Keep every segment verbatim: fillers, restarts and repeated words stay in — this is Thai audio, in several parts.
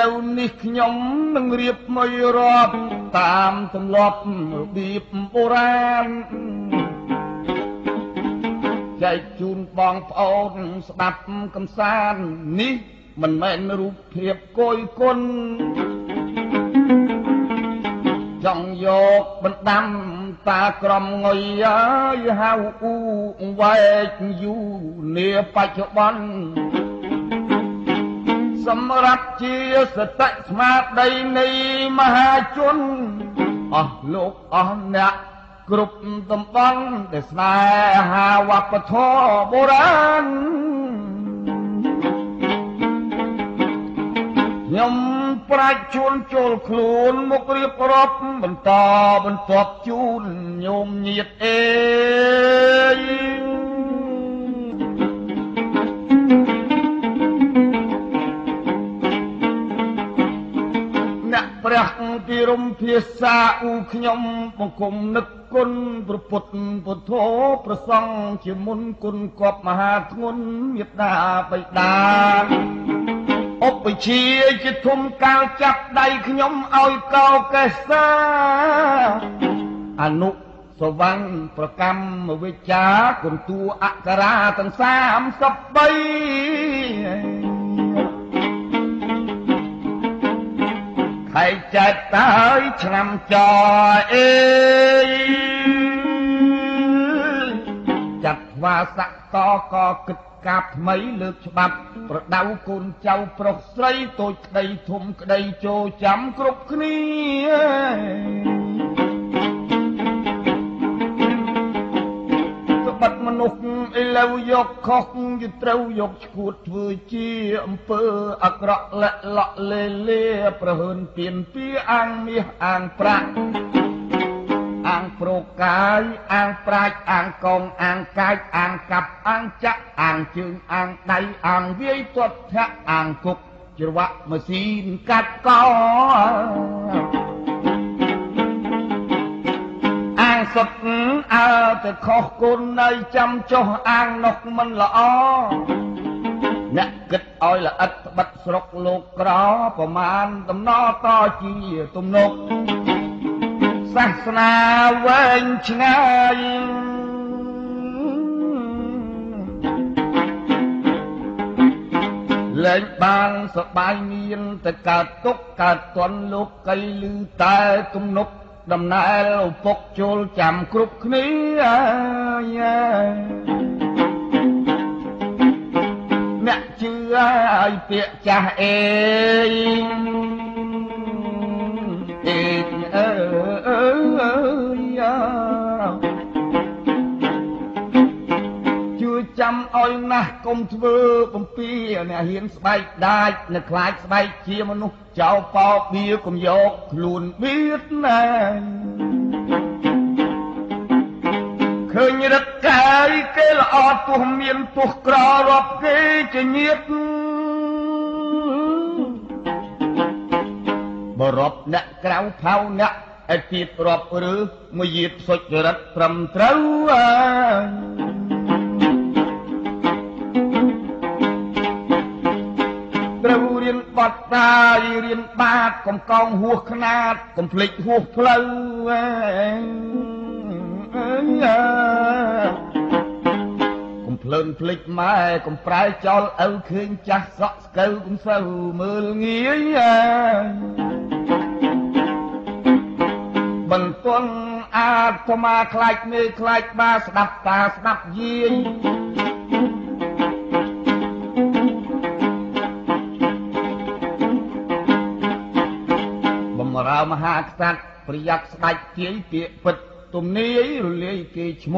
แล้วนิขยมนังเรียบไม่รอบตามตำลบบีบโบราณใจจูนปองเผาสนับกำซานนี่มันแม่นรูปเพียบโกยก้นจ้องโยกบันดำตากรมงอยย้อยหาวอูไว้อยู่เหนือปัจจุบันสำรับเชียสติสมาใดในมหาชนอ๋อโลกอ๋อเนี่ยกรุบตำบังเดสนาหาวัปทอโบราณยมประชวนโจลคลูนมุกเรียบรบบรรทอบรรทบจูนโยมเนียดเองนักประหังพิรมเพียสาอุขยมมงคมนึกกุลประพุทธพุทโธประสังเขียมุนกุลกอบมหาทงุนเมียดาไปดาอบไปเชียจะทุ่มกาวจับใดขยมเอาเก่าแก่ซาอนุสวังประกรรมวิจาคนตัวอักราตั้งสามสับใบใครจะตายฉลำจอเอจัดว่าสักต่อก็กึดกับไม่เลือกฉบับประดาวกุลเจ้าปรกใสตัวใดทุ่มใดโจจำกรุบคณีสบัดมนุษย์ไอ้เลวยกคอกยุตเร้ายกขูดเวจีอำเภออักระและละเลเลประเหินเปลี่ยนปีอ่างมีอ่างปราอ่างโปรกายอ่างปลายอ่างกองอ่างกายอ่างกับอ่างจะอ่างจึงอ่างใดอ่างเวียนตัวแทะอ่างกุกจรวะมาซีนกัดกออ่างสดอ่างแต่ขอคนในจำจ้องอ่างนกมันละอ้อนักเกิดอ้อยละอัดบัดสรกโลกกรอประมาณตำนอต่อจีตุ่มนกศาสนาเวงชงายเล่นบางสบายเนียนแต่กาดตกกาดตอนลูกไก่ลือตายตุ้มนกดำนายเราปกโจลจำกรุบคณีเนี่ยเชื่อไอเปียจ่าเองเองเออยาช่วยจำเอานะกรมทเวปมปีเนี่ยเห็นสบายได้เนี่ยคลายสบายเชียมนุษย์เจ้าเป่าเบียกมยกลุนเบียดนายเคยเงียบกายเกลอตัวเมียนตัวกรอรับเกจะเงียบบรอบนักกล่าวเผานักไอติดรอบหรือมวยหยิบสดรัดพรำเท้าเราเรียนปัตตาเรียนบาดกลมกองหัวขนาดกลมพลิกหัวเพลากลมเพลินพลิกไม้กลมปลายจอลเอาคืนจักสะเกลกลมเสามือเงี้ยบรรทนอาตมาคลายมือคลายมาสนับตาสนับยีบมรามหากษัตริย์ปริยักษ์สไตเกียเปียปิดตุมนี้รุ่เลียเกียชโม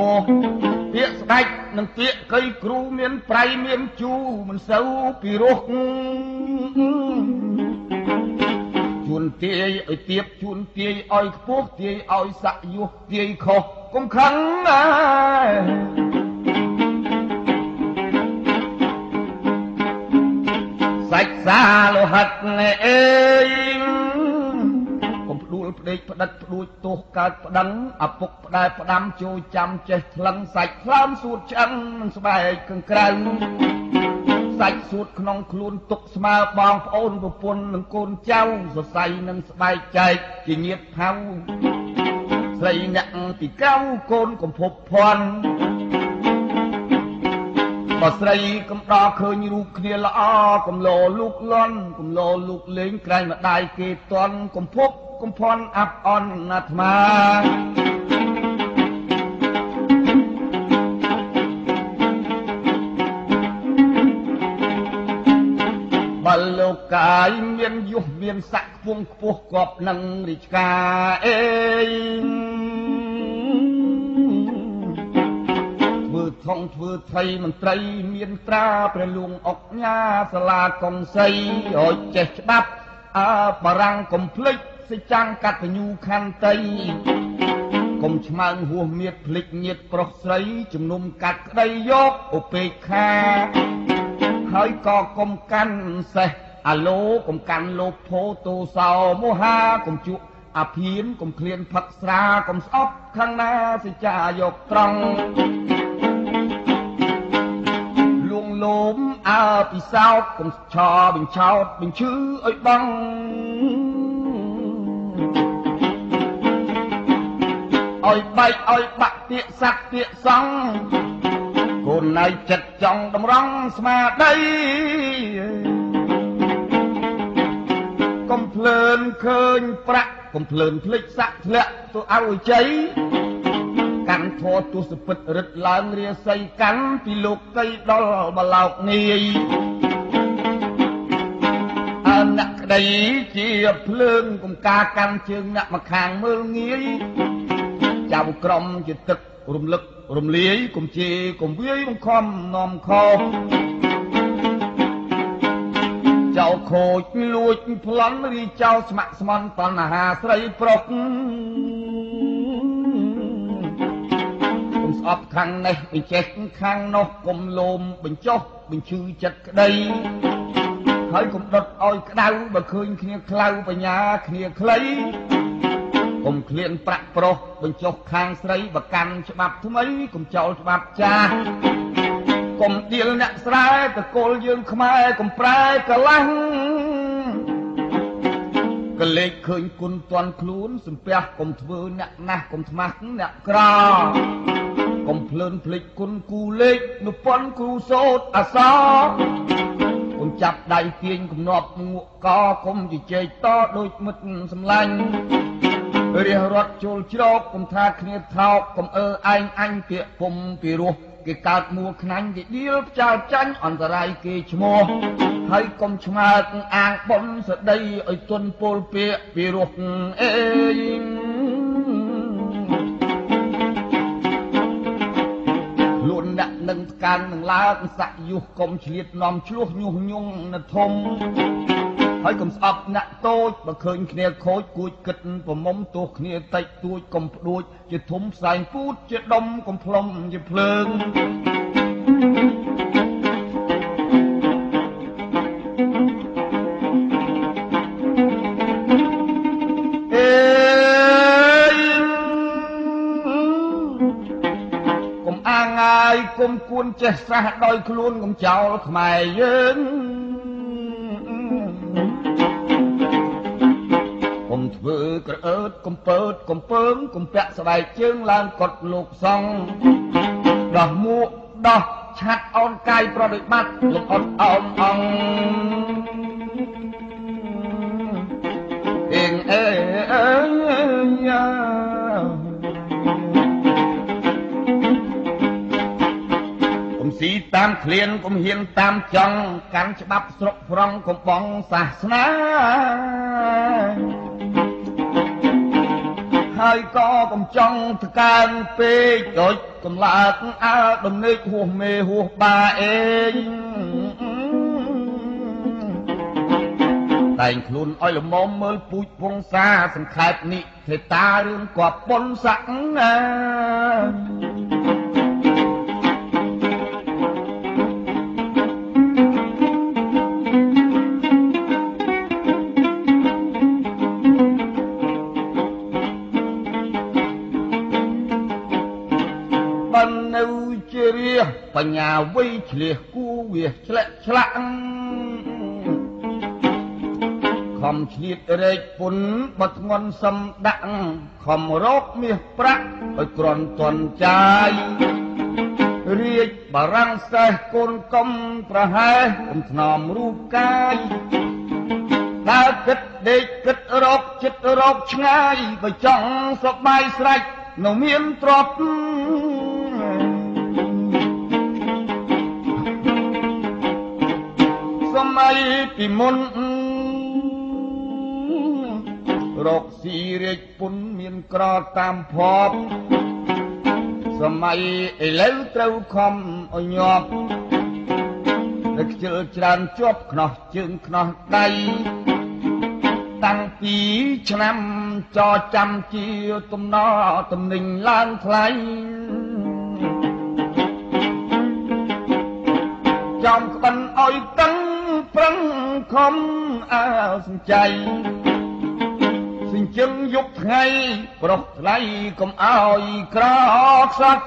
เปียสไตนังเปียเคยครูเมียนไพรเมียนจูมันเสาปีรุกชวนเตี้ยไอเตี้ยชวนเตี้ยไอพวกเตี้ยไอสะยุกเตี้ยขอก้มขังนะใส่ซาโลหัดเลยเองก้มดูประเดี๋ยวประดัดดูตัวการประดังอภกประดายประดามโจจำเจลังใส่คลามสูดจังสบายกลางกลาง ใสสุดขนมคลุนตกสมาบองโอนบุปผลหนึ่งโกนเจ้าสดใสนั่งสบายใจจีเงียบเท้าใส่หนังตีเก้าโกนกบพบพรก็ใส่กำตาเคยลูกเนียละอกำโลลูกล้นกำโลลูกเลี้ยงใครมาได้เกตอนกบพบกบพรอับอ่อนนัดมาบาลกายเมียนยุบเมียนสักพวงพวกกอบนังริกาเองมือทองเฟือไทยมันไตรเมียนตราประลุงออกหญ้าสลากองใสหอยเจ็บบับอาบารังกมพลิกสิจังกัดพยูคันไตกมชมังหัวเมียดพลิกเงียดปรกใสจุ่มนุ่มกัดไรยกอุเปคาเฮ้ยก็กมกันเสอะโลกมกันโลโพตูเสาโมหะกมจุอภินกมเคลียนผักสากมซอบข้างหน้าสิจายกตรังลวงลมอาปีเสากมชอบิงชาวบิงชื่อไอ้บังไอ้ใบไอ้บักเตี้ยสักเตี้ยซังคนในจัดจองดำรังสมาได้กมเพลินเคยประกมเพลินพลิกสักเละตัวเอาใจกันทอตัวสปิดริดลานเรียใส่กันที่ลูกไก่ดอลบาลอกนี้อันนักใดเจียเพลินกมกากันเชิงนักมาขางเมืองนี้เจ้ากรมจิตตึกรุมลึกรมเลี้ยกมเจกมเวียมคอมนอมคอเจ้าโคดลุดพลันรีเจ้าสมัครสมันตันหาใส่ปรกกมสอบขังในไปเช็คขังนกกมลมเป็นโจ๊กเป็นชื่อจัดกระไดเฮ้ยกมดดอ้อยกระดาวบังคืนเคลียคลาวปัญญาเคลียคล้ายกมเคลียนประโปรบรรจบคางใส่บักกันฉบับทุ่มไอ้กมเจ้าฉบับจากมเดียนเนี่ยใส่ตะโกนยืนขมายกมปลายกะลังกะเล็กเคยกุนตอนคลุ้นสุนเปียกมทเวเนี่ยนะกมทมักเนี่ยกรากมเพลินพลิกกุนกูเล็กนุปนกูโซดอาซอกมจับได้เพียงกมนอบงวกกอกมจีเจโตโดยมุดสำลังเรียรถจูลจรกกมทาคเนทาวกมเออไออันเปียปมปีรูเกี่ยกัดมัวขนันเดียบจ่าจันอันตรายเกี่ยชโมให้กมชมาตอ่างปนสดได้ไอจนปูเปียปีรูเองลุนดักหนึ่งการหนึ่งลากสะยุกมเฉียดนอมชุกยุ่งยุ่งนัดทมเฮ้ยกมสับหนักโต้บังเกินเขียโคตรกุยกินผมมมตัวเขียไตตัวกมดุยจะทุ่มใส่พูดจะดมกมพลมจะเพลิงกมอ่างไงกมกวนเจสะดอยคลุนกมเจ้าทำไมยืนเบื่อกระเอิดกมเปิดกมเปิงกมแปะสบายเชิงลานกดลูกซองดอกมูดอกชัดอ่อนกายประดุจมัดลมอ่อนอ่อนอ่อนเองเอ๋ยกมสีตามเคลียนกมเฮียนตามจังการฉบับสระพรองกมปองศาสนาไอ้ก็กำจังตะการเปยโดยกำลังอาดมนิหัวเมหัวปลาเองแต่งคลุนอ้อยละมอมเมื่อปุยพงซาสังขารนิเทตาเรื่องกว่าปนสังไป ปัญญาวิเฉลี่ยกู้เวียฉลักฉลังคำฉีดเร็กปุ่นบัดงอนสำดังคำรบมีพระไปกรอนตนใจเรียกบารังเสกโกนกมประหายอมถนอมรูปกายตาเกิดเด็กเกิดรบจิตรบชงายไปจ้องสบายใสหนุ่มเมียนตรบสมัยปีมุนรกสีเรียกปุ่นเมียนกรอตามพบสมัยไอ้เลี้ยวเต้าคอมอ่อยอบเด็กเจอจานจบขนมจึงขนมไตตั้งปีชนะจอจำจีตุ่มนอตุ่มหนึ่งล้านไทยจอมขบันอ้อยตั้งพรังคอมอาสนใจสิ่งจึงยุบไงปลอกไหลก็เอาอีกรอบสัก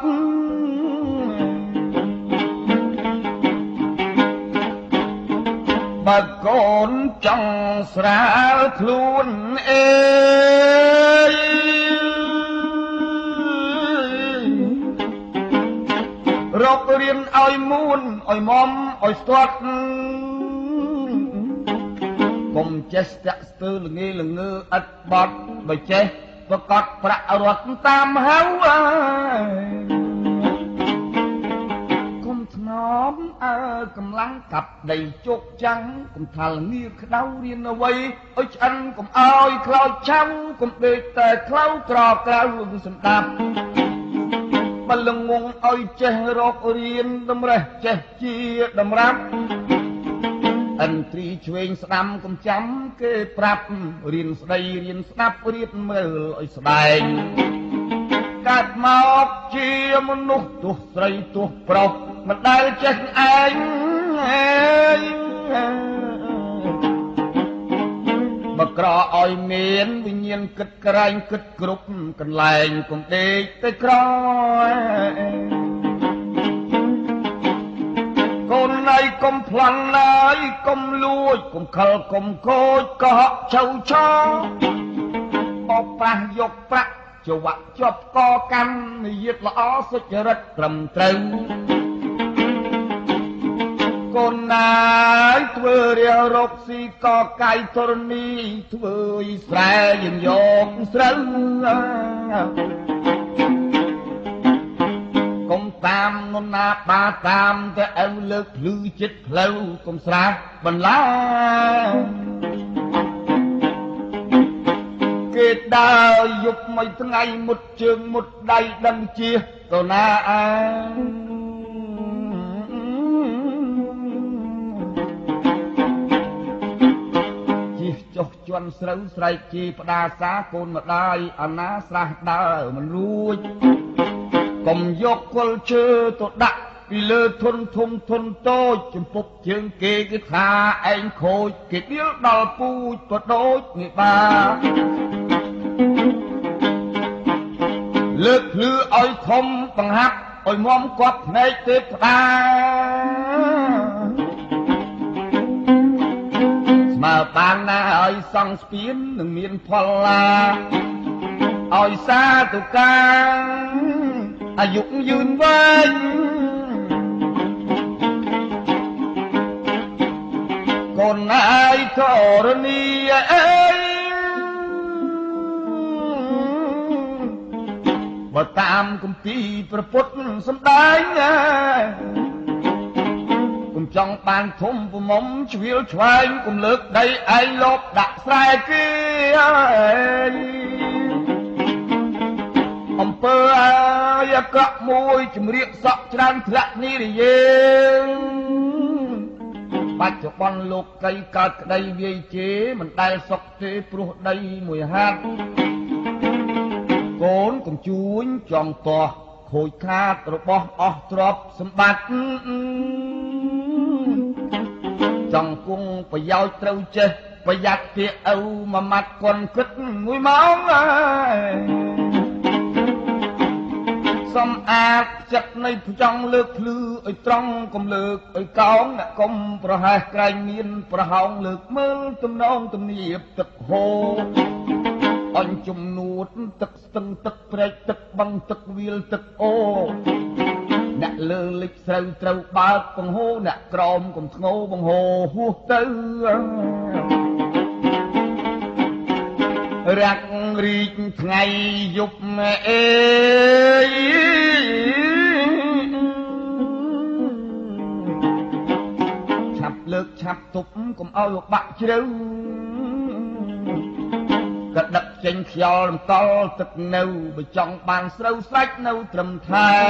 บัดก่อนจังสระคลุนเองรบเรียนอ้อยมูนอ้อยมอมอ้อยสวดกมเจสจะสื่อหนึ่งหนึ่งอัดบอดไปเจประกอบประรถตามเฮาอ่ะกมถนอมเออกำลังขับได้โจกจังกมทางนี้ขดาวเรียนเอาไว้ไอ้ฉันกมอ้อยคลอยช้ำกมเด็กแต่คล้าวตรอกแล้วสมดับมันลงงงอ้อยเจรบเรียนดำไรเจจีดำรับอันตรีช่วยสนามกำจำเกปรับเรียนสไลเรียนสนับเรียนเมื่อสไลกัดมาออกเชียมนุษย์ตัวใส่ตัวเปล่ามันได้เช็คไอ้มากรออ้อยเมียนวิญญาณกึดกระไรกึดกรุบกันแรงกงเด็กไปกรอคนในกลมพลังไหลกลมลุยกลมเข่ากลมโคตรก็เหาะเช่าช้อปอบปลายกปลาจวักจบก่อกันยึดล้อสุจริตกลมเต็งคนไหนทวีเรียรกสีก่อไก่ธรณีทวีแสยินยกเสร็จกมตามนนนาปาตามแต่เอาเลิกลือจิตเล่ากมสระบรรลังเกิดดาวยุบไม่ทั้งไงหมดเชิงหมดใดดังเชียตัวนาจีจกจวนเสือใส่จีปดาสาโกนมาได้อาณาสระดาวมันรู้กมยกกลเชื่อตัวดักวิเลทนทนทนโตจมปุบเชียงเกกิธาเองโคเกเดียวดาวปูตัวโดดเงยบาเลือกลืออ้อยทมปังหักอ้อยมอมกบในเต็บตามาปางนาอ้อยสังสปีนหนึ่งมีนพลาอ้อยซาตุกาอายุยืนไว้คนไหนทรณีเอ้ยว่าตามกุมพีประพุทธสมได้ไงกุมจังปานทุ่มปุ่มมมชวิลชวนกุมเลิกได้ไอ้ลบดักใส่กี้อำเภออยากกระมวยจมเรียกสะจานทะนิริยังปัจจุบันโลกไกลกัดได้เวียเจมันได้สกเทปรุได้มวยหัดโกนกุมจุนจองต่อโขยขาดรบออกตรบสมบัติจังกุ้งไปยาวเต้าเจประหยัดเที่ยวมามัดคนคึดมวยเมา สัมอาจักในพจังเลือกลือไอตรองกมเลือกไอก้องน่ะกมประหายไกลเมียนประหองเลือกเมืองตำนองตำเนียบตะโหอันจุมนูดตะตึงตะเปรตตะบังตะวิลตะโอน่ะเลือกเล็กเส้าเต้าปากบังโหน่ะกรอมกมโง่บังโหหัวเต้ารักรีดไงยุบเอ้ยฉับเลิกฉับทุบก็เอาบักเชื่อกระดับเชงเขียวลำตอตึกเน่าไปจ้องบางเส้าสักเน่าตรมไทย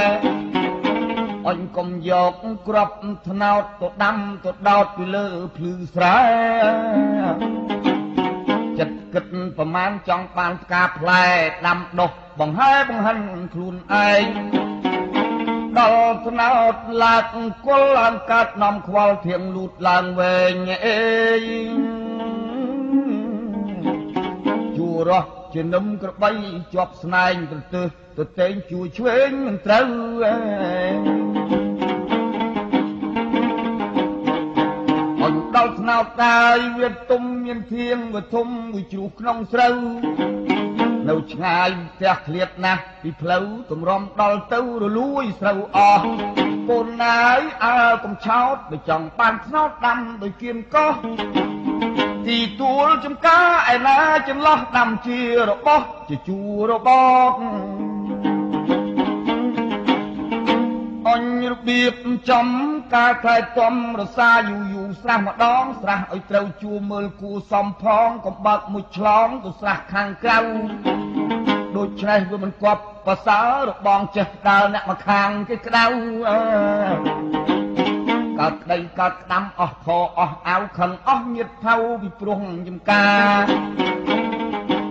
อ่อนกลมหยอกกรอบทนาวตัวดำตัวดอดไปเลือพลือสายจัดกึศประมาณจองปานกาแพลดำดกบังให้บังหันคลุนไอดอลธนาดหลักกลานกัดนำควาเทียงหลุดลานเวงเอยจูรอจนมกระไปจอบสนายตึกตึกตึกเต็งจูเชงเต้ดาวหนาวตายเวียนตุ่มเวียนเทียงเวียนทุ่มเวียนจูบน้องเส้าหนาวชายแตกเลียดนะปีเพลาตุ่มรอมดาวเต้าลุยเส้าอ่อนคนไหนอาตุ่มเช้าไปจังปานเช้าดำไปเกี่ยมก็ตีตัวจำก้าไอ้นาจำล้อดำเชียร์เราบ๊อบจะจูเราบ๊อบอันยุบีบจำกาใครจำเราซาอยู่อยู่สระมาดองสระไอเต้าจูมือกูสมพองกับบักมุดช้องตัวสระข้างเก้าโดยใช้เพื่อมันกบภาษาดอกบองเจ็ดดาวเนี่ยมาข้างก็เก้ากัดได้กัดน้ำออกคอออกเอาขันออกเงียบเท้าไปปรุงยำกา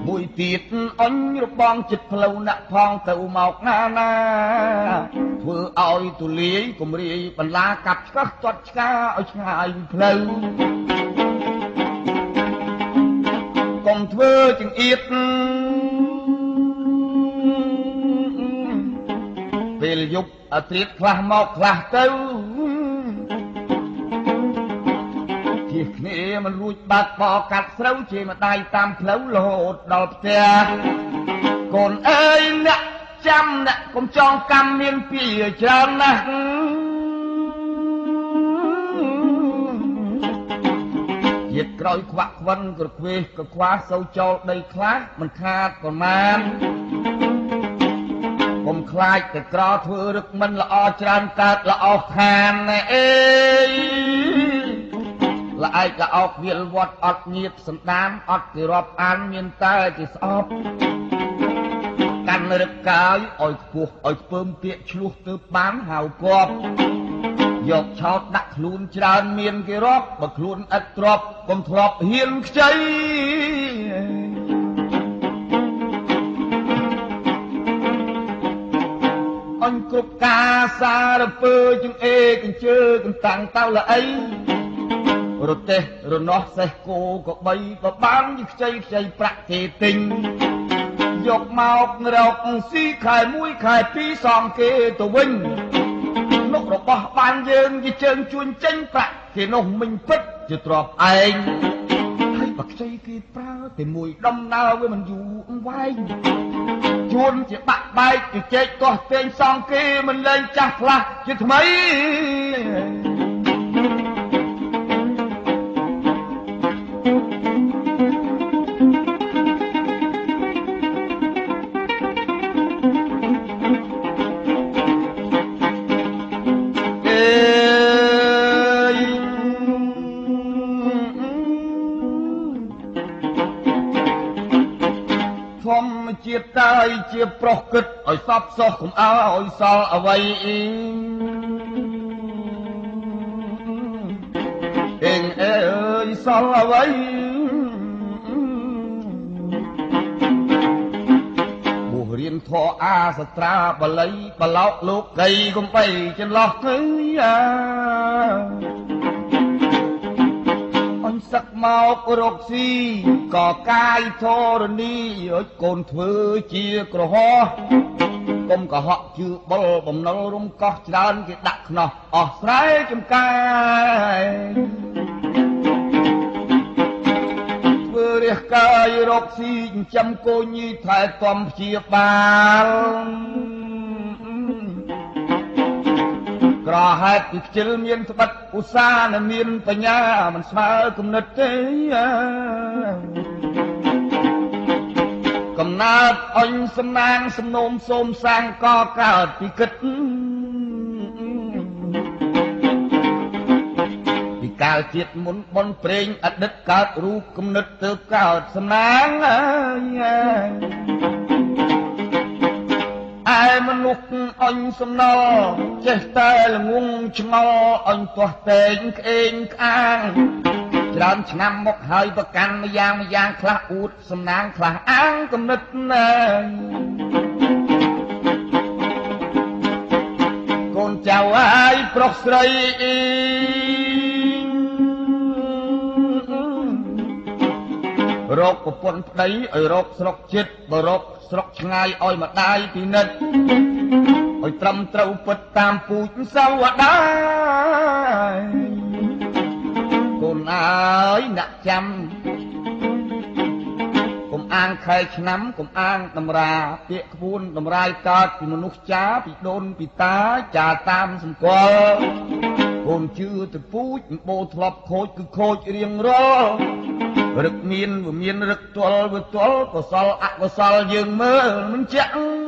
บุยตีดอันยุบบองจิตเพลาหนักพองเต้าหมอกนานาเพื่อเอาตุลีกุมรีปัญลากับก็จดช้าเอาชายเพลากองเธอจึงอิดเปลยุบอติดคลาหมอกคลาเต้าที่นี่มันรูดบาดปอกัดเส้าเชี่ยมาตายตามเพลาโหลดดอกเตะก่อนเอ้ยเนี่ยจำเนี่ยผมจองกำเนียนปีจำนะเหยียดรอยควักวันกระเวกกระคว้าเส้าโจดในคลาสมันขาดก่อนมันผมคลายแต่กรอเธอรึกมันละออจานกัดละออแทนเอ้ละไอ้ก็ออกเวียนวัดอดเงียบสันดานอดที่รอบอันเมียนตาที่สอบกันรึกายอ่อยผูกอ่อยเพิ่มเปียชุกตือปานหาวกอบหยกชอบดักลุนจานเมียนกี่รอบบักลุนอัดรอบกลมทรอบเฮียนใจอันกรุบกาซาระเปื้อจึงเอกันเจอกันต่างเต้าละไอรถเตะรถนอกเซโกก็ใบก็บางยิ่งใจใจประเทติงยกมาออกเราสีไข่มุ้ยไข่ปีสองเกตัววิ่งนกเราปะบานเยินยิ่งเชิงชวนเจนประเทนงมิงพิษจะตรอบเองให้ปักใจกีปลาแต่มุ้ยดำนาไว้มันอยู่ไว้ชวนจะปะใบจะเจ๊ก็เต็งสองเกมันเล่นจักละจะทำไมเจียบตายเจียบปลอกกึศอ่อยซับซ้อขุมอ้าอ่อยซาเอาไว้เองเอ้ยซาเอาไว้บุเรียนทออาสตราบะไลบะเล่าลูกไก่กุมไปจนหลอกเฮ้ยสักหมอกรกซีก่อกายทรณีโกนเธอเจียกระหอ bông cả họ chữ bờ bông nó rung có đàn cái đặc nó ở trái chim cay vừa đi cay rộp xin chăm cô như thái tôm chia bàn Hãy subscribe cho kênh Ghiền Mì Gõ Để không bỏ lỡ những video hấp dẫn Ai mà lúc anh xâm nô Chết tay là ngung chung ngô Anh tỏa tên kênh kháng Chỉ đón chẳng nằm một hơi Bà canh mà giang mà giang khá út Xâm nàng khá án cầm nít Con chào ai bọc srei Rốt của quân đấy Ở rốt srok chết Bà rốt Srok ngay ôi mà đai thì nết Ôi trăm trâu Phật tam phụt sao ở đai Con ơi nạ chăm Cùng an khai nắm Cùng an nằm ra Tiệc vun nằm ra cát Vì một lúc chá Vì đôn vì tá Chà tam xâm quơ Con chưa từ phút Bộ thập khối Cứ khối riêng rô Rực miên vừa miên rực tuol vừa tuol Có sol ạ có sol dường mơ mình chẳng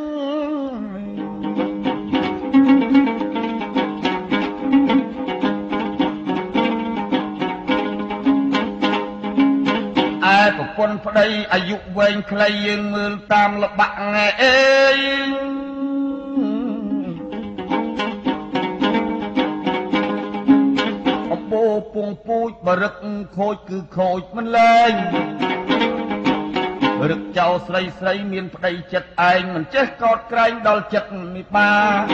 Ai có con phá đây Ai dụ quên khlây dường mơ Tam là bạn ấy Bố buông bụi bà rực khôi cứ khôi mình lên Rực chào srei srei miền phá đây chật anh Mình chết cọt canh đòi chật mì ba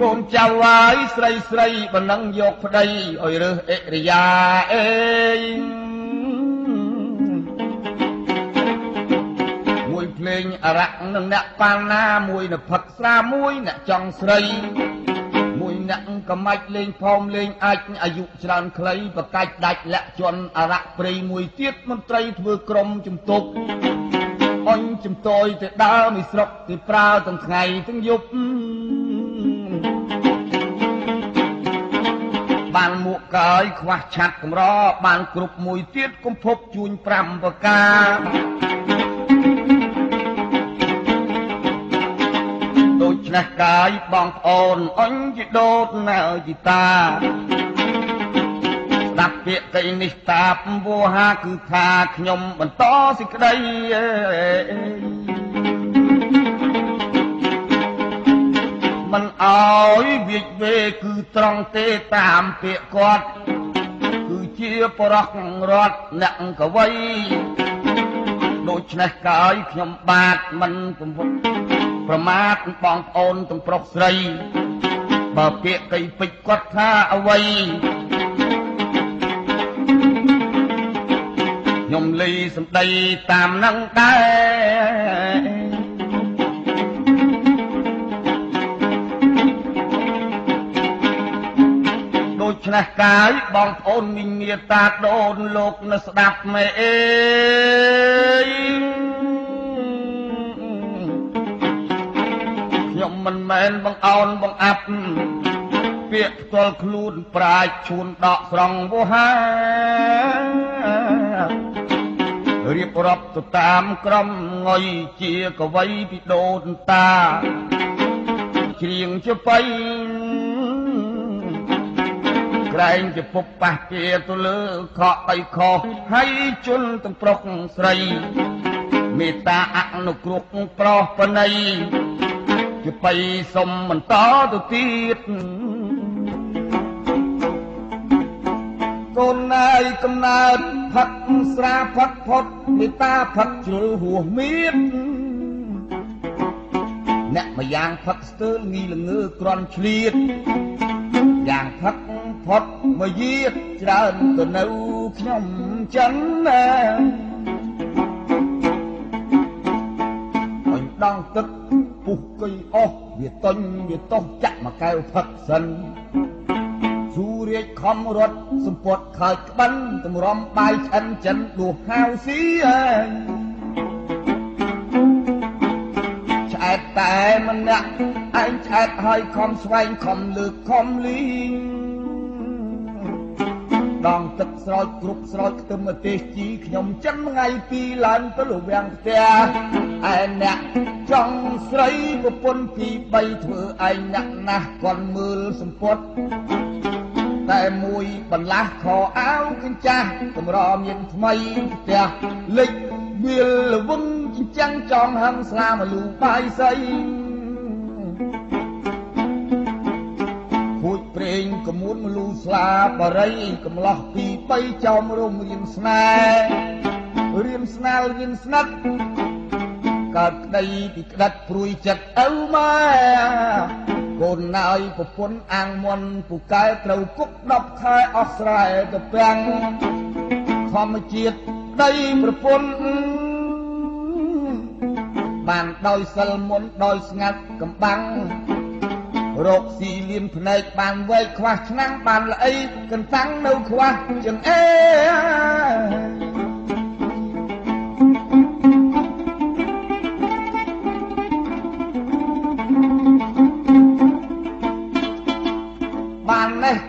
Con chào ai srei srei bà nâng dọc phá đây Ôi rư ế rì ya ê Mùi phênh à rạng nâng nạ pa na Mùi nạ phật ra mùi nạ chong srei Nặng cả mạch lên phong lên anh Ai dụng tràn khlây và cách đạch lạ chuẩn À rạc bầy mùi tiết môn trây thua crom chùm tục Anh chùm tôi thì đá mì sọc thì pra từng ngày từng dục Bạn mùa cái khóa chặt cầm rõ Bạn cục mùi tiết cũng phúc chùn pram và ca Nà cái bọn ồn anh chỉ đốt nợ gì ta Đạp biệt cây nít tạp vô ha cứ thạc nhông bằng to xích đây Mình ôi việc về cứ trong tê tạm biệt quạt Cứ chia bó rắc rọt nặng cả vây Đôi nà cái nhông bạc mình cũng vẫn Hãy subscribe cho kênh Ghiền Mì Gõ Để không bỏ lỡ những video hấp dẫn Mình mến bằng ôn bằng áp Việc tôi luôn Prai chôn đọt rong vô hát Riệp rập từ tam crom Ngồi chia cả vây bị đồn ta Chuyện cho vây Rành cho phục bạc kia tôi lỡ Khọ tay khọ Hay chôn từng prốc srei Mê ta ăn nụ cục Pro vào này Chỉ phải xong mình tỏ tôi tiết Con ai cầm nát Phật xa Phật Phật Mày ta Phật chữ hùa miết Nẹ mà giang Phật sơ nghi là ngư con chliết Giang Phật Phật mà giết Chỉ ra ơn tôi nâu nhóm chắn đang tất phục cây o việt tân việt tông chặt mà cao thật sân dù rơi khom rớt sầm phật khởi bắn tầm rom bay chân chân đuổi hao xí chạy tại mình nặng anh chạy hơi khom xoay khom lược khom lý đang tất soi group soi tầm tê chi nhom chân ngay pi lan tới lù vàng te anh nè trong sấy của quân phi bay thưa anh nặng nà còn mưa sầm phậtแต่มวยบันลักขอเอาขึ้นจ้าตำรอมยินทำไมจ้าเล็กเบียลวุ่นจังจองหังสลามาลูไปใส่พูดเพลงกมุนมาลูสลาบะไรกำลังปีไปจอมรมเรียนสนาเรียนสนาเรียนสนัดกัดในติดดัดปลุยจัดเอามาคนนายผู้พ้นอ่างมนผู้กายเตากุกดอกคายออสไรตะเพียงความจิตได้ประพนบานดอยสลมนดอยสงัดกำบังโรคสี่เหลี่ยมในบานไว้คว้าชนะบานไหลกันตั้งเนื้อคว้าจังเอ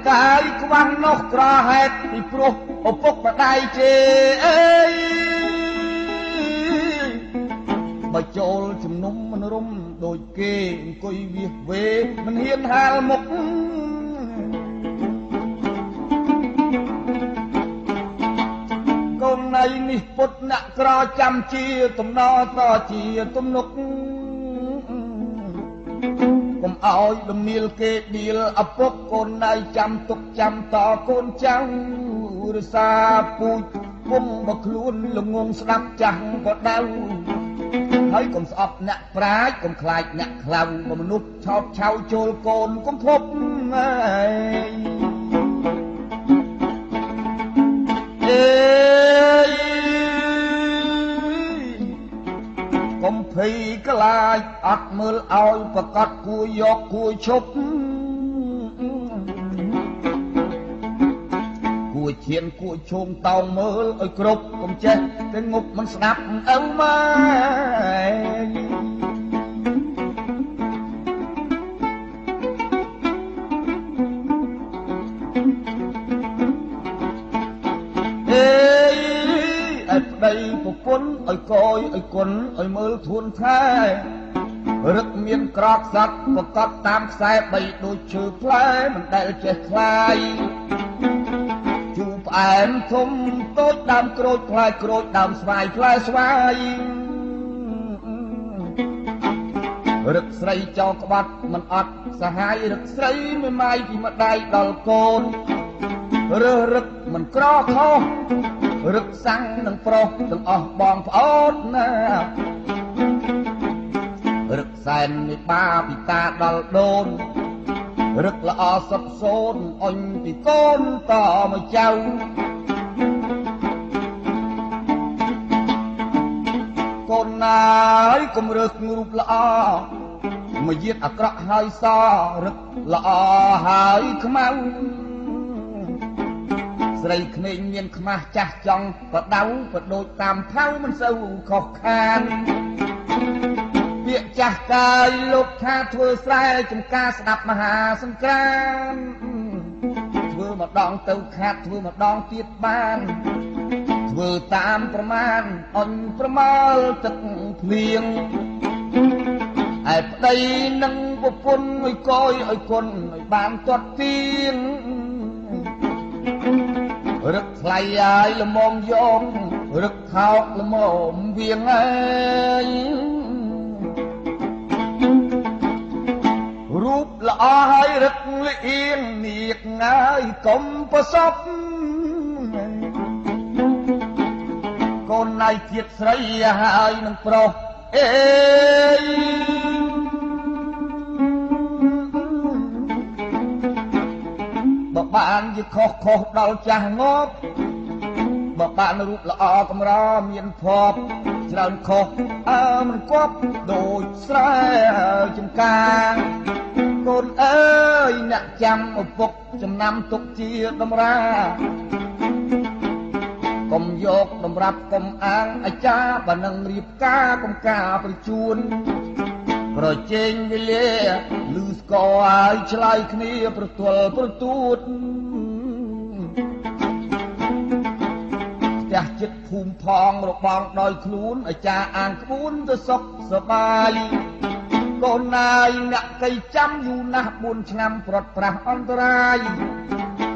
ไก่ควันนกกระเห็ดปีโปรอพกมาได้เจมาโจลจำนมมันรุ่มโดยเก่งกุยเวียเวมันเฮียนหาลมกคนในนี่ปดหนักกระจำจีตุ่มนอต่อจีตุ่มนกผมเอาดมิลเกดิลอภกคนในจำตกจำต่อคนเจ้าฤษาปูพุ่มบกลุ้นลงงงสลับจังก็เดาให้ผมสอบหนักปลายผมคลายหนักคลำมนุษย์ชอบชาวโจรโกนก็พบเอ้ยผมพีกลายอัดมือเอาประกัดกุยยกกุยชกกุยเชียนกุยชงเตามือไอ้กรบผมเจ็บแต่งบมันสับเอามาไอ้ปกป้นไอ้กอยไอ้กลไอ้มือทวนแท้รึกเมียนกรอกสักประกอบตามสายใบดูชื่อแผลมันได้เจ็บคลายจูบแอมทุ่มโต๊ดดำโกรธคลายโกรธดำสวายคลายสวายรึกใส่จอกบัดมันอัดสหายรึกใส่ไม่ไม่ที่มาได้ดอกโกนรึกมันกรอกเขารึกสั่งหนังโปรตึงออกบองพอดนะรึกแสนในป่าปีตาดอลโดนรึกละอสับโซนอ่อนปีก้นต่อมาเจ้าคนไหนก็มรึกรูปละอมาเย็ดอักระหายซารึกละอหายขมาใส่ขมิ้นเมียนขมาจักจังก็เดาก็โดยตามเท้ามันเศร้าขอกคานเปียจักกายลูกท่าเธอใส่จมกาสนับมหาสงครามเธอมาดองเตาขาดเธอมาดองเตียบบ้านเธอตามประมาณอ่อนประมาลตึกเพียงไอ้ใดนั่งบุปผลไอ้ก้อยไอ้คนไอ้บ้านตัดเตียงรึกไหลละมองยองรึกเขาละมองเวียงไอรูปละอายรึกละเอียงเนียกง่ายกลมประสบก่อนในเกียรติใส่หายนังโปรเอ้บอกบ้านยึดคอคอดอลจังงบบอกบ้านรูปละออกำรามยันพบ ច្រើនខុសអើមិនគប់ដូចស្រែចំការកូនអើយអ្នកចាំឪពុកចំណាំទុកជាដំរាកុំយកតម្រាប់កុំអាងអាចារ្យបើនឹងរៀបការកុំការប្រជួនប្រជែងវេលាលឺស្គរហើយឆ្លើយគ្នាប្រទល់ប្រទូតផ្ទះចិត្តភូមិផងរបងដោយខ្លួនអាចារ្យអានក្បួនទៅសុខសប្បាយកូនណាយអ្នកកៃចាំយូរណាស់បួនឆ្នាំប្រត់ប្រាស់អន្តរាយ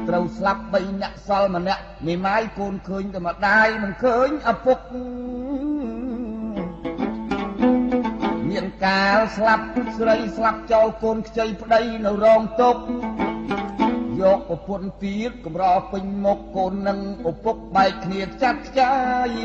ត្រូវស្លាប់បីអ្នកសល់ម្នាក់មេម៉ាយកូនឃើញតែម្ដាយមិនឃើញឪពុកមានកាលស្លាប់ស្រីស្លាប់ចោលកូនខ្ចីប្តីនៅរងទុក្ខយកប្រពន្ធទៀតកម្រពេញមុខកូននឹងឪពុកបែកគ្នាចាត់ខ្ចាយ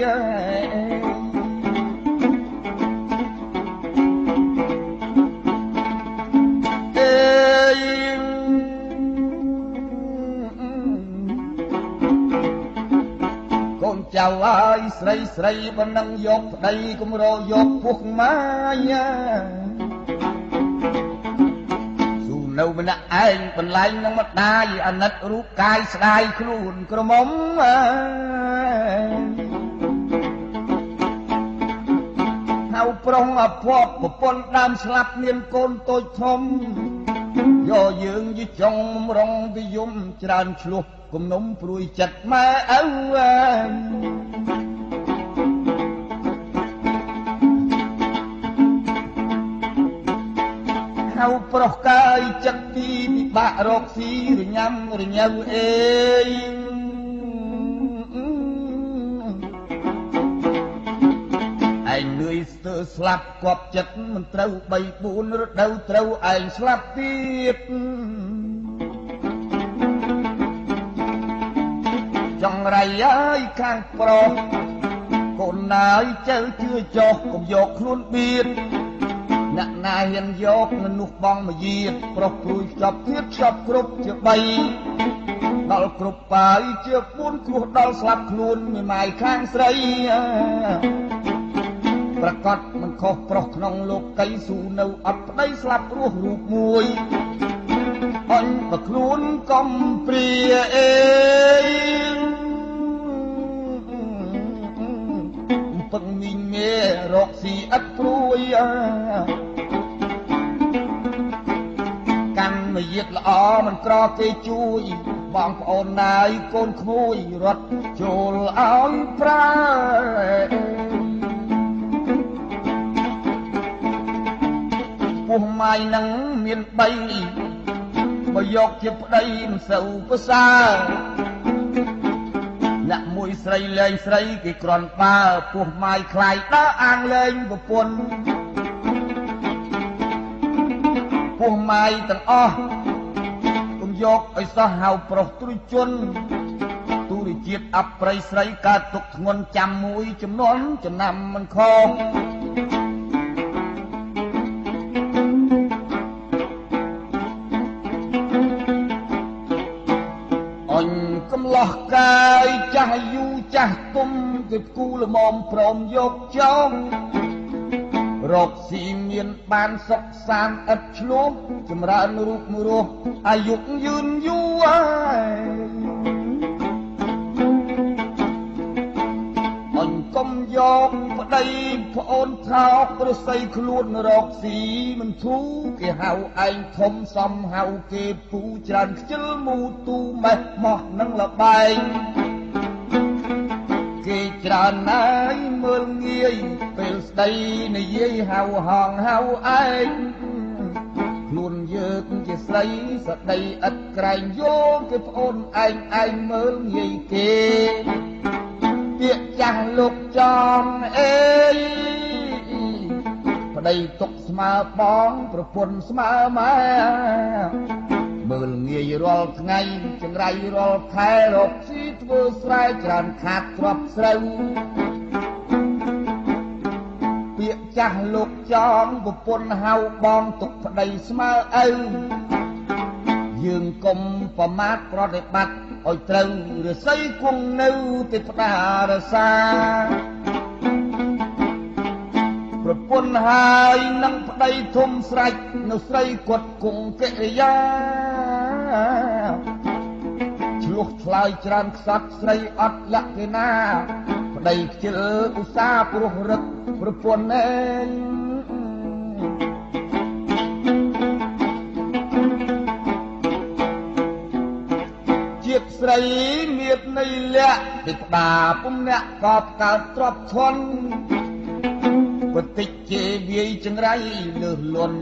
ចៅហើយស្រីស្រីប៉ុណ្ណឹងយកប្តីគំរោយកពោះម៉ាយាស៊ូនៅម្នាក់ឯងបន្លែងនឹងម្ដាយអាណិតរូបកាយស្ដាយខ្លួនក្រមុំហៅប្រុងអភ័ព្វប្រពន្ធដើមស្លាប់មានកូនតូចធំយកយើងយីចង់រងវិយមច្រើនឆ្លោះគំនុំព្រួយចិត្តម៉ែអើហៅប្រុសកាយចិត្តពីពិបាករកស៊ីរញ៉ាំរញ៉ៅអេយឯងលឿយស្ទើស្លាប់គប់ចិត្តមិនត្រូវបីបួនរដូវត្រូវឯងស្លាប់ទៀតចង់រៃអើយខាងប្រុសកូនណាយចៅជឿចោះកុំយកខ្លួនបៀតអ្នកណាហ៊ានយកមនុស្សបងមួយយាតប្រុសព្រួយខ្ចប់ទៀតខ្ចប់គ្រប់ជាបីដល់គ្រប់បាយជាបួនគ្រោះដល់ស្លាប់ខ្លួនមេម៉ាយខាងស្រីប្រកាសមិនខុសប្រុសក្នុងលោកកៃស៊ូនៅអត់ប្តីស្លាប់រស់រូបមួយអញបើខ្លួនកំព្រាអេពឹងមីងមេរកស៊ីអត់ព្រួយកម្មមួយទៀតល្អមិនក្រគេជួយបងប្អូនណាយកូនក្មួយរត់ចូលឲ្យប្រើពោះម៉ាយនឹងមានបីបើយកជាប្តីមិនសូវប្រសើរអ្នកមួយស្រីលែងស្រីគេក្រន់បើពោះម៉ាយខ្លាយដើរអាងលែងប្រពន្ធពោះម៉ាយទាំងអស់កុំយកឲ្យសោះហៅប្រុសទ្រុយជនទូរជាតិអប្រិយស្រីកើតទុកធ្ងន់ចាំមួយចំនួនចំណាំមិនខុសអស់កាយចាស់យូចាស់ទុំគេគូលមមព្រមយកចោលរកស៊ីមានបានសុខសាន្តឥតឆ្លោះចម្រើនរូបរស់អាយុយឺនយូរអញកុំយកប្តីប្អូនថោកប្រស័យខ្លួនរកស៊ីមិនធូរគេហៅឯងធំសំហៅគេពូច្រើនខ្ជិលមូទូម៉េះម៉ោះនឹងលបែងគេច្រើនណាយមើលងាយពេលស្ដីនិយាយហៅហងហៅឯងខ្លួនយើងជាស្រីស្ដីឥតក្រែងយល់គេប្អូនឯងឯងមើលងាយគេពាក្យចាស់លោកចំអេយប្តីទុកស្មើបងប្រពន្ធស្មើម៉ែមើលងាយរាល់ថ្ងៃចង្រៃរាល់ខែរកស៊ីធ្វើស្រែច្រើនខាតទ្រព្យស្រូវពាក្យចាស់លោកចំប្រពន្ធហៅបងទុកប្តីស្មើឪយើងកុំប្រមាថប្រតិបត្តិឲ្យត្រូវរស័យគង់នៅទេព្តារសា ประปนหายนั่งไปทมใส่นใส่กดกงเกยาชุกลายจานสักใส่อัดละเกนาไปเจออุตสาปรุรักประปนเองเจี๊ยบใส่เมียในเละติดตาปุ่มเนี่ยกอบการตรบทนปฏิเจวีจังไรเลือดล้น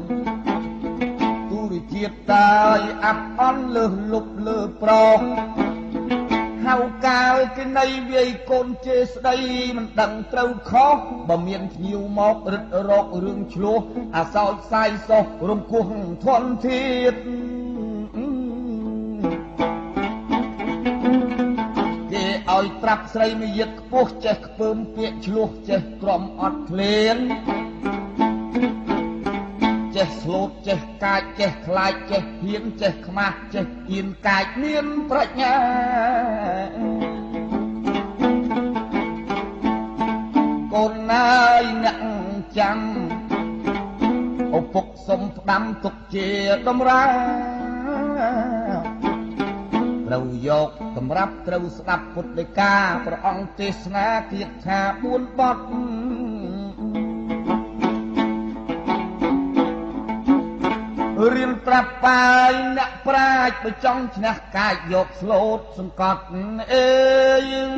ตุริเทียบตายอับอันเลือดลุกเลือดปลอกเฮากาวกันในเวียกนเจสได้มันดังเต้าคอบ่เมียนหิวหมอกรึดรอกเรื่องชลัวอาสาวสายโซรวมกวงทนเทียบเอาตรักใส่ไม่ยึดพวกเจ็กเพิ่มเปียกลุกเจ็กกล่อมอัดเลี้ยนเจ็กสลดเจ็กกายเจ็กลายเจ็กเฮียนเจ็กมาเจ็กอินกายเนียนประญาคนนายหนังจังเอาปกสมดำตกเจียดมราเราโยกสำรับเราสลับพุทธกาพระองค์เทศนาเกียรติาบุญปอดเรียนปรับไปนักปราชญ์ไปจ้องชนะกายโยกสลดสมกอดเอง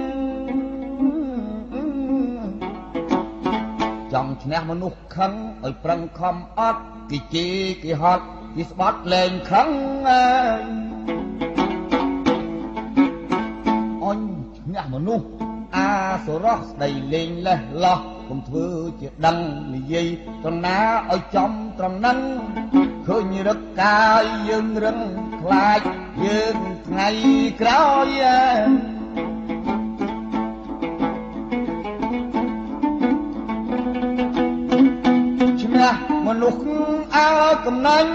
จ้องชนะมนุษย์ขังไอ้ปรังคำอัดกิจีกิฮอดกิสปอดเลงขังเงามนุษย์อาสรอสได้เล่นเล่หลอกผมเธอจะดังมีเย่ตรงน้าเอาจอมตรงนั้นเคยมีรักกายยืนรังคลายยืนไงกล้าวฉันนะมนุษย์เอากำนัน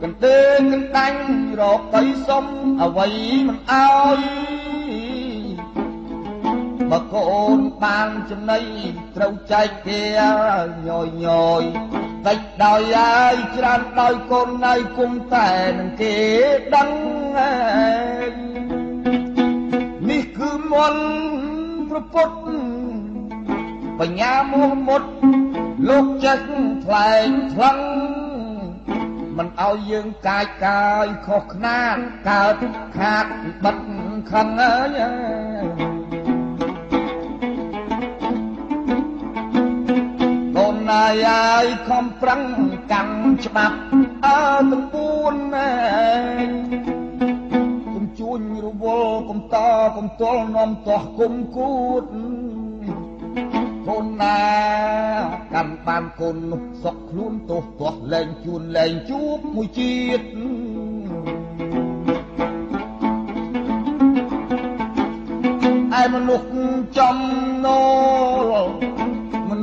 กันเตือนกันตั้งรอไปส้มเอาไว้มันเอาบะโกนปานจำในเต้าใจเกยหน่อยหน่อยติดดอยไอจานดอยคนในกรุงแต่หนังเกดังนี่คือมนพระพุทธปัญญาโมหมดโลกจักแผลงพลังมันเอายืงกายกายขอกหน้าเกิดขาดบัดขังนายคอมปรังกังฉบับอาตะปูนแม่กุมจุนรูบลกุมตากุมตอลนอมตอกุมกูดคนนากันปานคนสกคลุ้นตัวตัวแรงจุนแรงจูบมุยจีดไอ้มนุษย์จำโน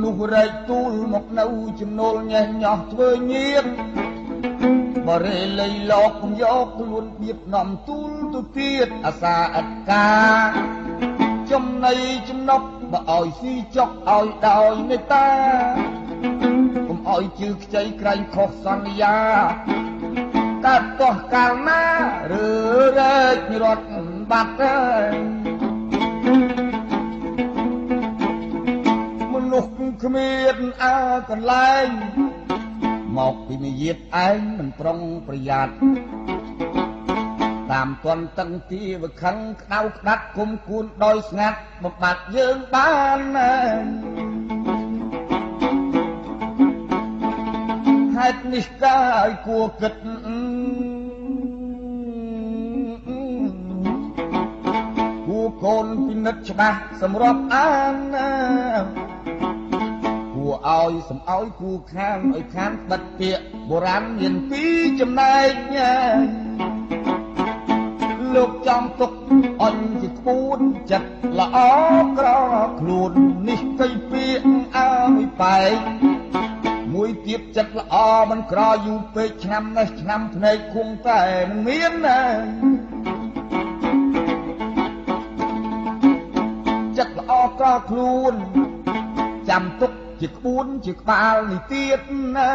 นุกไรตูลหมกนู้จำนวนเงี้ยหยอกเบื่อเงียบบาเรลัยหลอกผมยอกล้วนเบียบนำตูลตุเพียดอาสาอัดกาจำในจำนกบ่อ่อยซีจอกอ่อยดอยในตาผมอ่อยจึกใจใครขอสัญญาตัดต่อการมาเรือเร็ดมีรถบัดลูกขมีดอากันไล่หมอกที่มีเย็ดไอ้มันปรองประหยัดตามตอนตั้งที่ว่าขังเอาดักคุมคูนดอยสงัดบำบัดยืนบ้านให้นิสกายกลัวกึดกูคนพินิจฉบับสำหรับอันกูเอาสมเอากูข้ามไอ้ข้ามบัดเปียโบราณเห็นปีจำได้ไงลูกจอมตกอ่อนจิตปูนจัดละอ้อกระคลุนนี่เคยเปียเอาไม่ไปมวยเทียบจัดละอ้อมันกรออยู่ไปฉน้ำในฉน้ำในคงแต่มันเมียนไงจัดละอ้อกระคลุนจำตก จิตปูนจิตตาลิเตียนนะ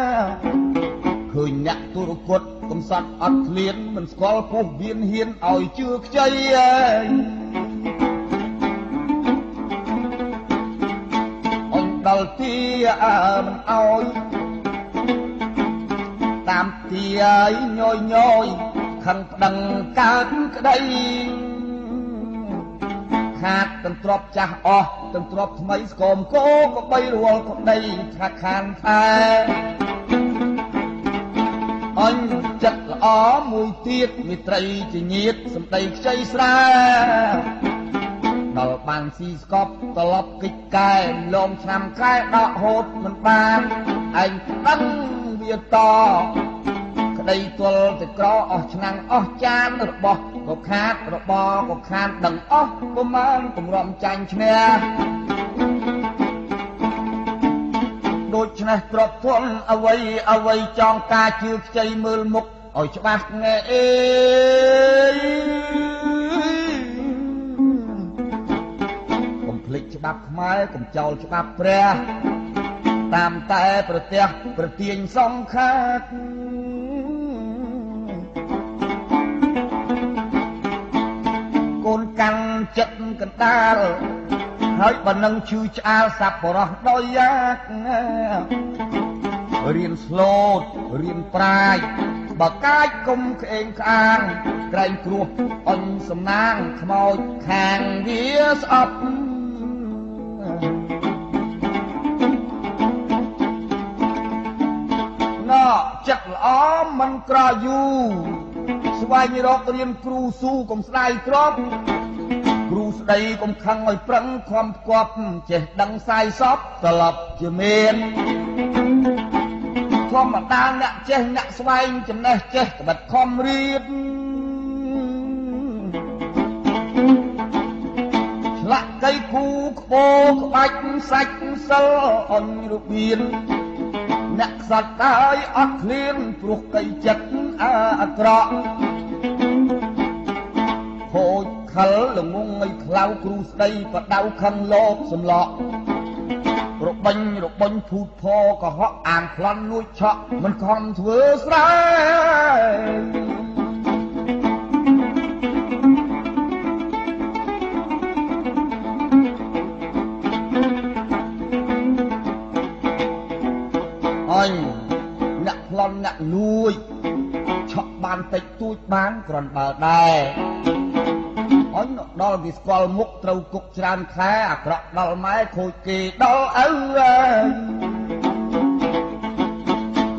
เคยหนักตุรกตกำสัดอัดเลียนมันสกอลพวกเบียนเฮียนอ่อยเชือกใจองดัลเตียมันอ่อยตามเตียย่อยย่อยขันดังการกระไดขาดตั้งตรอบจ่าอ๋อตั้งตรอบทำไมสกอมโก้ก็ไปรวมคนใดขาดขาดแท้อันจัดอ๋อมุยตีดมีไตรจีนีดสมไตรใจสระดอกบานซีสกอปตลบกิจกายลมทำใกล้ดอกโหดมันปานอันตั้งเบียต่อในตัวจะกรออชนังอจานระบกบขาดระบอกบขาดดังอ๊อกบมันกรอมจันเชียโดยชนะตรบทนเอาไว้เอาไว้จองกาจืดใจมือมุกอ่อยฉบับเงี้ยกบพลิกฉบับไม้กบเจ้าฉบับเปรียตามแต่ประเตียประเตียงสองขาดกันจัดกันตาเฮ้ยบันนังชื่อชาสับปะรดดอยยักษ์เรียนสโลดเรียนปลายบักไก่กุมเข่งคางไกรกลัวอันสำนางขโมยแข่งเดียสอับน่าจัดล้อมันกระยูสวายนิรักเรียนครูสู้กุมสไลครบครูสไลกุมขังอ่อยปรังความกบเจดังสายซอบตลบเจเมนคอมบัดดังเนี่ยเจเนี่ยสวายจำเนเจบัดคอมรีบละไก่คูโบกบัดสักสลอนรูปบินนักสัตย์อักเลียนปลุกใจจัดอัตระโหยขันหลงงายคลาวครูสไตประดาวคังโลกสำลักรบบังรบบังพูดพอก็เหาะอ่างพลันลุยเฉาะมันคอนเวอร์สไรนักพลอนนักลุยชอบบานติดตู้บานกรอนบ่าวได้อันดอลดิสกอลมุกเต้ากุกจานแค่กระดอลไม้โคยกีดอลเอ้ย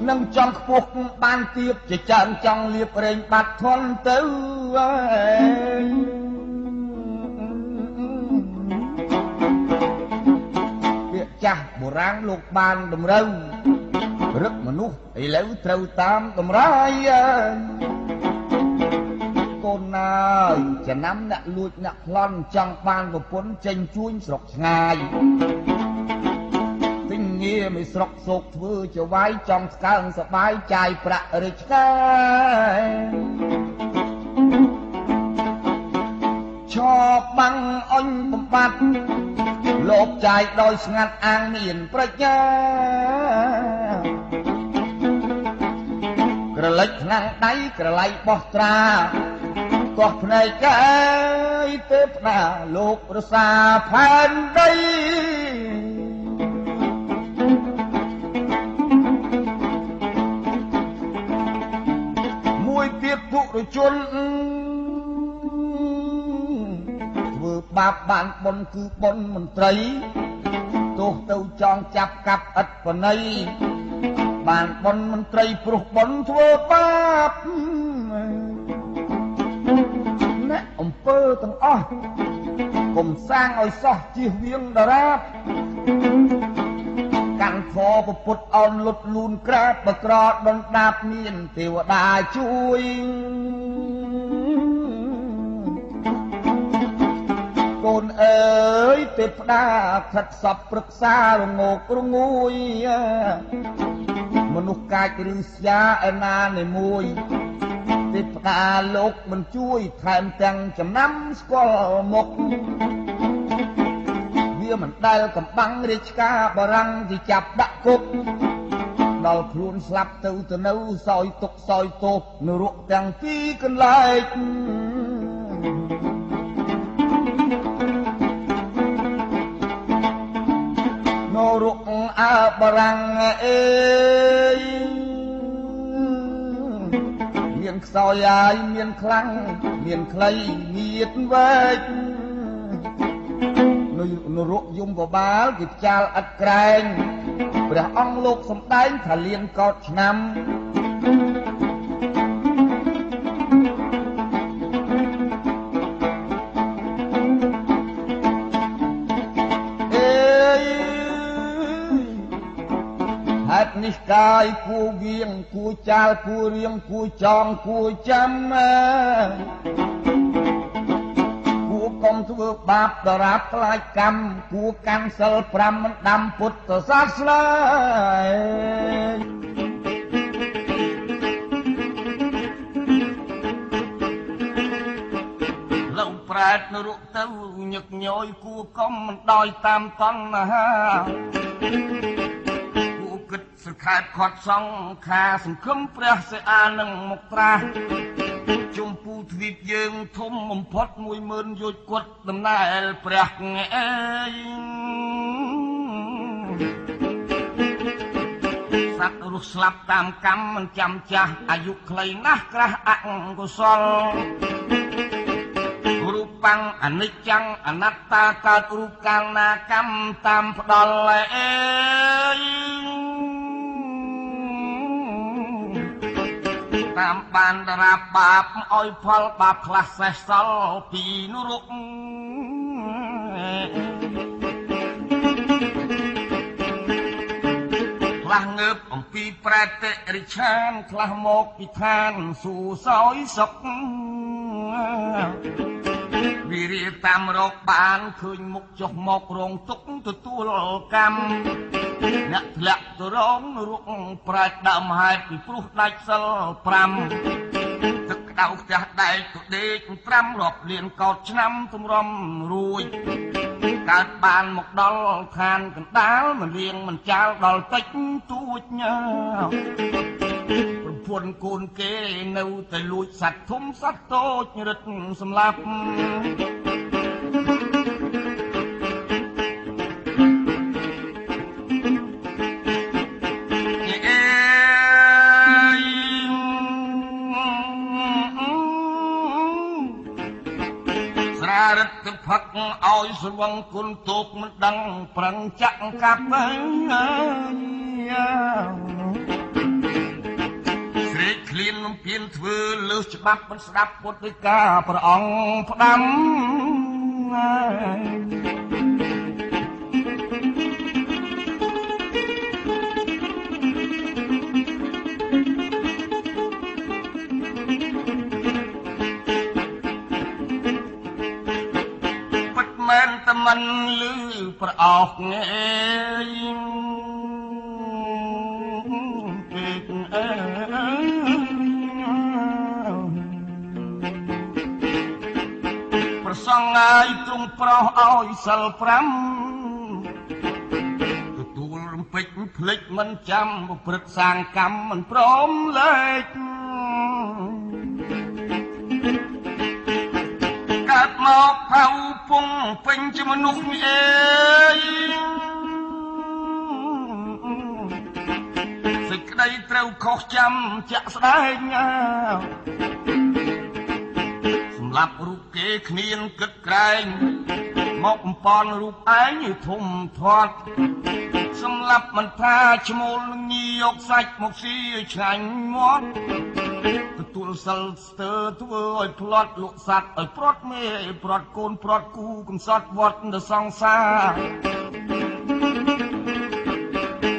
นั่งจังพวกบานเตียบจะจังจังเรียบเร่งบัดทนเต้าจ้าโบราณลูกบานดมเรารึกมนุษย์ไอ้เลี้ยวเท้าตามดมไรก้นน้อยจะน้ำหนักลุยหนักหลอนจังปานกับผลเจนช่วยสกงายทิ้งเงี้ยไม่สกสุกเพื่อจะไว้จังกลางสบายใจประริชายชอบบังอ้นปมปัดโลบใจโดยสงัดอ่างเนียนประยากระลึกนางไตกระไหลปอตรากอบในใจเต็มหน้าลูกประสาพันได้มวยเปียกผู้โดยชนบาปบานบนคือบนมันไตรตัวเต่าจองจับกับอัดปนัยบานบนมันไตรปลุกบนทั่วบาปแม่อมเปอร์ตั้งอ้อผมสร้างอ้อยซอจีเวียงดารับการขอประพุดอ่อนหลุดลูนกระประกรอดดนดาบเมียนเทวดาช่วยโกนเอ๋ยเต็มดาขัดสับปรึกษาลงโงกรุงุยมนุษย์กายกริษยาเอนานในมวยเต็มดาโลกมันช่วยแทนแตงจำน้ำสกอลมกเวี វាមិនដែលកំបាំងរាជការបរាំងគេចាប់ដាក់គុកដល់ខ្លួនស្លាប់ទៅទៅនៅសោយទុកសោយទោសនរកទាំងពីរកន្លែងនរកអើបរាំងអេមានខ្សោយហើយមានខ្លាំងមានខ្លីមានវែកនរកយមបបាលគេផ្ចាលអត់ក្រែងព្រះអង្គលោកសំដែងថាលៀនកោតឆ្នាំអេយហេតុនេះកាយគួវៀងគួចាលគួរៀងគួចងគួចាំធ្វើបាបដរាបខ្លាចកម្មគួកម្មសិលប្រាំមិនដាំពុទ្ធសាសនាលោកប្រែតនរុទៅញឹកញយគួកុំមិនដោយតាមតណ្ហាគួគិតស្រខែបខាត់សង្ខាសង្គមព្រះសិអានឹងមកត្រាស់ជុំពូទ្វីបយើងធំបំផុតមួយម៉ឺនយោជន៍គាត់ដំណើរព្រះអើយសត្វរស់ស្លាប់តាមកម្មមិនចាំចាស់អាយុខ្លីណាស់ក្រាស់អកុសលរូបังអនិច្ចំអនត្តាកើតរូបកាលណាកម្មតាមផ្ដល់អើយតាមបានដរាបបាបឲ្យផលបាបខ្លះសេះសល់ពីនរកខ្លះងើបអំពីប្រែតរិឆានខ្លះមកពីឋានសួគ៌សោយសុខវិរិយតាមរកបានឃើញមុខចុះមករងទុកទទួលកម្មអ្នកធ្លាក់ទៅរងរកប្រាជ្ញដើមហេតុពីព្រោះដាច់សិលប្រាំទឹកក្តៅផ្ទះដែកទៅដេកប្រាំរាប់លានកោតឆ្នាំទម្រាំរួយកើតបានមកដល់ឋានកណ្ដាលមិនលៀងមិនចាលដល់តិចតួចញើប្រពន្ធកូនគេនៅតែលួចសត្វធំសត្វតូចរត់សម្លាប់ផឹកឲ្យស្រវឹងគុណទោកមិនដឹងប្រឹងចាក់កាប់ស្រេកឃ្លានមិនហ៊ានធ្វើលើសច្បាប់មិនស្ដាប់ពុទ្ធដីកាព្រះអង្គផ្ដាំមិនលឺប្រអោកងេពេកអើប្រសងងាយទ្រង់ប្រោសឲ្យសិលប្រាំទទួលរំពេចភ្លេចមិនចាំប្រព្រឹត្តសាងកម្មមិនព្រមលេចកាត់មកផៅពងពេញជាមនុស្សអើយសេចក្តីត្រូវខុសចាំជាក់ស្ដែងសម្រាប់រូបគេគ្មានគិតក្រែងមកបំពន់រូបឯងធំធាត់សម្រាប់មិនថាឈ្មោលញីយកសាច់មកស៊ីឆ្ងាញ់មាត់ទទួលសិលស្ទើរធ្វើឲ្យផ្លត់លក់សัตว์ឲ្យប្រត់មេប្រត់កូនប្រត់គូកំសត់វត្តទៅសង្សារ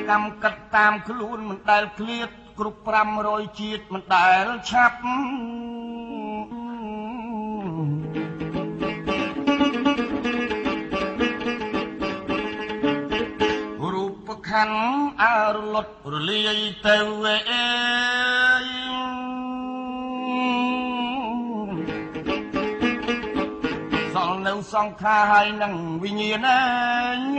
កម្មកិតតាមខ្លួនមិនដែលឃ្លាតគ្រប់ប្រាំរយជាតិមិនដែលឆាប់រូបខណ្ឌអរលត់រលាយទៅអេ นงสองข้าให้นังวิญญาณ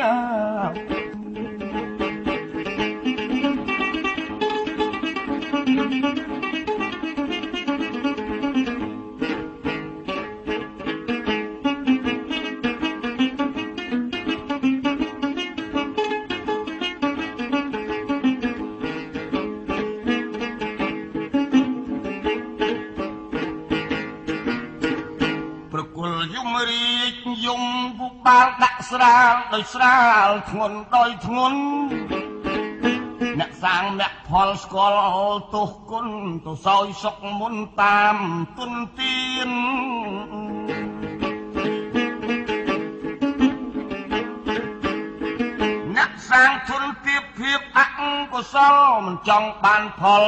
สลายโดยสลายทวนโดยทวนแม่สางแม่พอลสกอลตุกุนตุซอยสกมุนตามตุนตีนแม่สางทุนเพียบเพียบอังกุศลมันจ้องปานพอล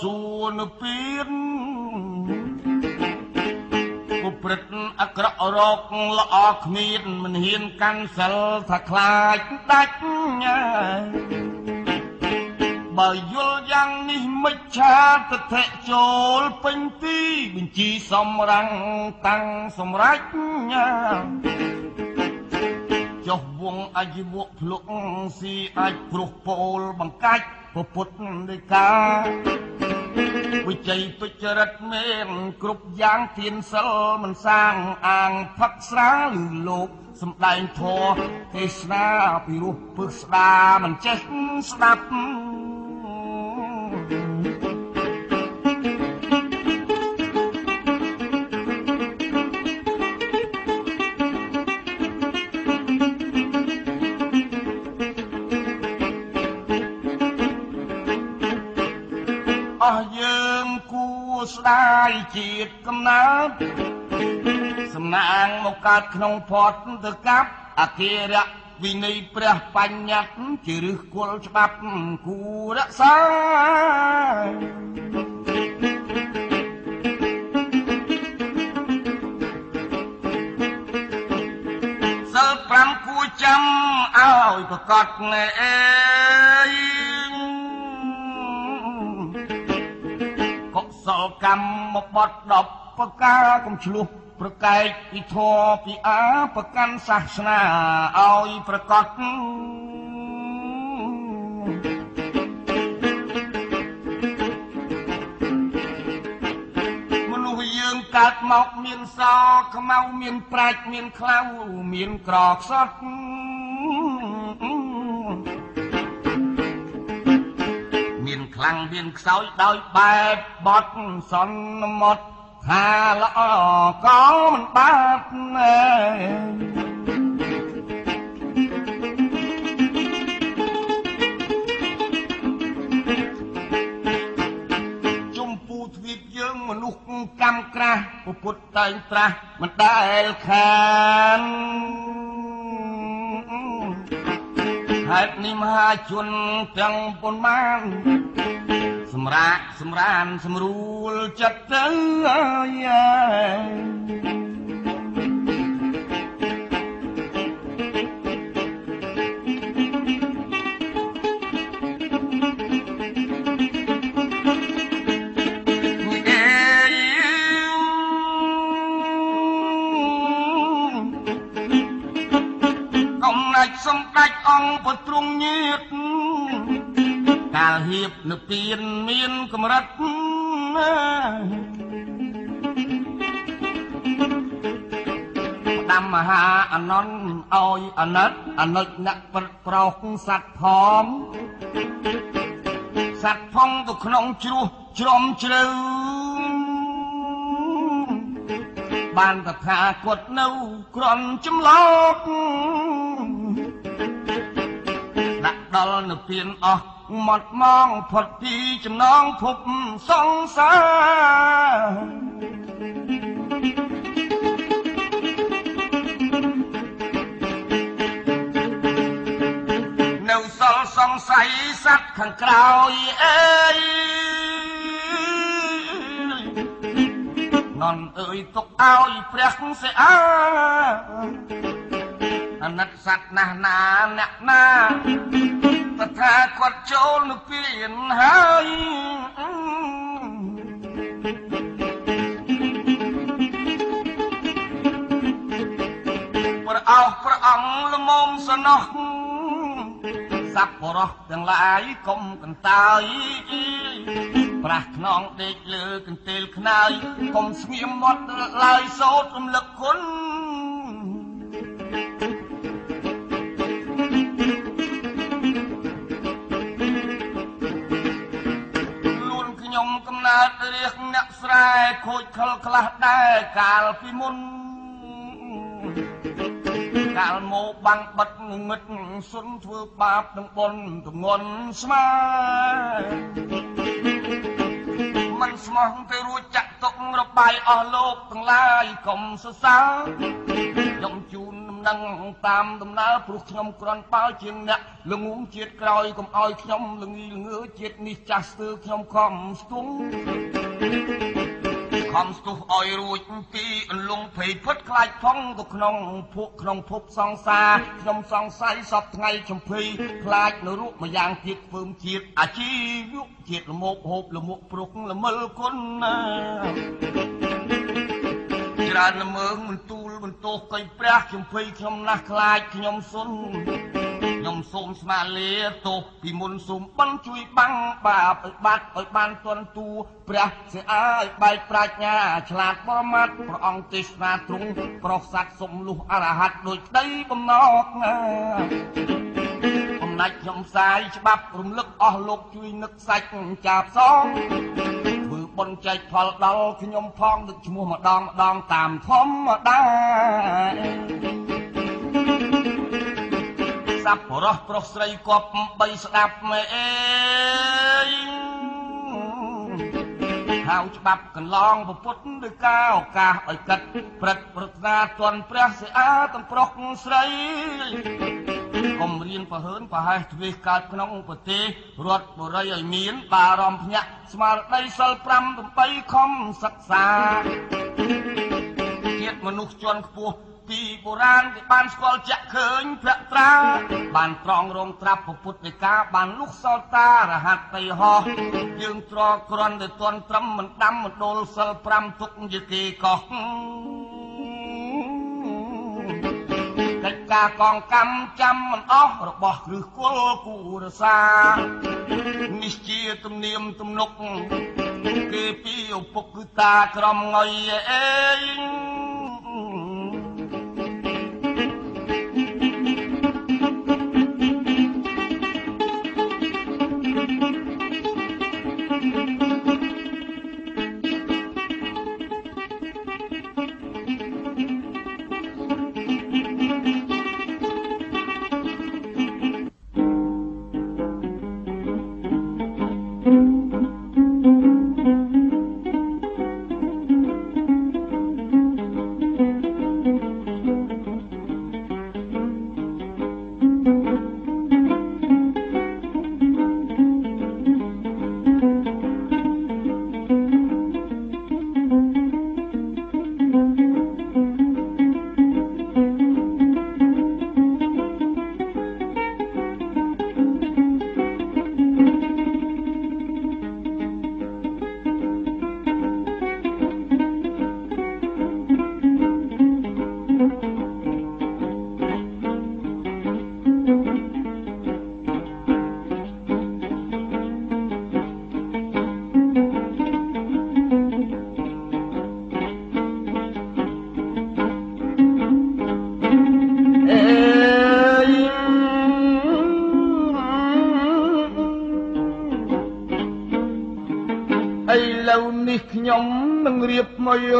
สูนปีนปริศอักรรกละออกมีดมันเห็นกันเสลทะคลายดักบ่ยุลยังนี่ไม่ชาตะเทโจลเป็นตีบัญชีสมรังตังสมรักจบวงอายุบวกพลุสีอายุกรุโปลบังกัดพบพุทธเดกาวิจัยตุจริตเมนกรุบยางเทียนเซลมันสร้างอ่างพักสร้างโลกสำได้ทอเทศนาพิรุปึกษามันเจ็ดสนับได้จีดกำนัดสำนางโอกาสขนมพอดตะกับอาเกระวินัยพระปัญญาจิรุกลฉบับกูรักษาสะพรำกูจำเอาประกอบในเองสอบกรรมมาบดดอกประกาศกำชลุประกายปิโทปิอาประกันศาสนาเอาประกอบมนุษย์ยืนกัดหมอกเมียนซอขมาวเมียนปลายเมียนคล้าวเมียนกรอกสดคลังเบียนเสาโดยแบบบดสนหมดหาละอก็มันบาดเองจมปูทวีปยืมมนุษย์กำกระปุตตะอินทรามันได้แค้นหากนิมหาชนจังปนมันสมรักสมรานสมรูลจัดเตยสมได้องปตรงยืดกาเหียบนเปลี่ยนเมียนกมรัดดำมหาอนนท์เอาอนัดอนัดนักปรปรองสัตว์พร้อมสัตว์พองตุขนมจุจรมเจริญบานตะขากดเน่ากรอนจำลอกดักดอลนเปลี่ยนออกหมดมองผดพี่จำน้องพบสงสารเน่าสลสงสัยสัตว์ข้างกล่าวเอ้ยนอนเอ่ยตกเอาอีเปรียกเสียอนัตสัตนาหนาหนักหน้าตะทาขดโจลเปลี่ยนหาย เอาพระองค์ละมุมสนองสับปะรดทั้งหลายกลมกันตายปราขนองเด็กเลือกันเตลขนายกลมเสียมวัดลายโซดอุ่มละคนลุนขยมกำนัดเรียกนักสายโคตรคลคลาได้กาลพิมุนกาลโมบังบัดงงึดสุนทวบาปทั้งบนทั้งงอนสมามันสมองไปรู้จักตกระบายออโลกทั้งหลายกลมสสาย่อมจูนนังตามตำนาปลุกยมกรอนเป้าเชียงเนี่ยลงงูเจียดกรอยกลมอ้อยยมลงอีลงเงือเจียดนิจัสตือยมคอมสุงคอมสุอ้อยรูจตีลงผีพัดคลายท้องตกนองพวกนองพบซองซายมซองไซสอบไงชมพีคลายนรุมาอย่างเจียดฟืมเจียดอาชีวุเจียดละโมกหบละโมกปลุกละเมลคนจานเมืองมันตูลมันโตไกลแปรขยมเพยขยมนักลายขยมสนขยมสมสมาเลียตกปีมุนสุมปั้นช่วยบังบาปบัดไปบานตวนตูแปรเสียอ้ายใบปราญาฉลาดประมาทพระองค์ติสนาตรุงพระศักดิ์สมลุอรหัตโดยได้บำนอกบำนักขยมสายฉบับรุมลึกอโลกช่วยนึกใส่จับซ้องบนใจพอเราขยมพองดึกชั่วโมงมาดองดองตามพมมาได้สับปะรดปลอกใส่กบใบสลับไม่เองหาวฉบับกันลองประพุทธด้วยก้าวกาไอกัดปรัดปรัชญาตนเปรียเสียตั้งปลอกใส่กรมเรียนประเหินประหายทวีการขนมปฏิรถบริยมีนบารมพญะสมาร์ได้สลปรำตั้งไปคมศักษาเกียรติมนุษย์ชวนปูตีโบราณที่บ้านสกอลจะเขินพระตราบ้านตรองรองตรับพระพุทธเจ้าบ้านลูกสาวตารหัสไปหอยืนตรอกรอนแต่ตอนตรำมันดำมันโดนสลปรำทุกยุคกอกกากองกำจำมันอ้อระบอกหรือกุลกูรสานิชเชียตุมเนียมตุมนกเกปีอุปกุตากรมงอยเอง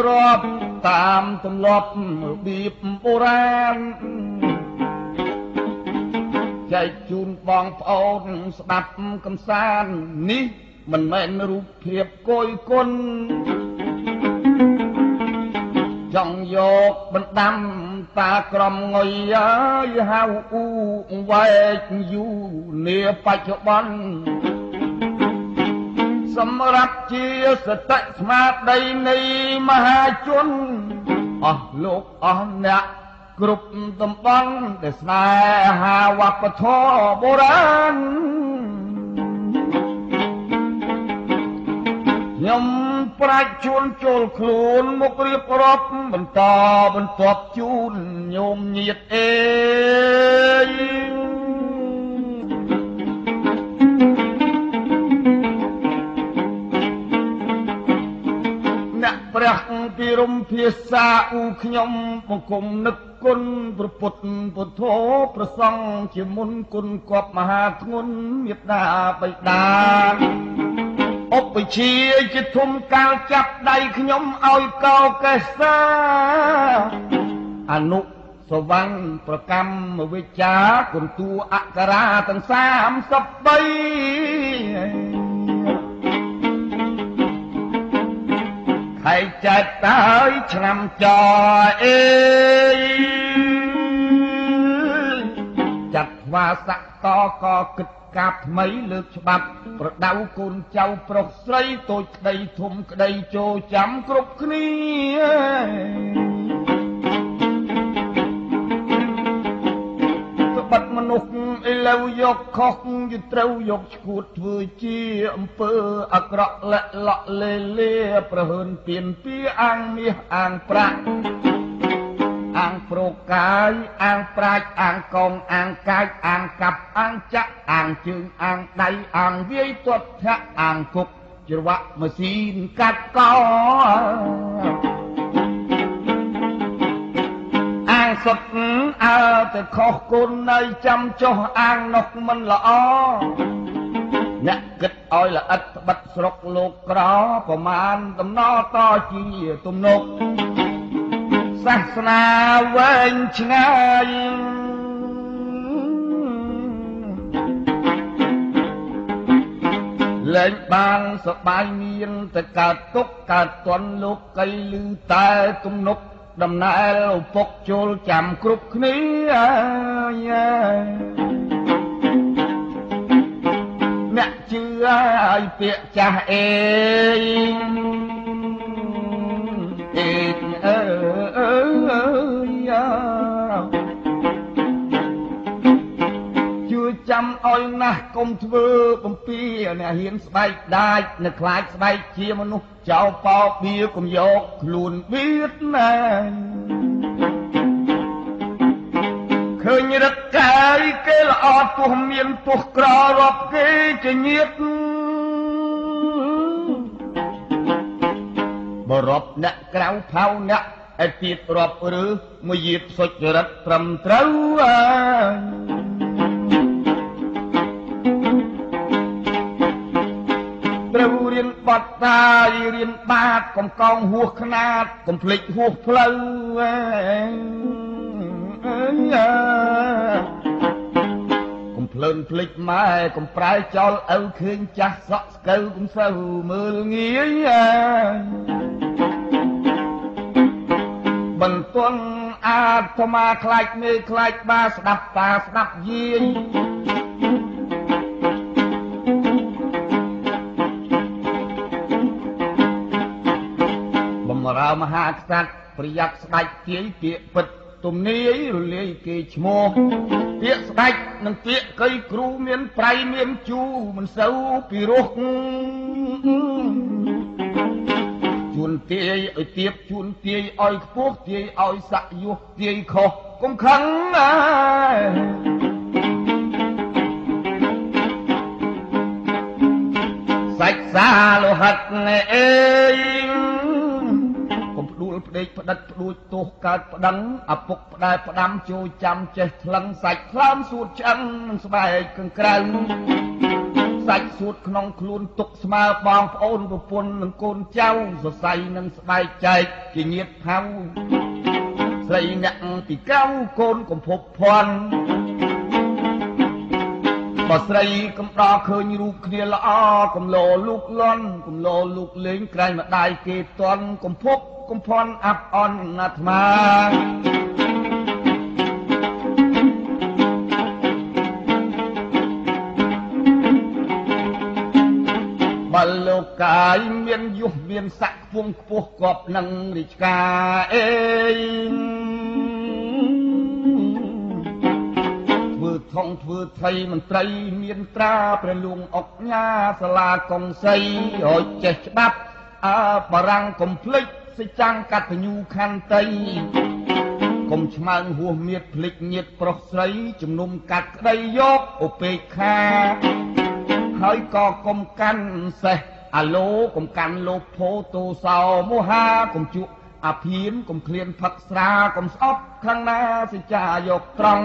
รอบตามตำรับบีบโบราณใจจูนบองเอาสนับกำซานนี่มันไม่รูปเพียบโกยกลจ้องโยกบันดำตากรมงอยย้ายหาวอูไว้อยู่เนื้อปัจจุบันสำหรับเชียสติสมาใดในมหาชนอ๋อโลกอ๋อเนี่ยกรุบตำบังแต่สนาหาวัปทอโบราณ ยมประชวนโจลคลุนมุกรีปรบบันตาบันตบจูนยมเยียดเองนักประหารพิรมพิสาอุขยมมงคลนึกคนประปุตประโถประสังเขียมุนคุณกอบมหาทงเมียดาไปดาอบไปเชียร์จิตทุ่มกางจับใดขยมเอาเก่าแก่ซาอนุสวรรค์ประกรรมวิจาคนตัวอักราตั้งสามสับใบใครจะตายฉลำจอเอจัดว่าสักตอก็กึดกับไม่เลือกฉบับประดาวกุลเจ้าปรกใส่ตัวใดทุ่มใดโจจำกรุบกรีตบัดมนุษย์ไอเล้วยกคอกยึดเต้ายกขุดฝืนจีอำเภออักระละละเลเล่ประเหินเปลี่ยนเปียอังมีอังประอ่างโปรกายอ่างปลายอ่างกองอ่างกายอ่างกับอ่างจะอ่างจึงอ่างใดอ่างเวียตัวทะอ่างกุกจรวะมาซีนกัดกออ่างสดเอาแต่ขอคนในจำจ้ออ่างนกมันละอนักเกิดอ้อยละอัดบัดสลกโลกกรอประมาณตำนอต่อจีตุ่มนกศาสนาเว้นชงายเล่นบางสบายเมียนแต่กาตุกกาตวนลูกไก่ลือตายตุ้มนกดำนายเราปกโจลจำกรุบนี้แม่เชื่อเปียจ่าเองเองเออชื่อจำอ้อยนะกมทเวปมปีเนี่ยเห็นสบายได้เนี่ยคลายสบายเชียมนุษย์เจ้าปอเบียกมยกลุนวิทย์นั่นเคยรักใครเกลอตัวเมียนตัวกรอรับเกจะเงียบบรอบนักกล่าวเผานักไอติดรอบหรือมือหยิบสดรัดตรำเท้าเราเรียนปัตตาเรียนบาดกำกองหัวขนาดกำพลิกหัวเพลากำเพลินพลิกไม้กำปลายจอลเอาคืนจักสะเกลกำเสามือเงี้ยบรรทนอาตมาคลายมือคลายบาสนับตาสนับยีนบ่มรามหาศักดิ์ปริยักสบายเกี่ยเกี่ยปิดตุ่มนี้รุเลียเกี่ยชโมเกี่ยสบายนั่งเกี่ยเคยครูเมียนไพรเมียนจูมันเสาปีรุกชุนเตี้ยไอเตี้ยชุนเตี้ยไอพวกเตี้ยไอสะยุกเตี้ยคอก้มขังนะใส่ซาโลหัดเองก้มดูเด็กประดับดูตุกการประดังอาปุกประดายประดามโจจำเจพลังใส่คล้ำสูดจังสบายกลางกลางใส่สูตรขนมคลุนตกสมาบองโอนประปนหนึ่งโกนเจ้าสดใสนั่งสบายใจจีเงียบเฮาใส่หนังตีเก้าโกนกลมพบพรบ่ใส่กำปลาเคยรูปเคลียละอ้อกำโลลูกล้นกำโลลูกเลี้ยงใครมาได้เกตตอนกลมพบกลมพรอับอ่อนนัดมาบัลลกายเมียนยุบเมียนสักพวงพวกกอบนังริกาเองฝืดทองฝืดไทยมันไตรเมียนตราประลุงออกหน้าสลากองใสหอยเจ็บบับ ปรังคมพลิกสิจังกัดยูคันเตยคมชมันหัวเมียดพลิกเนียดปรกใสจุ่มนุ่มกัดได้ยกโอเปคาเฮ้ยก็คมกันเสอโลคมกันโลโพตูเสาโมหะคมจุอภิมคมเคลียนผักสาคมสอบครั้งหน้าสิจายกตรัง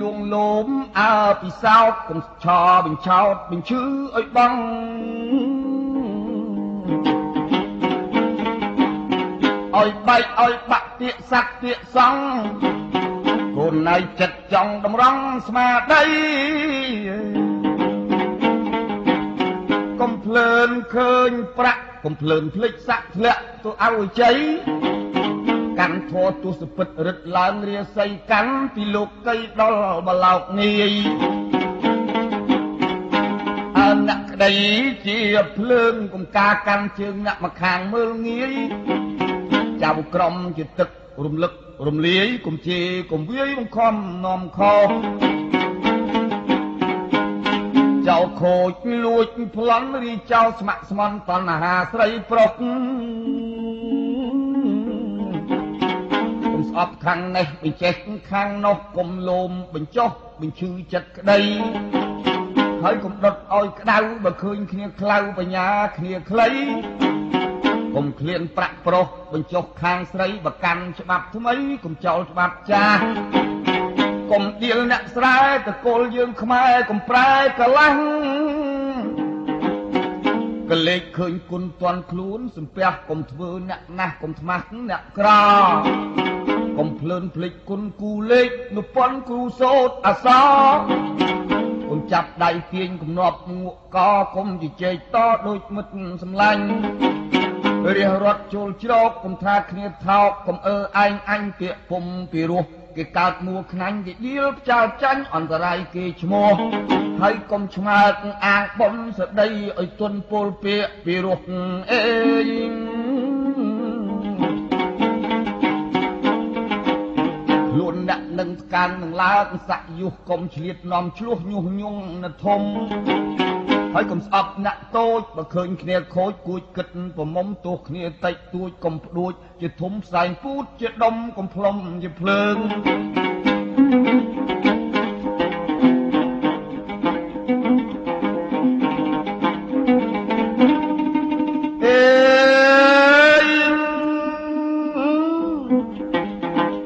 ลุงล้มอาปีสาวคมชอบินชาวบินชื่อไอ้บังไอ้ใบไอ้ปะเตี้ยสักเตี้ยสังคนในจัดจ้องดำรังสมาได้คมเพลินเคยประคมเพลินพลิกสักเละตัวเอาใจกันทอตัวสปิดรึดลานเรียใส่กันปีลูกไก่ดอลบลาวนี่อันนักใดเจียเพลินคมกากันเชิงนักมาขางเมืองนี้เจ้ากรมจิตตึกรุมลึกรุมเลี้ยคมเจียคมเวียคมคอมนอมคอเจ้าโคตรลุยพลันรีเจ้าสมัครสมันตอนหาใส่ปลอกผมสอบขังในเป็นเช็คขังนกกลมลมเป็นโจ๊กเป็นชื่อจัดใดเฮ้ยผมดดอ้อยกระดาวบะคืนเคลียคลาวปัญญาเคลียคล้ายผมเคลียนประโปรเป็นโจ๊กขังใส่บะกันฉบับทำไมผมเจ้าฉบับจ้ากมเดียวนักสายตะโกนยืมขมายกมปลายกะลังกะเล็กเคยกุนตอนคลุ้นสมเปียกกมทมือนักนักกมทมักนักกรากมเพลินพลิกกุนกูเล็กนุปนกูโซดอาซากมจับได้เพียงกมนอบงูกอกมจิเจต่อโดยมึดสำลังเรียรถโจลโจกกมทาเคลียเท้ากมเออไอไอเปียปมปีรูกิจการมัวขนันยิ่งเลี้ยวเจ้าจันอันตรายกิจมัวให้กมชมาตอ่างบนสดายไอจนปูเปียปีรุกเองล้วนดั่งหนึ่งการหนึ่งลาสะยุกมเฉลี่ยนอมชลุกยุ่งยุ่งนัดทมให้กมสับนัดโต้บะเคินเนียโคตรกุยกิดปมมตุกเนียไตตุยกมปลุยจะทุ่มใส่พูดจะดมกมพลมจะเพลิง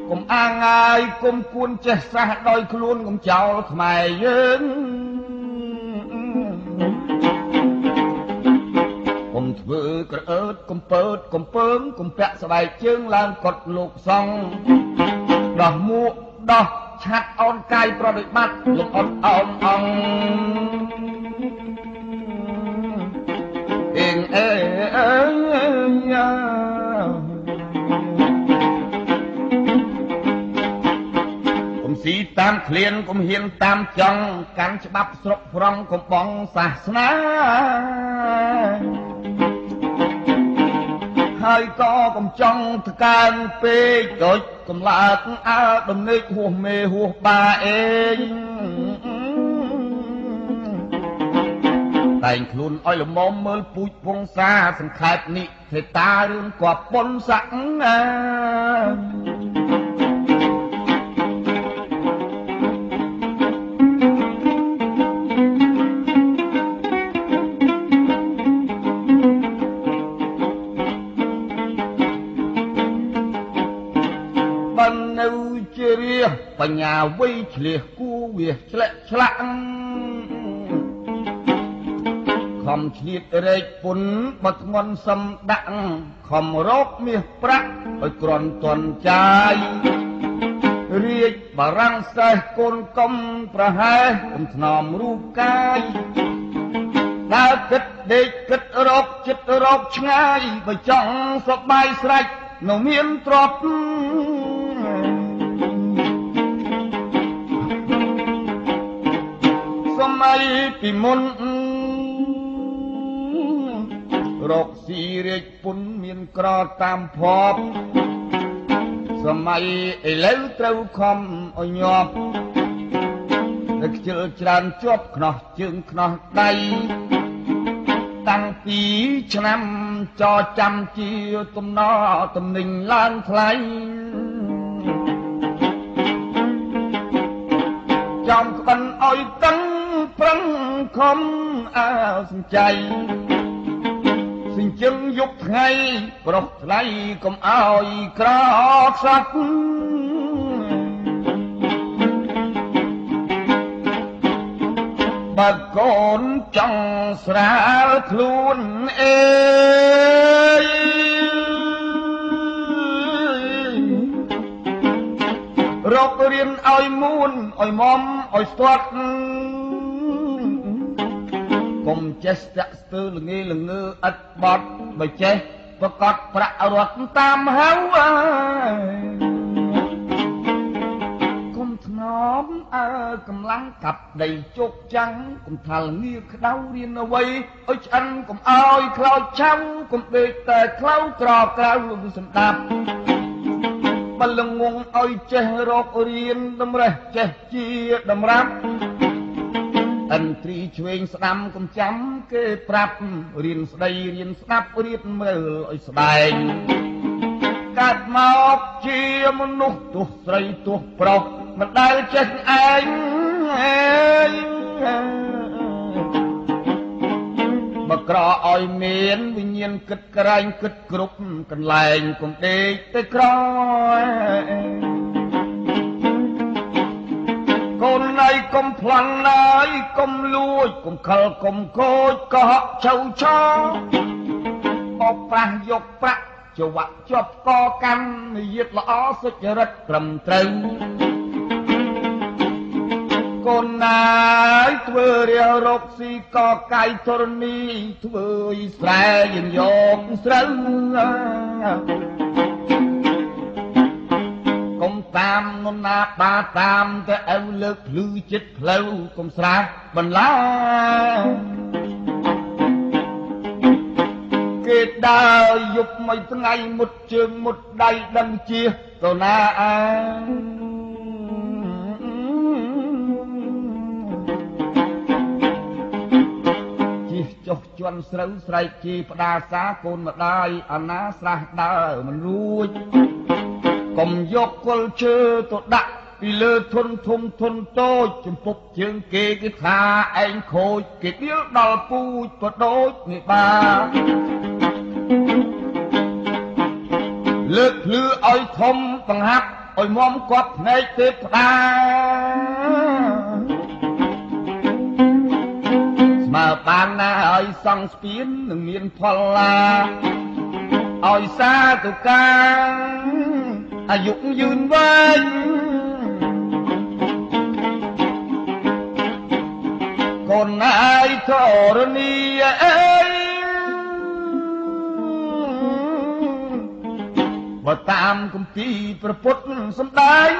กมอ่างไงกมกุนจะสะดอยคลุนกมเจ้าขมายยืนเบื่อกระเอิดกมเปิดกมเปิงกมแปะสบายเชิงลางกดลูกซองดอกมูดอกชัดอ่อนกายประดิบัติลูกอ่อนอ่อนอ่อนเองเอ๋ยกมสีตามเคลียนกมเฮียนตามจังการฉบับสบพร้องกมปองศาสนาให้ก็กำจังทการเปย์จดกำลาดอาดมนิหัวเมหัวปาเองแต่งคลุนอ้อยละมอมเมื่อปุยพงซาสังขารนิเทตาเรื่องกว่าปนสังปัญญาวิเฉลี่ยกู้เวียเฉลี่ยฉลังคำเฉียดเรกปุ่นบัดงอนสำดังคำรบมีพระไปกรอนตนใจเรียกบารังใส่กลกลมประหายกมถนอมรูปกายนาคิดเด็กคิดรบจิตรบช่างไงไปจ้องสบายใส่หนุ่มเมียนตรบไม่ปีมุนรกสีเรียกปุ่นมีนกรอตามพบสมัยไอเลี้ยวเต้าคอมอ่อยอบเด็กเจริญจานจบขนมจึงขนมไต tăng phí năm cho trăm chia tùm nó tùm mình lan thái trong con ôi tăng phấn không à xin chạy xin chân giúp ngay bọc lấy công ôi khó sắc bà con trong xa luôn ê rộp riêng ôi muôn ôi móm ôi xoát cùng chết sạc tư là nghi là ngư ất bọt bởi chết và cọt phạ rọt tam háo Nhóm ơ cầm lăng cặp đầy chốt trắng Cầm thà là nghiêng đau điên ở quay Ôi chân cầm ôi khlau trắng Cầm bề tờ khlau trò khlau luôn xâm tạp Bà lưng nguồn ôi chê rộp riêng đâm ra chê chia đâm ráp Ấn trí chuyên sẵn cầm chấm kê prap Riêng sẵn đầy riêng sẵn riêng mơ ôi sẵn đầy Cát mọc chia môn nụ tuộc sầy tuộc prọc Mà đau chết anh Mà cỏ ôi miến Vì nhiên kịch cả anh kịch group Cần lành còn đi tới cỏ Con này con phẳng này Con lùi con khẩu con khôi Có châu chó Bọc phá dục phá Châu bạc chọc co canh Giết lõ sức rất trầm trần Con này thưa rêu rốc si có cái thơ ni Thưa Israel dân dọc sân Công tam ngôn nạp ba tam Thế eo lực lưu chích lâu Công sra bằng lá Kết đa dục mấy tháng ngày Một trường một đầy đăng chia Tổ na Chuan sâu sợi chi phá đá xá côn mà đai Án á xa đá mình rùi Cầm dốc quân chư tổ đạc Vì lơ thôn thôn thôn tôi Chúng phục chương kê cái thà anh khôi Kể điếc đòi vui tổ đối người ba Lực lư ôi thông bằng hạp Ôi mong quắp ngay tế phá đá Mà bàn là ôi xong biến nâng miền phó là Ôi xa tù ca à dũng dương vên Còn ai thổ rô ni ấy Và tạm công ty phật phút xâm đánh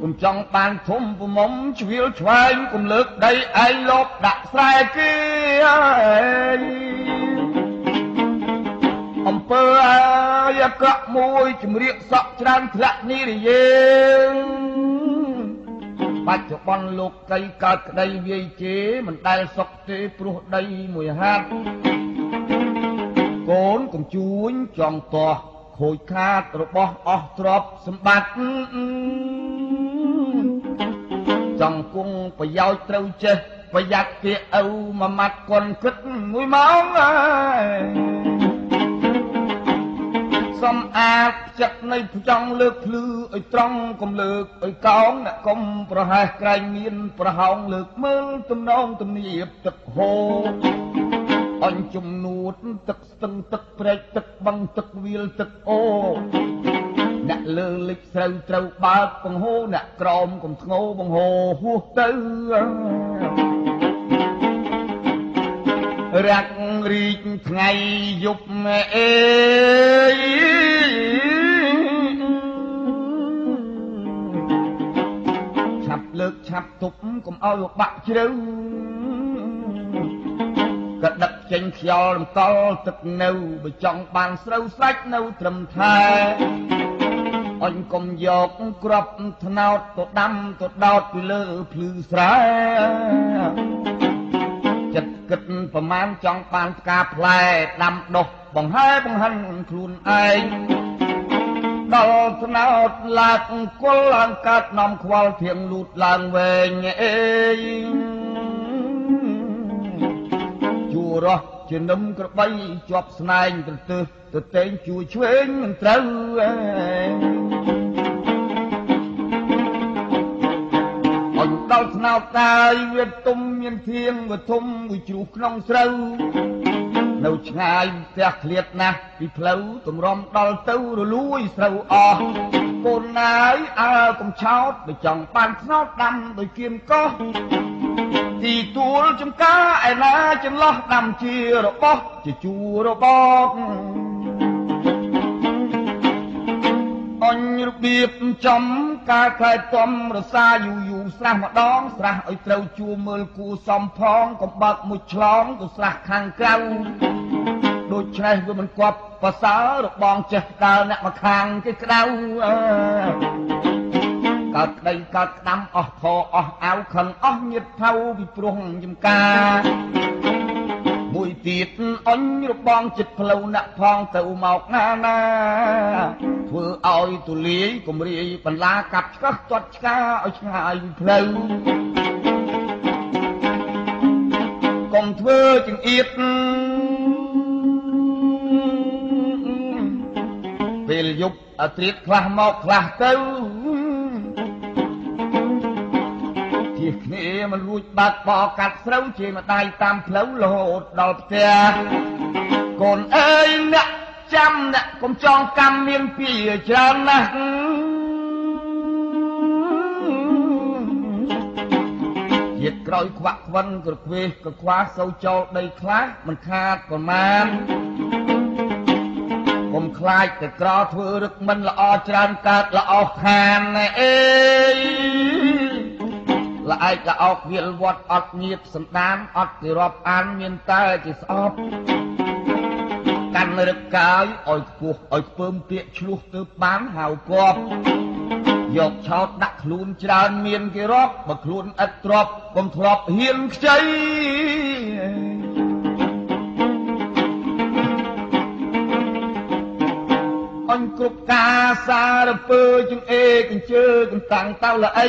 Cùng trong bàn thùm vô mông chuyêu choanh Cùng lực đầy anh lột đạc sai kia Ông phơ ai cọp môi Chùm riêng sọc tràn thật ní để dên Bạch cho con lột cây cạc đầy vây chế Mình đai sọc tế phụ đầy mùi hát Cốn cùng chú anh tròn tòa Khôi khát rồi bỏ ổ trọp xâm bạch Trong cung phải giao trâu chết Phải giặt kia âu mà mặt còn khứt mũi máu Xong ác chất này trong lực lưu Ở trong công lực Ở con đã công Và hai cây miên Và hòng lực mơ Tâm nông tâm nghiệp Tật hồ Anh chung nuốt Tật tân tật prê Tật băng tật viên tật ô Nạ lơ lịch sâu trâu bát bằng hô nạ crom Còn ngô bằng hồ hô tư Rạc rịt ngày dục ê Chạp lực chạp thúc cùng ôi bạc chứ Cả đập chênh khéo làm to thật nâu Bởi trong bàn sâu sách nâu trầm thai Anh còn dọc crop thân nào tốt đâm tốt đọt Vì lỡ phư sá Chật ประมาณจังปานกาแพลดำดกบังให้บังหันทุนไอดอลสนาวหลักก้นหลังกัดนำควาวเทียงหลุดหลังเวงเองอยู่รอจะนำกระไปจอบสนายตึกตึกตึกเต็งจู่ช่วยมันเต้ดาวสนาวตายเวียนตุ้มเวียนเทียงเวียนทุ่มวิจูขนองเศร้าเน่าชายแตกเลียดนะปีเพลวตุ่มรอมดาวเต้าลุยเศร้าอ่ะคนไหนอาตุ่มเช้าไปจังปานสนาวดำไปเกี่ยมก็ตีตัวจมก้าไอ้นาจมล้อดำเชียร์บ๊อกจะจูร์บ๊อกอันรูปบีบจมกาไข่ต้มรสาอยู่อยู่สระมาดองสระไอเต้าจูมือกูสอมพองกับบักมุดช้องกับสระคางเกาโดยใช้เพื่อมันกวบภาษาดอกบองเจ็ดดาวเนี่ยมาคางก็เกากัดได้กัดน้ำออกคอออกเอาขันออกเงียบเท่าวิปรุงยมกาบุยตีดอันรูปบองจิตเพลาหนักพองเต่าหมอกนานาเพื่อเอาตุลีกุมรีปัญลากับก็จดก้าเอาชายเพลากองเพื่อจึงอีดเปลยุบอติดคลาหมอกคลาเต้านี่มันรูดบาดปอกัดเสาเจมาตายตามเพลาโลดดอกเตะก่อนเอ้ยเนี่ยจำเนี่ยผมจองกำเมียนปีจำนะเหยียดกรอยควักวันกระเวกกระคว้าเสาเจ้าในคลาสมันขาดก่อนมันผมคลายแต่กรอเธอรึกมันละออจานกัดละออแหนเอ้ละไอ้จะออกเวียนวัดออกเงียบสันตานออกที่รอบอันเมียนใต้ที่สอบกันเรื่องกายอ่อยกูอ่อยเพิ่มเปียกลุกตื้อบ้านหาวกอบหยอกชอบดักลุนจานเมียนกี่รอบบักลุนอัดรอบกมทรอบเฮียนใจอันกรุบกาซาลเปอร์จึงเอกันเจอกันต่างเต้าละไอ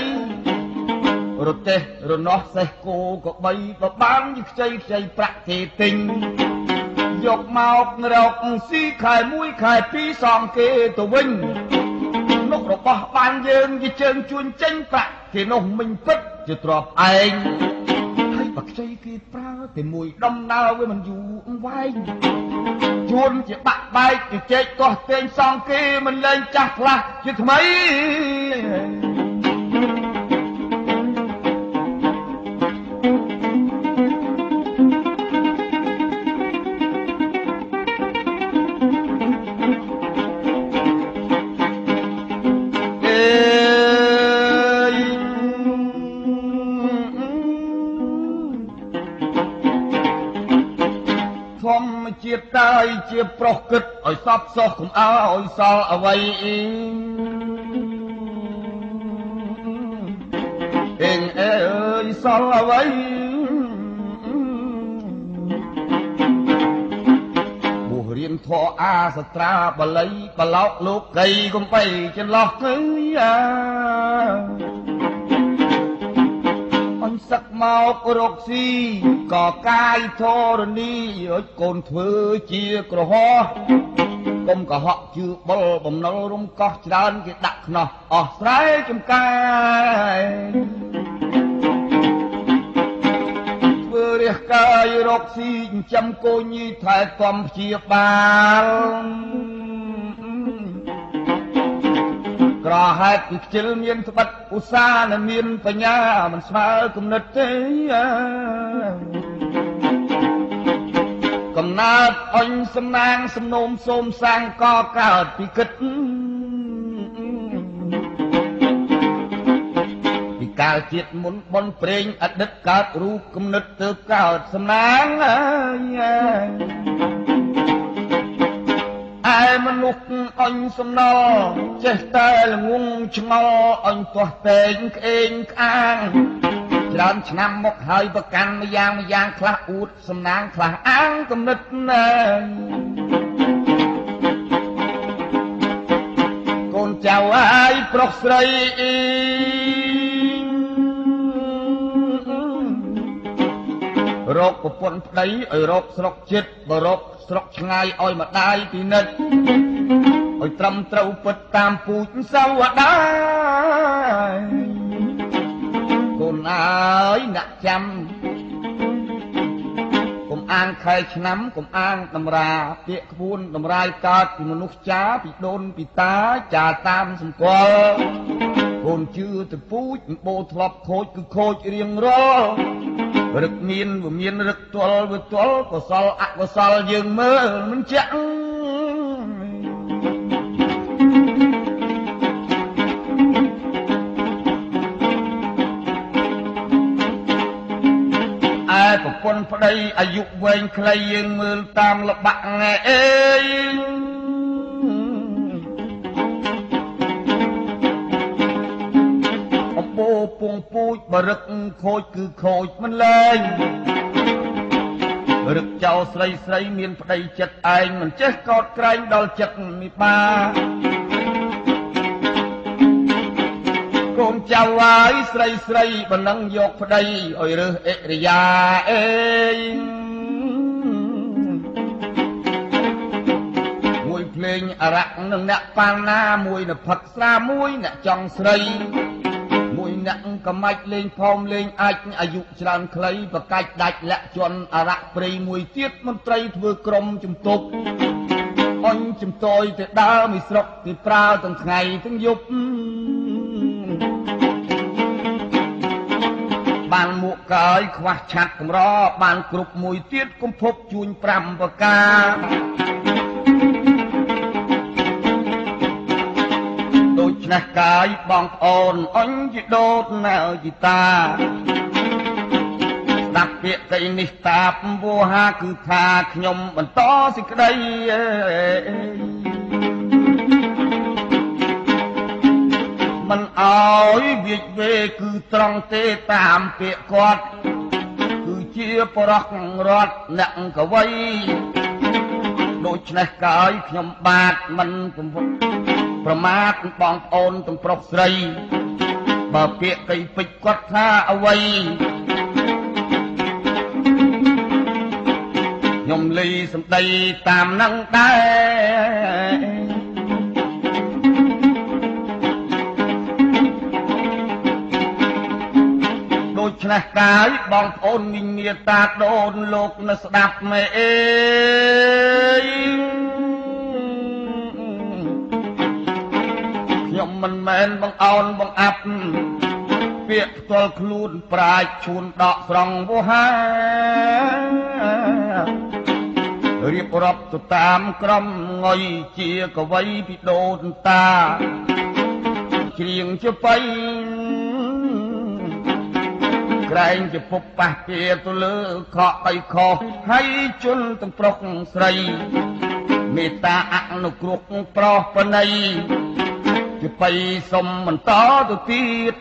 รถเตะรถนอสเซกูก็ใบก็บ้านยิ่งใจใจประเทศติงยกมาออกเงาออกซีไข่มุ้ยไข่ปีสองเกตวิ่งนกรบบ้านยืนยิ่งเชิงชวนเจ้งประที่นกมันพิษจะตรอบเองให้ปักใจกีปลาแต่มุ้ยดำดาวไว้มันอยู่ไว้ชวนจะปะไปจะเจ๊ก็เต้นสองเกมันเล่นจักละจะทำไมเจี๊ยบตายเจี๊ยบปลอกกึดอ้อยซับซอกขุมอ้าอ้อยซาเอาไว้เองเองเอ้ยซาเอาไว้บุเรียนทออาสตราบะไลบะลอกลูกไก่กุมไปจนลอกเอ้ยอันสักเมากรกซีก่อกายทรณีไอ้คนเถื่อเชี่ยกระหอบก้มกระหอบชื่อบอลบ่มนรมก็จานกิดักนออ๋อใส่จมกายเพื่อเรียกกายรกซีจำโกยีไทยความเชี่ยบานกระหายกิจเมียนสบัดอุสานเมียนปัญญามันสมาคมนัดเตี้ยกำนัดอันสำนางสำนมสมสร้างก่อเกิดปีกึศปีกาจิตมุนบนเพลงอดดัดเกิดรูกำนัดเติบเกิดสำนางไอ้มนุษย์อันสำนอเจตใจงงชงออันตัวเต็งเองข้าง ร้อนฉน้ำมกหอยประกันไม่ยางไม่ยางคลาอูดสำนางคลาอ้างกำนิดเนยคนเจ้าไอ้ปลอกใสรกปนได้ไอ้รกสลกจิตบรกสลกไงอ้อยมาได้ทีนิดไอ้ตรำเต้าปดตามปูนเศร้าได้คนไอ้หนักจำผมอ่างใครชน้ำผมอ่างตำราเปียกพูนตำรายกาดมนุษย์จ้าปีโดนปีตาจ่าตามสมควรคนชื่อแต่ปูนโบทลบโคตรคือโคตรเรียงรอรึกมีนบ่มีนรึกตัวบ่ตัวก็สอลอะก็สอลยืงมือมันจังไอ้ประปนพระใดอายุเวงใครยืงมือตามละบักไงเอ้ยปุงปูดบรึกโคตรคือโคตรมันเลยรึกเจ้าใส่ใส่เมียนประเดี๋ยวจัดไอ้มันเจ๊กอดใครดอลจัดมีปลาโกมเจ้าไว้ใส่ใส่บันนังยกประเดี๋ยวเออรึเอริยาเองมวยเพลงอรักนั่งหน้าปานหน้ามวยหน้าผักสามมวยหน้าจังใส่นั่งกำมัดเล่งพอมเล่งไอ้อายุชราญคล้ายประกาศได้และจนอาระปรีมวยเทียบมันไตรเพื่อกรมจุ่มตกอันจุ่มตอยแต่ดาวมีสระติดปลาตั้งไงทั้งยุบบานหมวกเกยขวักชักกำรอบานกรุบมวยเทียบก้มพบจุนปรำประกานักกายบองอ่อนอันจิตโดดแนวจิตตาดักเปียกใจนิสตาบัวฮาคือทาขยมบรรโตสิกได้มันอ้อยเบียดเบคือตรองเตตามเปียกกอดคือเชี่ยปรักรอดหนักกวัยโดยนักกายขยมบาดมันกุมประมาทปองโอนต้องปลอกใสบ่เปียกไก่ปิดกัดท่าเอาไว้ยมลีสำได้ตามนั่งได้โดยชนะกายปองโอนมีเมียตาโดนโลกน่ะสดับไม่เองยมมันแมนบังอ่อนบังอับเปียกตัวคลูนปลายชูนดอกฟรองโบฮาเรียบรับตัวตามกรมงอยเจียกไว้พี่โดนตาเฉียงจะไปใครจะพบปะเปียตัวเลือกขอไปขอให้จนต้องปรกใสเมตตาอันกรุกปลอปนัยจะไปสมมันต่อตัวตีด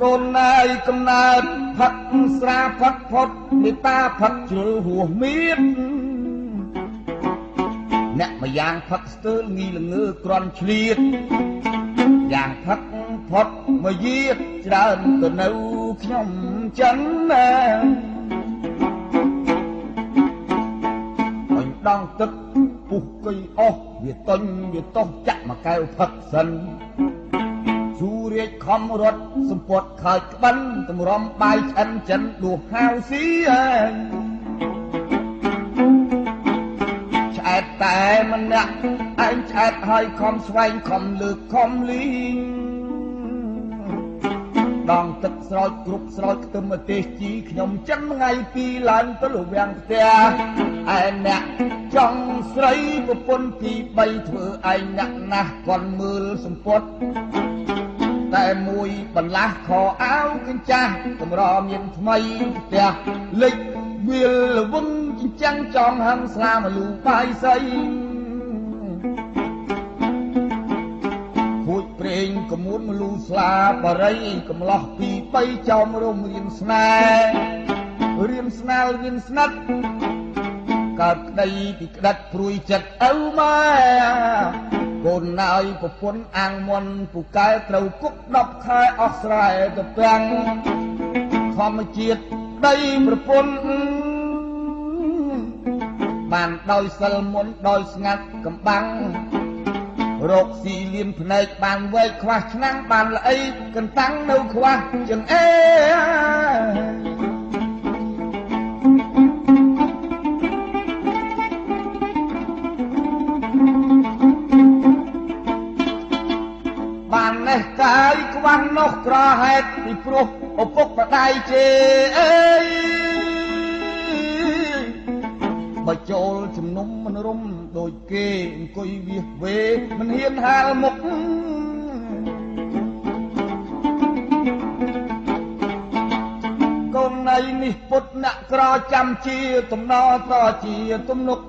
คนนายกำนัดพักสราพักพดมีตาพักจุลหัวมีดแนะมาอย่างพักสเตอร์งีละเงือกรอนเฉียดอย่างพักพดมาเยียดจราจรตัวเน่าขย่มจันแม่อันดังตึกปุกไก่ออกเวียต้นเวียต้นจะมาแก้วผักสันชูเรียกคำรถสมปวดขายบันตำรอมไปฉันฉันดูห้าวเสียชาติแต่มันหนักไอ้ชาติให้คำสวายคำลึกคำลิงดองตึกสลอยกรุบสลอยตึมเตจีขยมจันไงปีหลังตะลุแวงเตียไอ้หนักจังใส่ปะปนปีใบเถื่อไอ้หนักนะก่อนมือสมปดแต่มวยบรรลักขอเอากินจ้าก็รอเมียนทำไมเตียเล็กเวียลวงจิงจังจองห้ามสลามาลูไปใส่คุยเปร องกมุนมลูสลาปไรเองกมลอปีไปจอมรมเรียมสนาเรียมสนาเรียมสนัดกระดัยติกระดัดปลุยจัดเอามาคนนายปพนอ่างมนปุกไก่เต่ากุกดอกคายออกสลายตะแปงธรรมจิตได้ประพนบ้านดอยสลมนดอยสงัดกำบังโรคสี่เหลี่ยมพนัยบ้านเวกควาชนั่งบ้านละไอกันตั้งเนื้อควาจังเอใจควันนกกระเหตุที่ปลุกอบปกประไดเจบะโจลจมนุ่มมันร่มโดยเกมกุยเวียเวมันเฮียนหาหมกคนในนี่ปุตนะกระจำเชียตุ่มนอต่อเชียตุ่มนก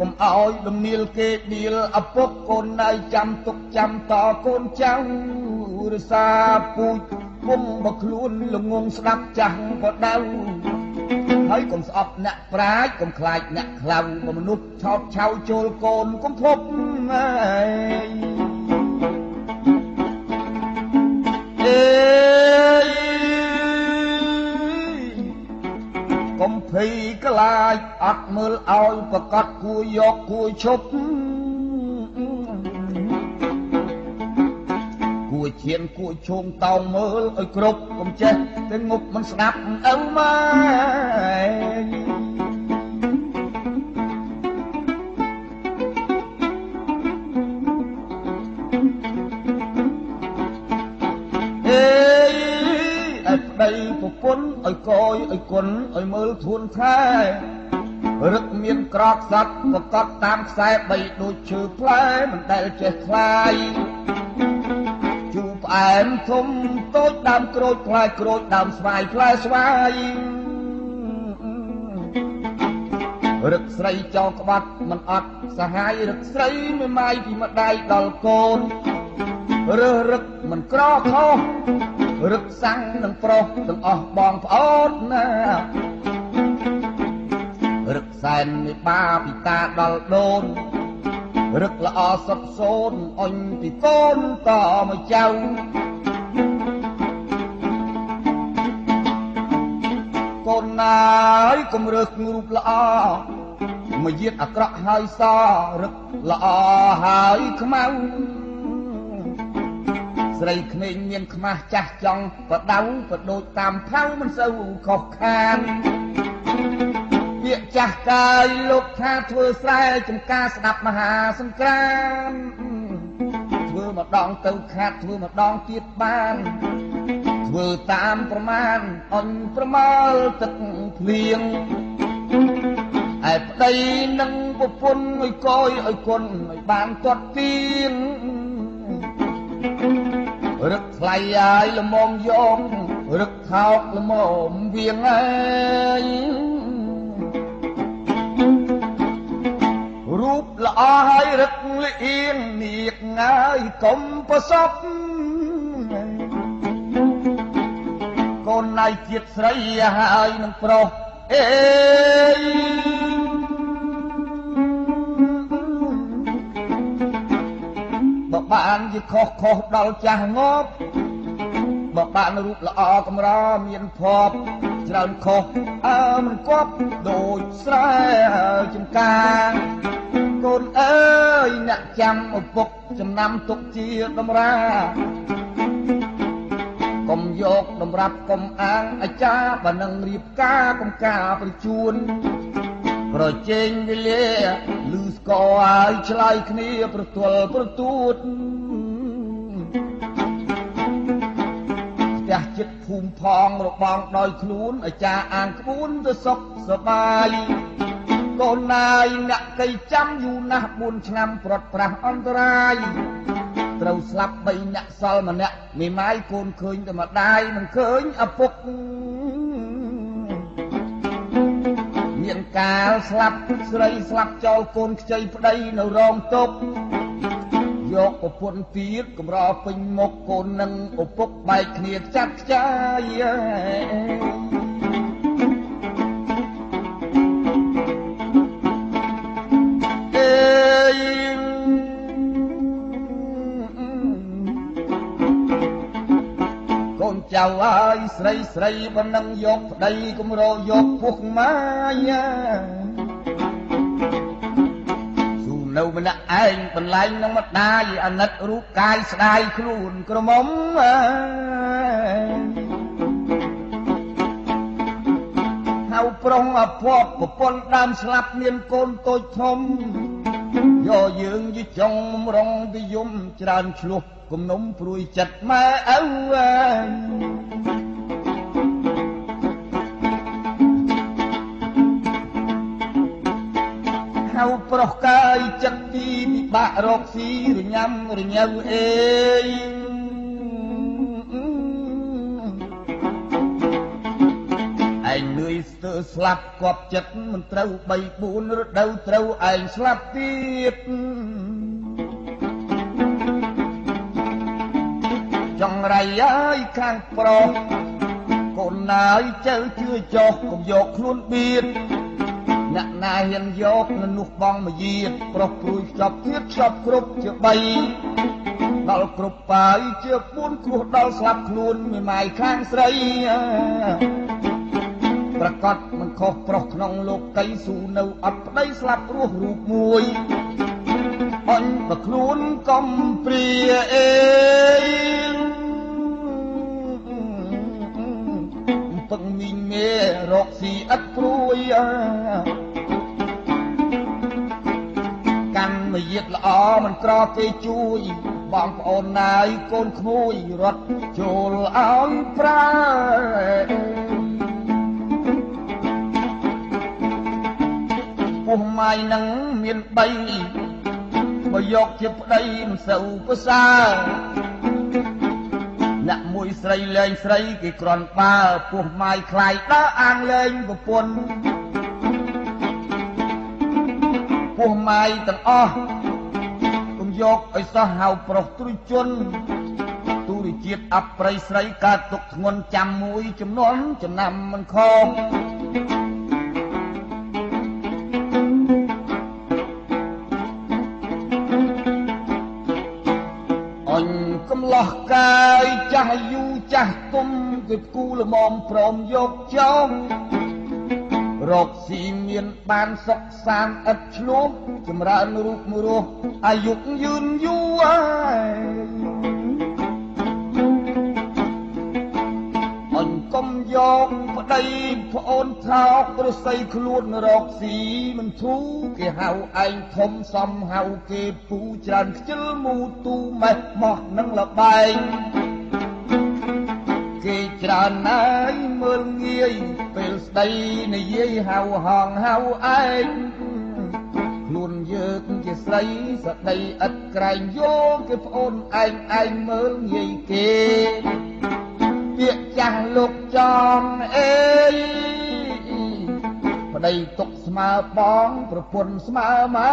กมเอาดมิลเกดิลอภกคนในจำตกจำต่อคนเจ้าฤษาปูกุมบกลุนลงงงสนับจังก็เดาให้กมสอบหนักปลายกมคลายหนักคลำกมนุษย์ชอบชาวโจลโกนกมพบไงเอกมพีกลายอัดมือเอาประกัดกุยยกกุยชบกุยเชียนกุยชงเตามือไอ้กรบกุมเจ็ดแต่งบมันสนับเอามาไอ้ก้อยไอ้คนไอ้มือทุนแท้รึกเมียนกรอกสัตว์ก็กอดตามสายไปดูชื่อแผลมันแต่เจ็บคลายจูบแอมทุ่มโต๊ดดำโกรธคลายโกรธดำสวายคลายสวายรึกใส่จอกบัดมันอัดสหายรึกใส่ไม่ไม่ที่มาได้ดอลโกนรึกรึกมันกรอกเขารึกสั่งนังโปรตังออกบองพอดนะรึกแสนในป้าปิตาดอลโดนรึกละอสับโซนอ่อนปิโกนต่อมาเจ้าคนนายกมรึกรูปละอมาเย็ดอักระหายซารึกละอหายขมาวใส่เขม่นเงียนขมาจักจังปะเดาปะโดดตามเท้ามันเศร้าขอกคานเบียจักกายลบท่าเธอใส่จมกาสนับมหาสงครามเธอมาดองเตาขาดเธอมาดองจีบบ้านเธอตามประมาณอ่อนประมาลตึกเพียงไอ้ปฏินังปะปนไอ้ก้อยไอ้คนไอ้บานตัดตีนรึกไล่ไอ้ละมองยองรึกเท้าละมองเวียงไอ้รูปละอายรึกละเอียงเนียกไงกลมประสบก่อนนายเกียรติไรหายนังโปรเอบ่บ้านยิ่งขอขอดอกจังงบบ่บ้านรูปละออกำราเมียนพอบจานขออามกบโดดใส่จังกาคนเอ้ยหนักจำอุปกจำนำตกเจียดำรากมยกดำรับกมอ่างอาจารย์บันังรีบกากมกาประจุนกระเจงเวเล่ลูสกอยชลายคณีประตูประตูแต่จิตภูมิพองระบองดอยคลุ้นอาจารย์อ่างคุ้นจะสบสบายก็นายหนักใจจำอยู่นะบุญชนำปลดปล่อยอันตรายเราสลับไปหนักสลมันเนี่ยมีไม้โกนเคยแต่มาได้มันเคยอภกยังกาสลับใส่สลับเจ้าโกนใจพระใดนรองตบ โยกอบพนฟีดกำราปิงมกโกนังอบปกใบเนียดจัดใจเจ้าไอ้ใส่ใส่บันนังยกใดก็มรอยกพวกมายาสู่เนื้อมันละเองเป็นลายน้องมัดได้อันนัดรู้กายสลายครูนกระมมเฮาปรองอภพกับปนดำสลับเนียนโกนตัวชมย่อยืงยิ่งจงรองดิยมจานฉลุกุมน้มปลุยจัดมาเอาไว้เฮาปรกกายจักตีมีบะรกสีหรือยำหรือยาวเองไอ้เหนื่อยเสือสลับกอบจัดมันเต้าใบบุญรถเดาเต้าไอ้สลับตีจังไรย้ายข้างปลอกคนนายเจ้าชื่อจอกก็ยกล้วนบีดนักนายยันยกนันนุกบองมายีดปลอกปลุยจับเทียบจับครบเชือบใบดาวครบไปเชือบปุ้นครูดาวสลับล้วนไม่หมายข้างใส่ประกาศมันขอปลอกน้องโลกไก่สู่เนาอับได้สลับรูปรูปมวยอ่อนตะคลุนกำเปรียเองปังมีเมรอกสีอัดกรุยกันมาเย็ดละอมันกรอเกจุยบางปอนนายโกนขมุยรถโจลอังปราปุมไม้หนังเมียนใบมายกเจ็บได้มันเศร้าภาษาหนักมวยใส่เลยใส่กี่กรอนป่าพวกไม้คลายตาอ่างเลยบุปผลพวกไม้ต่างอ้อต้องยกไอ้สะหาวปลอกตุริจนตุริจิตอับไรใส่กาตกงนจำมวยจำนวนจำนำมันคอหลอกกายจะอยู่จะตุ้มเก็บกู้ละมอมพร้อมยกจ้องรบสีเมียนบานสักสานอัดชลุบจำรานรูปมรูอายุยืนอยู่อ่อนก้มยกพอได้พออ่อนเท้าประใสขลุนรบสีมันทุกข์เฮาไอทมซำเฮาเก็บผู้จันจิลมูตูไม่หมอกนั่งละใบเกี่ยจรานไอเมืองเงียเปลสได้ในเยี่ยเฮาห่างเฮาไอลุนเยอะจะใส่สะได้อัดไกรโยเก็บอ่อนไอไอเมืองเงียเกี่ยเปียกจังลูกจอมเอได้ตกสมาบ้องประพนสมาแม่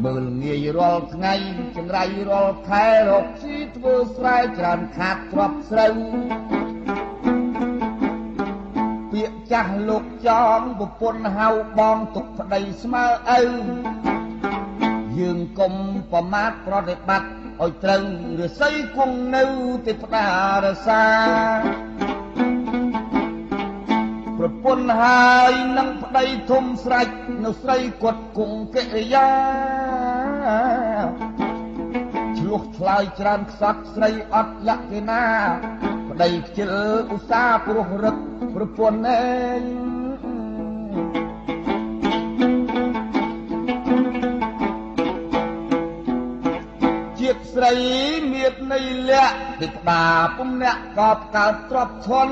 เมื่อเงียรอไงจังไรรอแท้รกชีตเวอร์สไรจานขาดกรอบเสวเปียจักหลกจองประพนเฮาบ้องตกได้สมาเอ้ยืงกลมประมาทเพราะได้บัดอ่อยเติงหรือใส่คงนู้ติดดาราซาประพนหายนั่งพดายทมใส่นกใส่กดคงเกยาฉลุกลายจานสักใส่อัดละกินาพดายเจออุสาปรุรักประพนเองเจี๊ยบใส่เมียดในเละติดตาปุ่มเนะกอบการตรบทน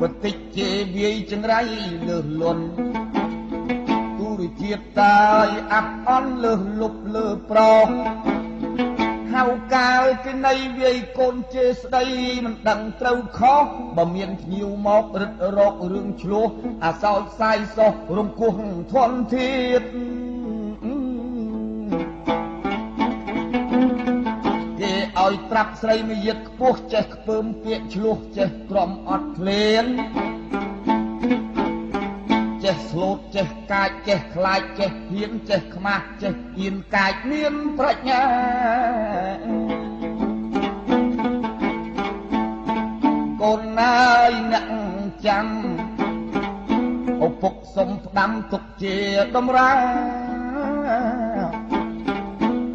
ปฏิจเจวีจังไรเลือดล้นตุริเจียตายอับอ้อนเลือดลบเลือดปลอกเฮากายกันในเวียโกนเจสได้มันดังเต้าคอบ่เมียนหิวมอกรึดรอกเรื่องชโลอาสาวใส่ซอรวมกุ้งทนเทียด อยตรักใส่ไม่ยึดพวกเจ็บเพิ่มเปียชลุกเจ็บกล่อมอดเลี้ยนเจ็บสลดเจ็บกายเจ็บคลายเจ็บเหี้ยนเจ็บมาเจ็บอินกายเนียนพระญาคนนายนั่งจังอุปกสมดำตุกเจี๊ยดมรา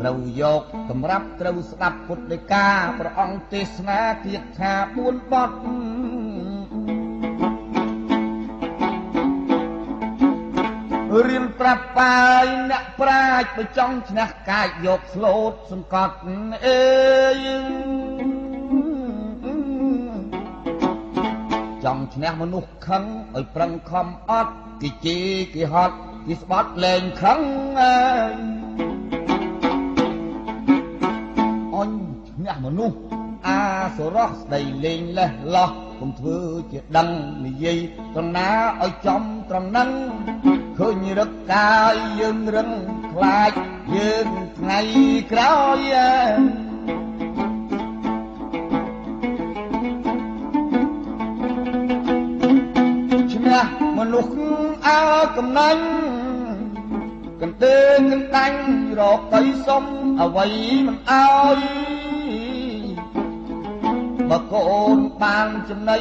เราโยกตำรับเราสลับปุตติกาพระองค์ติสนาเทียธาบุญปอดเรียนประปายนักปราชญ์ประจ้องชนะกายโยกสลดสมกอดเอยจ้องชนะมนุษย์ขังไอ้ปรังคำอดกิจีกิฮอดกิสปอดเลนขังอ้นเนี่ยมนุษย์อาสรอสได้เลนและหลอกคงเธอจะดังนี่ยี่ตรงน้าไอ้จอมตรงนั้นเคยรักกายยืนรังคลายยืนไงกล้าชนะมนุษย์เอากำนันกันเตือนกันตั้งรอไปส้มเอาไว้มันเอาบางคนบางจำใน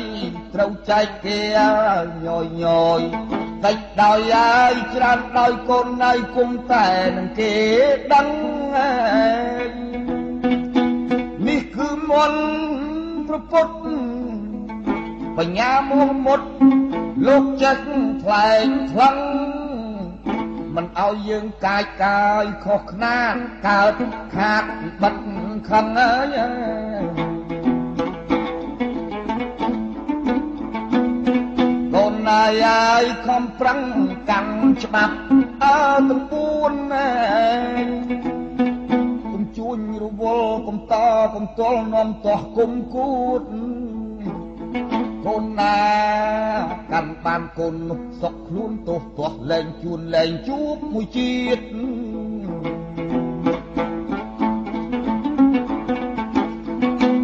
เราใจเกลียดหน่อยหน่อยแต่ดอยไอ้ชราดอยคนในคุ้มแต่นั่งเกดังนี่คือมนต์พระพุทธปัญญาโมหมดโลกจักรไถ่พลังมันเอายืนกายกายขอกหน้าเกิดขาดบัดขันเอ้ยนายคำพรังกันฉบับอาตมปูนแม่กุมจุนรูบลกุมตากุมตอลนอมตอกุมกูดคนนากันปานคนสกลุ้นตัวตัวแรงจุนแรงจูบมุจิต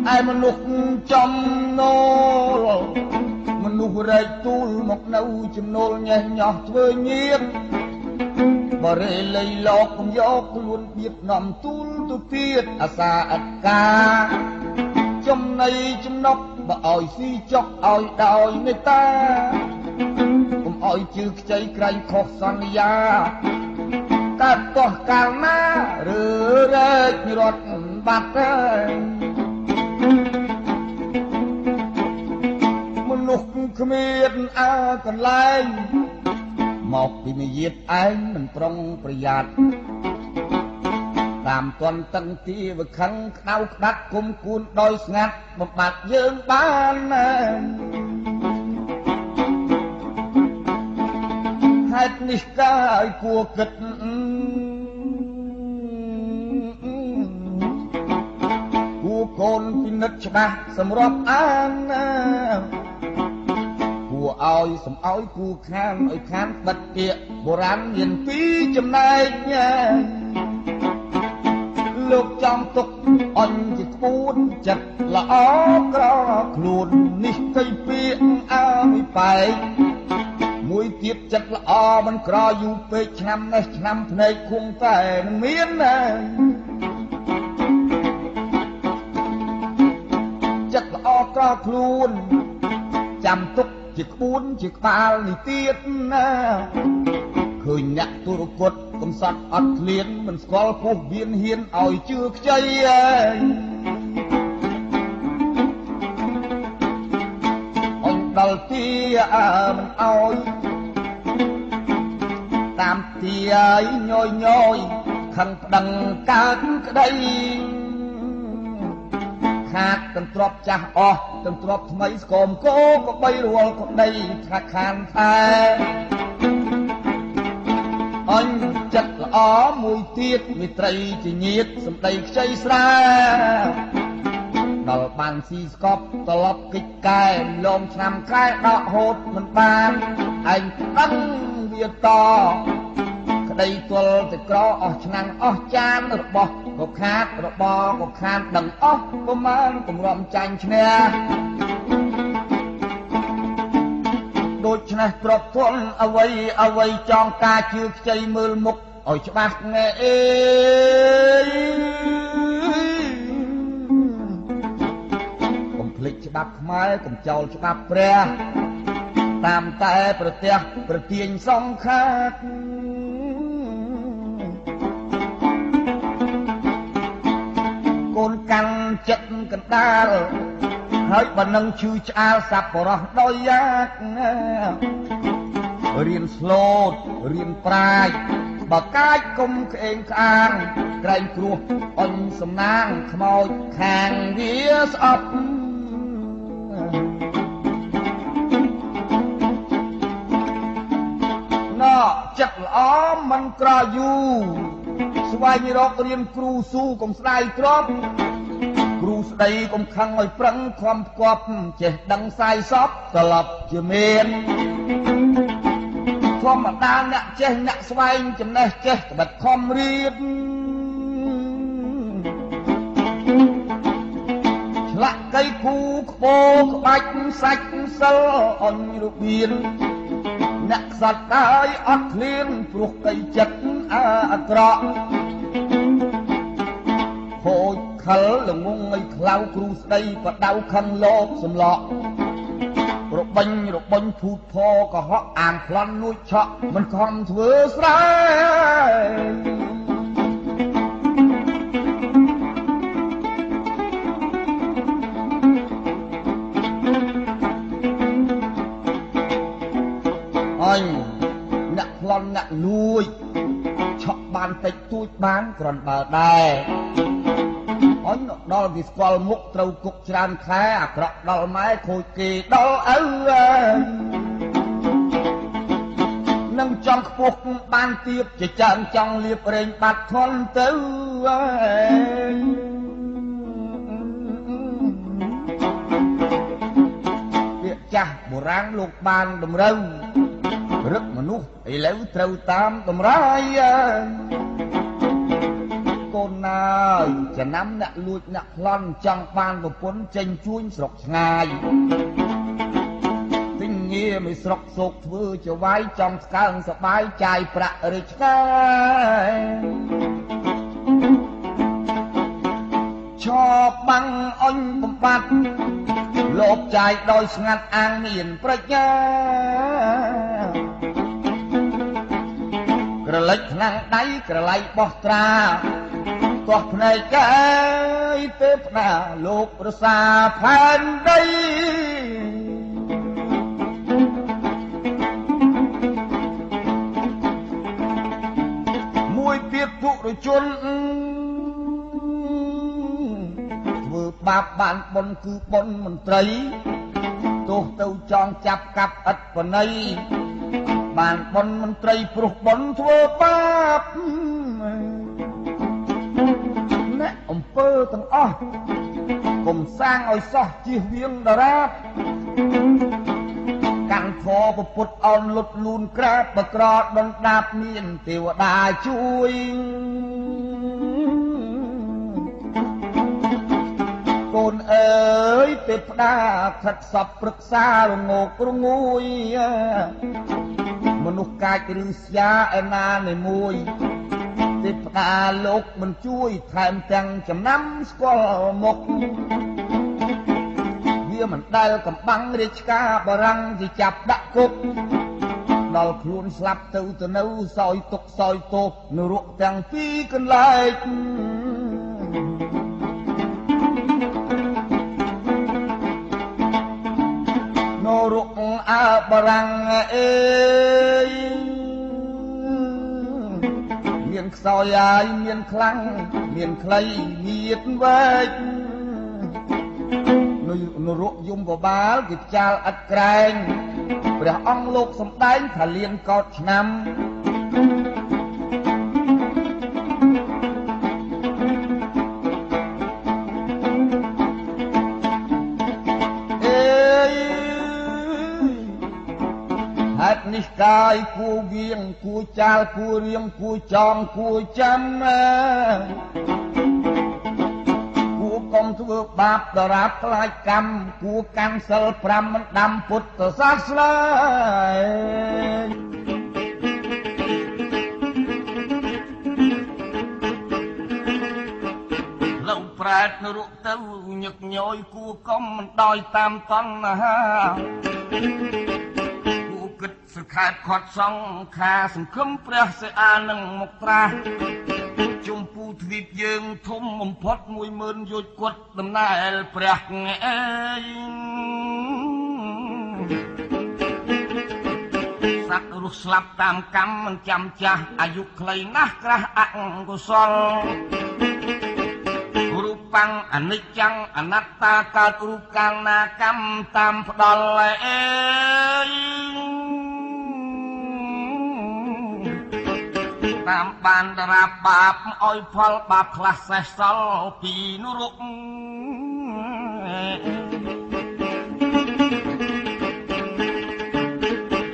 ไอ้มนุษย์จำโนมนุษย์ไรตูลหมกเน่าจำนวนเงียบเงียบบริเลยหลอกคงยกล้วนเบียดนำตูลตุเพียดอาสาอัดกาจำในจำนกบ่อ่อยซีจอกอ่อยดอยในตาผมอ่อยจืดใจใครขอสัญญาการต่อการมาหรือเรื่องรถบัตรนุกขมิดอากันไล่หมอกที่มีเย็ดไอ้มันตรงประหยัดตามตอนตั้งที่ว่าขังเข้าดักกุมกุนโดยงัดบกบัดยืนบ้านให้นิกายกลัวกึดกูคนพินัดชบะสำรบอันกูเอาสมเอากูข้ามไอ้ข้ามบัดเกียโบราณเย็นปีจำในลูกจอมตกอ่อนจิตปูนจัดละอ้อกรอกลูนนี่เคยเปียเอาไม่ไปมวยเทียบจัดละอ้อมันกรออยู่ไปช้ำในช้ำในคุ้งแต่เมียนจัดละอ้อกรอกลูนจำตกจิกปูนจิกปาลีเตี้ยนะเคยหนักตุรกตกำสัดอัดเลี้ยนมันสกอลพวกเบียนเฮียนเอาจืดใจอันดัลเตียมันเอาตามเตียย่อยย่อยขังดังการกระไดขาดตั้งตรอบจ่าอ๋อตั้งตรอบทำไมสกอมโก้ก็ไปรัวก็ได้ขาดคานแทนอันจัดละอ๋อมวยเทียดมีไตรจีเนียดสำใจใจสลายดอกบานซีสกอปตลบกิจกายลมนำกายดอกโหดมันบานไอ้ตั้งเวียต่อก็ได้ตัวจะกรออ๋อชนะอ๋อจานหรือบอก ก็คาดระบอก็คาดดังอ๊อกก็มาก็รำจันชนะโดยชนะกรอบทนเอาไว้เอาไว้จองตาชื่อใจมือมุกอ่อยฉบับเงยผมพลิกฉบับไม้ผมเจ้าฉบับแปรตามแต่ประเทียประเทียนสองข้างกนกันจับกันตาเฮ้ยบันนังชื่อชาสับปะรดดอยยากเรียนสโลดเรียนปลายบักไก่กลมเข่งกลางไกรครัวอ่นสำนางขโมยแข่งเดียสอบนอจักล้อมันกระยูสวายมีรอกเรียนครูสู้กลมสไลกรอบครูสไลกลมขังไอ้ปรังความกอบเจ็ดดังสายซอบตลับเจเมนคอมดานเนี่ยเจ๊เนี่ยสวายจำเนี่ยเจ๊แต่แบบคอมรีบละไก่คู่โบกบักสักเซลอ่อนรูปีนเนี่ยสัตว์ได้อัดเลี้ยงปลุกไก่จัดอัตระโหยขันหลงงงไอ้คลาวครูสไตปะดาวขันโลกสมหลอกรบบังรบบังถูกพอก็เหาะอ่างพลันลุยชะมันคอมเถื่อสลายไอ้หนักพลันหนักลุยชะบานติดตุยบ้านกรอนบาดได้อ๋อนดอลดิสควอลมุกเตากุกจานแค่กระดอลไม้โคกีดอลเอ้ยนั่งจ้องพวกบานเตียบจะจังจ้องเลียบเร่งปัดทนเต้ยเปียจ้าโบราณลูกบานดมเร็วรึกมนุษย์ไอเลี้ยวเตาตามดมไรจะน้ำหนักลุยหนักล้อนจังปานกับผลเจนช่วยสกงายทิ้งเงียบไม่สกสกเพื่อจะไว้จังสกังสบายใจประริชได้ชอบบังอ้นบำบัดหลบใจโดยสงัดอ่างเนียนประยากระเล็กนั่งได้กระไลบอตราก็ในใจเต็มหน้าลูกประสาพันได้มวยเปียกทุกข์จนเมื่อบาปบานบนคือบนมันไตรตัวเต้าจองจับกับอัดปนัยบานบนมันไตรปลุกบนทั่วบาปอมเปอร์ตั้งอ้อกุมสร้างอ้อยซอจีเวียงดาราบกันคอประปุดอ่อนหลุดลูนกราบประกรอดดนดาบเนียนเทวดาช่วยโกนเอ๋ยเต็บดาขัดสับปรึกษาลงโงกรุงุยมนุษย์กายกฤษยาเอนาในมวยติดตาลกมันช่วยแทนจังจำน้ำสกอลมกเยื่อมันได้กำบังเรชกาบรังที่จับดักกบเราคลุนสลับเต่าตะนู้ซอยตกซอยโตนรุกจังปีกันไหลนรุกอาบรังเอเมียนซอยยายเมียนคลังเมียนใครเมียนเวกนรุยมบ่บาลกิจจาอัดแกรงพระองค์โลกสมได้ถ้าเลียนกอดนำเอ้ยหัดนิกายกูเวียงกูจาลกูเรียมกูจองกูจำ บาปตราบลายกรรมกูกังเซลพรำมันดำพุทธศาสนาเราปราดนรกเต้าหยกโยยกูก้มมันดอยตามต้นนะฮะกูกึศสุดขาดขอดซองขาสังคมเปลือกเสียอาหนึ่งหมกตราจมพูทวีปยืงทมมพดมวยเมินโยดกวดดำนาเอลเปรียกเอสักรุสลับตามกรรมมันจำจ่าอายุใครนักระอังกุศลรูปังอนิจจังอนัตตาการรูกังนากรรมตามพดลเอตามบานดาราบาปอ้อยพลบาปคลาสเซลปีนุรุก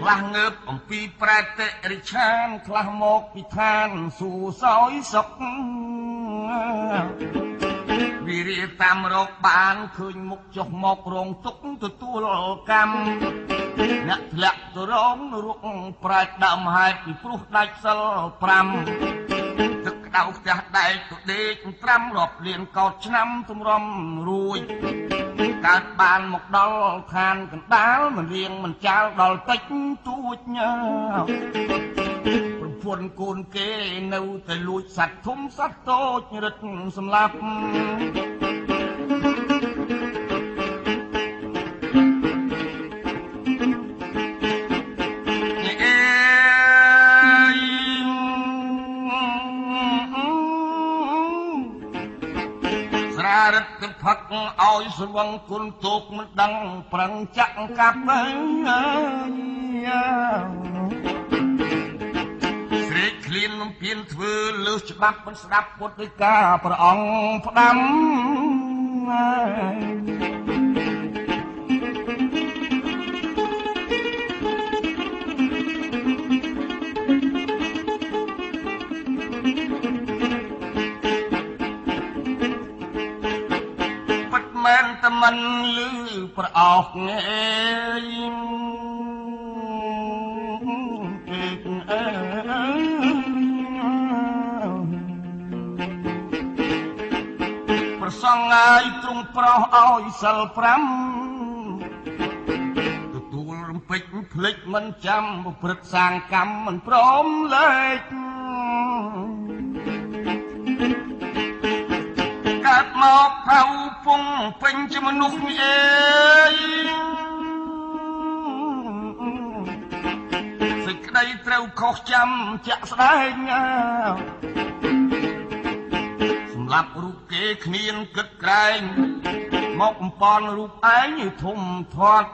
คลาเงือบองปีแปรเตริชานคลาโมกปิทานสู่ซอยศกวิริตามรกบานคืนมุกจกหมกรงตุกตุตุลกรรมนักหลักตัวร้องรุ่งปลายดำหายปีพรุ่งได้สลบพรำตึกดาวจะได้ตัวเด็กตรำหลบเรียนกอดน้ำทุ่มรำรวยการบานหมกดอลทานกันดาวมันเรียงมันเจ้าดอลติ๊กตูดเงาพวนกูนเกเนื้อแต่ลุยสัตว์ทุ่มสัตว์โตจริตสำลับพักเอาสว่างกุนตกมันดังปรังจักกับเฮียเสกคลีนเพียนเถื่อเลือดบับมันสับปวดด้วยกาพระองค์พระดำมันลือประออกเงี้ยประสงไอตรงปลออ้อยสลพรำตัวตัวปิดพลิกมันจำปรึกสางกรรมมันพร้อมเลยมอกเผาพุ่งเป็นจมนุษย์เองสิกได้เตาขอจำจะสลายเงาสำหรับรูปเกขเนียนกึดไกรมอกปอนรูปไอ้ทุ่มทอด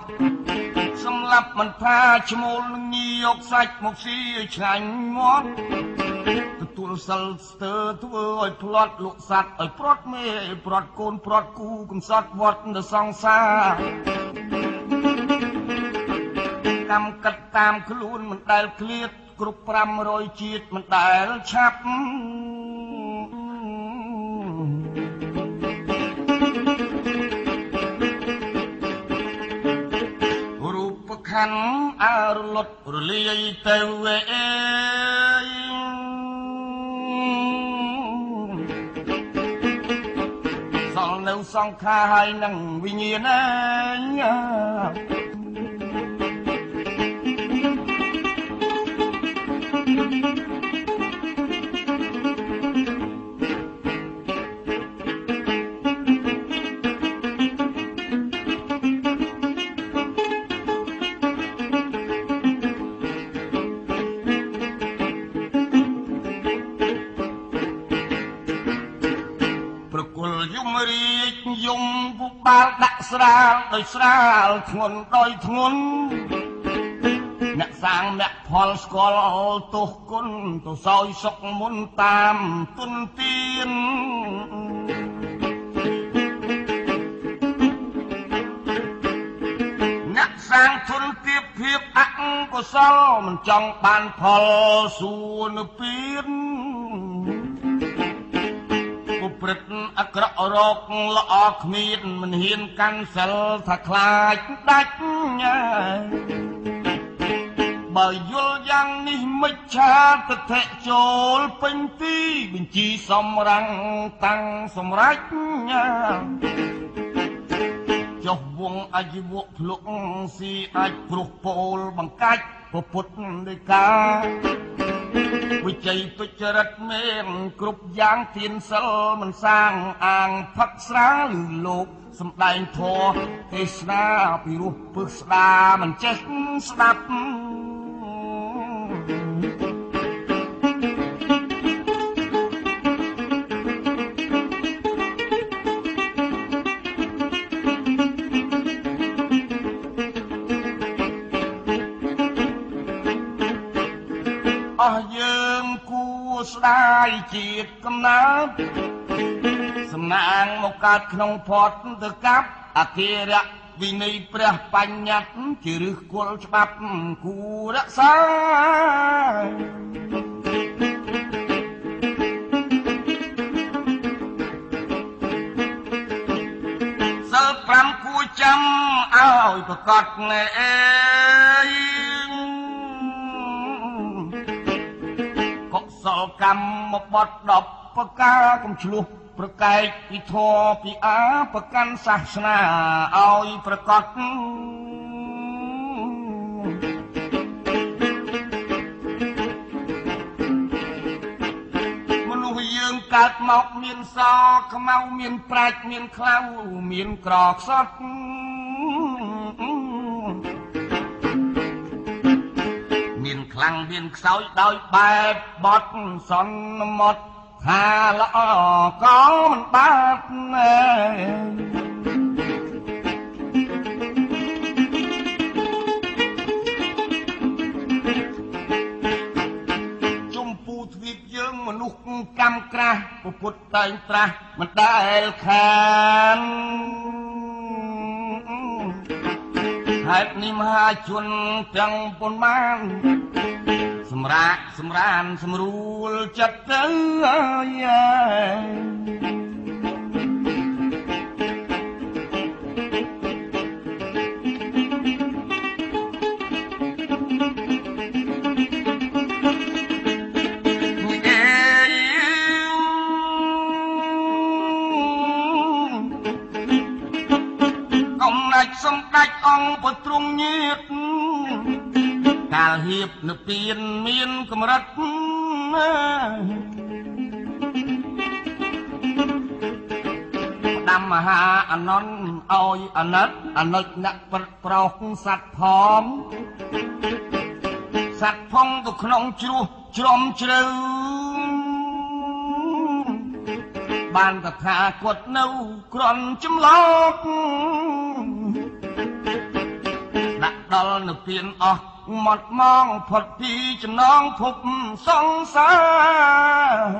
สำหรับมันพาชมูลงียกใส่หมกสีฉันงดตัวสัลเตอร์ตัวไอ้พลอดลุกสัตว์ไอ้พลอดเมย์พลอดโกนพลอดกูกุนสัตว์วัดเดสองซากำกัดตามคลุนมันได้เคลียดกรุบปรำโรยจีดมันได้ชับรูปขันอารลดรลีเตวเอสองข้าให้นั่งวิญญาณสลาโดยสลาทวนโดยทวนนักสร้างนักพอลสกอลตุกุนตุซอยสกมุนตามตุนตีนนักสร้างทุนเทียบเพียบอังกุศลมันจ้องบานพอลสูนปีนเป ริตอักระรกละออกมีดมันเห็นกันเสลทะคลายดักไงบ่ยุลยังนี่ไม่ชาตะเทะโจลเป็นที่บินจีสมรังตังสมรักไงจบวงอายุวพลุสีอายุปลุกโพลบังกัดปปุตได้กาวิจัยตุจริตเมนกรุบยางเทียนเซลมันสร้างอ่างพักษาหรือโลกสำได้ทอเอชนาพิรุปึกษามันเจ็ดสนับយើងគួស្ដាយជាតិកំណើតសំណាងមកកើតក្នុងផតទៅកັບអធិរៈវិន័យព្រះបញ្ញត្តិជាឫសគល់ច្បាប់គួររក្សាសិលប្រាំគួចាំឲ្យប្រកាសណែអើយสอบกรรมมาบดดอกปากกากำฉลุประกายพิทอพิอาประกันศาสนาเอาประกอบมนุษย์ยืนกัดหมอกเมียนซอขมเอาเมียนปลายเมียนคล้าวเมียนกรอกซอดหลังเบียนเสาโดยแบบบดสนหมดหาละอก็มันบาดเองจมปูทวีปยังมนุษย์กำกระปุตตะตระมันได้แค้นหายนิมหาชนจังปนบ้านสำราญสำราญสำรูลจัดเต้ยสมดัยองปตรุงเงียบกาเหียบนเปียนเมียนกมรัดดำมหาอนนท์เอาอนัตอนัตนักปรปรองสัตว์พร้อมสัตว์พงตุขนมจรูจรมเชื่อบานตะขากดเน่ากรอนจำลอกดักดอลหนึ่งเปลี่ยนออกหมดมองผดพีจำนองพบสงสาร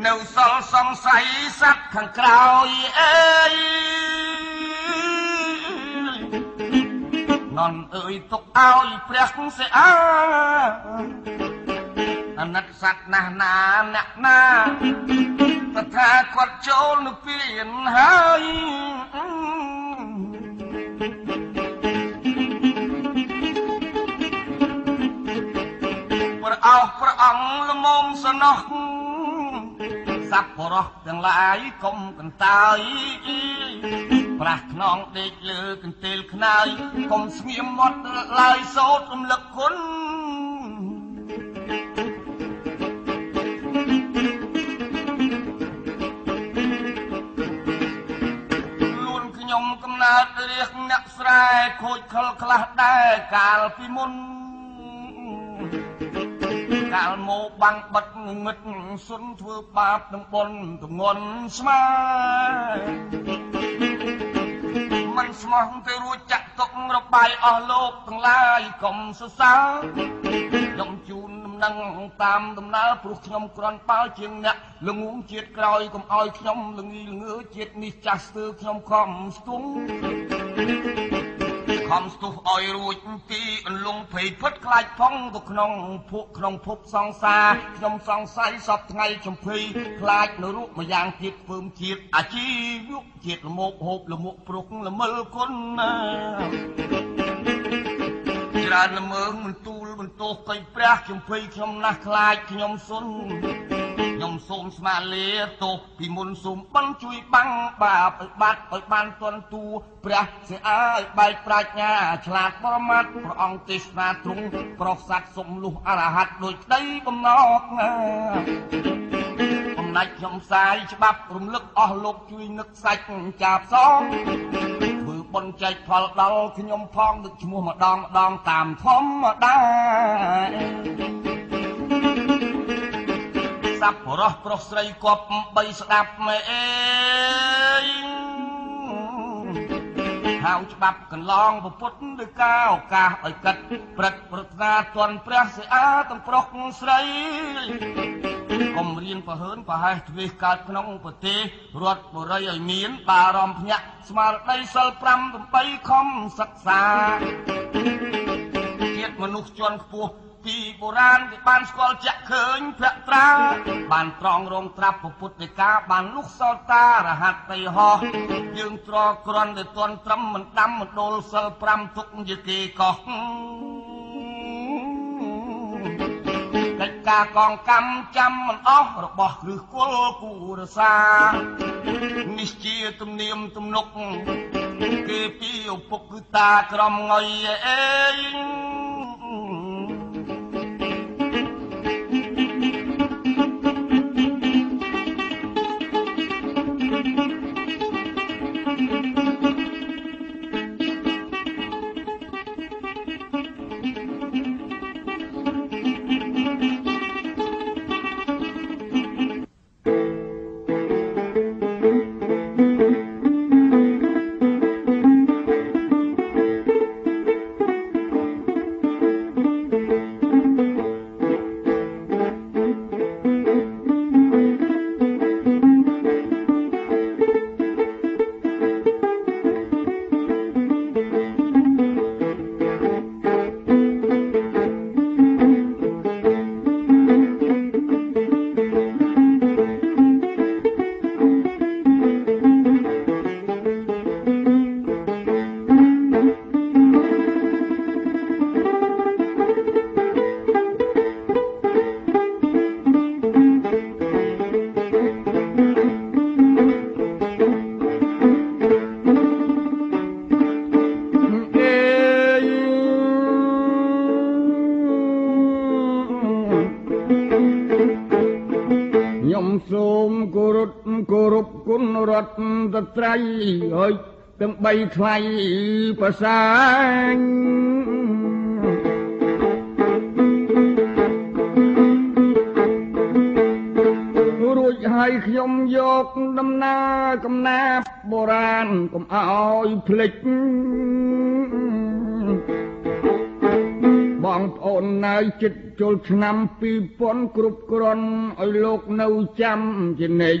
เน่าสองสงสัยสักขังกราวเอ้ยนอนเอ่ยตกเอาเปลือกเสียอนัตสัตนานาหนักนาตถาคตโจรเปลี่ยนหายพระเอาพระองค์ละมมสนองสับพระทั้งหลายคมกันตายปลาขนองเด็กเลือกันเตลขนายคมเสียมหมดลายโซดลำลึกคนล้วนขยมกำนัดเรียกนักสลายโคตรคลคลาดได้กาลพิมุนกาลโมบังบัดมิดสุนทวบาปตั้งบนตั้งงอนสมัยมันสมองไปรู้จักตกระบายอโลกทั้งหลายกลมสะสาวย่อมจูนนั่งตามดำน้ำปลุกขยมกรอนเป้าเชียงเนี่ยลงงูเจียดกลอยกลมอ้อยขยมลงอีลงเงือเจียดนิจัสเตอร์ขยมคอมสตุ้ง ที่คำสุขอ่อยรู้จีลงผีพัดคลายพ้องตุกนองผุนองพบซองซาชมซองใสสอบไงชมพีคลายนรุมาอย่างจิตฝืมจิตอาชียุกจิตละโมกหกละโมกปลุกละเมอคนน่ะจานละเมอมันตูลมันโตไกลแปรชมพีชมนาคลายชมสนยมสมสมาเลโตพิมุนสมบันจุยบังบาปบัดบานตนตูเปรอะเสอใบปราชญาฉลาดปรมัตถ์พระองค์ติสนาตรุงพระสัตว์สมลุอรหัตโดยได้บำนอกบำนัดยมสายฉบับรุมลึกออลกจุยนึกสัจจับซ้องมือบนใจพอเราขยมพองดึกชั่วมาดองดองตามท้อมได้สับรอปรสไรกบใบสดับเมยหาวฉบับกันลองประพุทธด้วยก้าวกาอ่อยกัดปรัดปรัชนาตวนพระเสอาตำปรกสไรกมเรียนประเหินประหายทวีการขนมปฏิรวดบุรีอ่อยมีนปารอมพญะสมาร์ไดสลปรำตำไปคมศักษาเกียรติมนุษย์ชวนปูปีโบราณที่บ้านสกอลจะเขินพระตราบ้านตรองโรงตราพุทธิกาบ้านลูกสาวตารหัสไปหอยืนตรอกรอนเดือดตวนตรำมันดำมันโดนเสลปรำทุกยุติกองเด็กกากองกำจำมันอ้อระบอกหรือกุลกูรสานิชเชียตุมเนียมตุมนกเกปีอปุกตากรอมงอยเองไตรเอ้ยตั้งใบไฟประสานรู้ให้ขยมยกดำนากำนาบโบราณกำเอาพลิกบองโอนนายจิตจดนำปีปนกรุบกรอนไอ้โลกเน่าจำจินเอก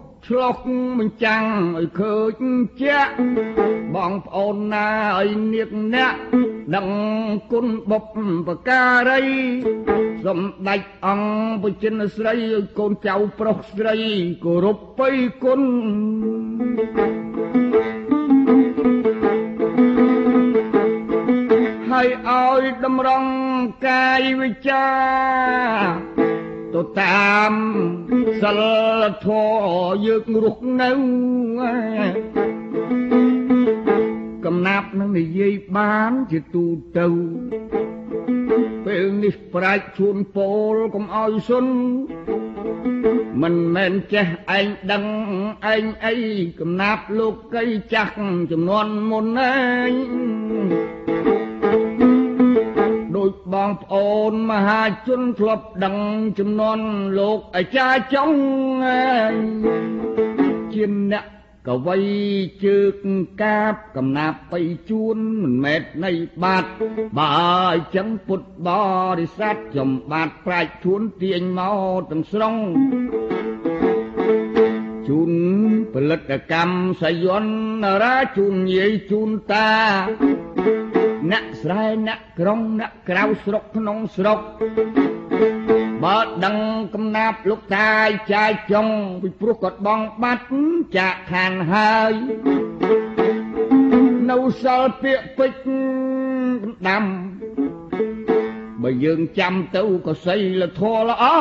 ชลอกมันจังไอ้เคยเจ้าบ้องเอาหน้าไอ้เนียกเนี้ยดังกุนบกปากกาไรสมได้อังไปเจนสไรคนเจ้าปรกสไรก็รบไปคนให้เอาดำรงกายวิชาตัวตามสลทอยึกรุกเนื้อกำนับนั่งในเย่บ้านจะตูเต่าเป็นนิสปรายชวนโปลกำอ้อยซุนมันแม่นเจ้าไอ้ดังไอ้ไอ้กำนับลูกไก่จักจำนวนมนไอโดยบางโอนมหาชนครบดังจำนวนโลกไอ้จ้าจ้องเชียนเนี่ย ก็ไว้จึกกาบกำนับไปจูนมันเม็ดในบาดบ่ายจังปุดบ่อดิสัดจมบาดปลายชวนเตียงเมาตั้งสรงจูนผลิตกรรมสยนราจูนเยจูนตานักสายนักกรองนักกราวสรกนองสรกบาดดังกำนับลูกตายชายจงไปปลุกกดบองบัดจะทานหายนาวสารเปียกปิกดำบ่ยืนจำเต้าก็ใส่ละทอละอ้อ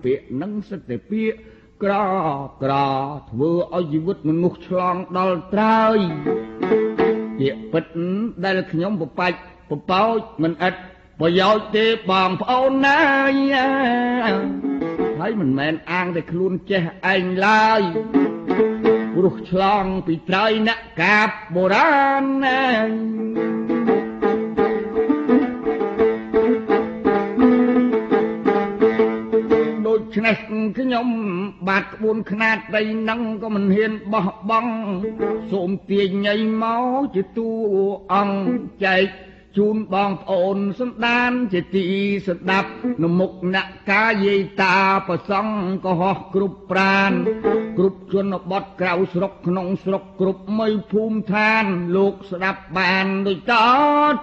เปียกนังสติเปียกกรอกรอเวอเอาชีวิตมันมุกชลองดอลตรายเปียกปิดได้ละขยมปปักปเป้ามันอัดพอยอยเตะบางพอหน้าให้มันแมนอ้างแต่คลุนเจ้าเองลายรุกชลองปีไตรนักกาบโบราณโดยชนะขยมบาดบุญขนาดใดนั่งก็มันเห็นบ่บังสมเตียงใหญ่เมาจะตู้อังใจจูนบองโอนสันดานเจตีสดับนมุกนักกาเยตาประซองก็หอกรุบปราณกรุบชนบดเกล้าสรกนองสรกกรุบไม่ภูมิทานลูกสดับบานโดยต่อ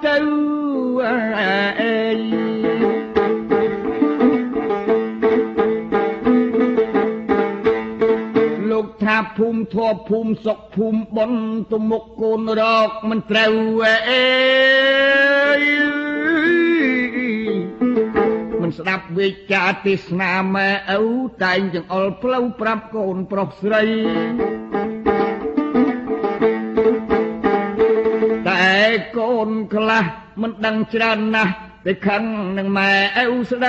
เจ้าเองลูกท้าภูมิทั่วภูมิศกภูมิบนตมุกโกนรอกมันเตาเองมันสดับวิจาติสนาแม่เอาใจจังอลเปล่าปรับโกนปรกสไรแต่โกนกละมันดังจรานนะแต่ขังนังแม่เอาสไร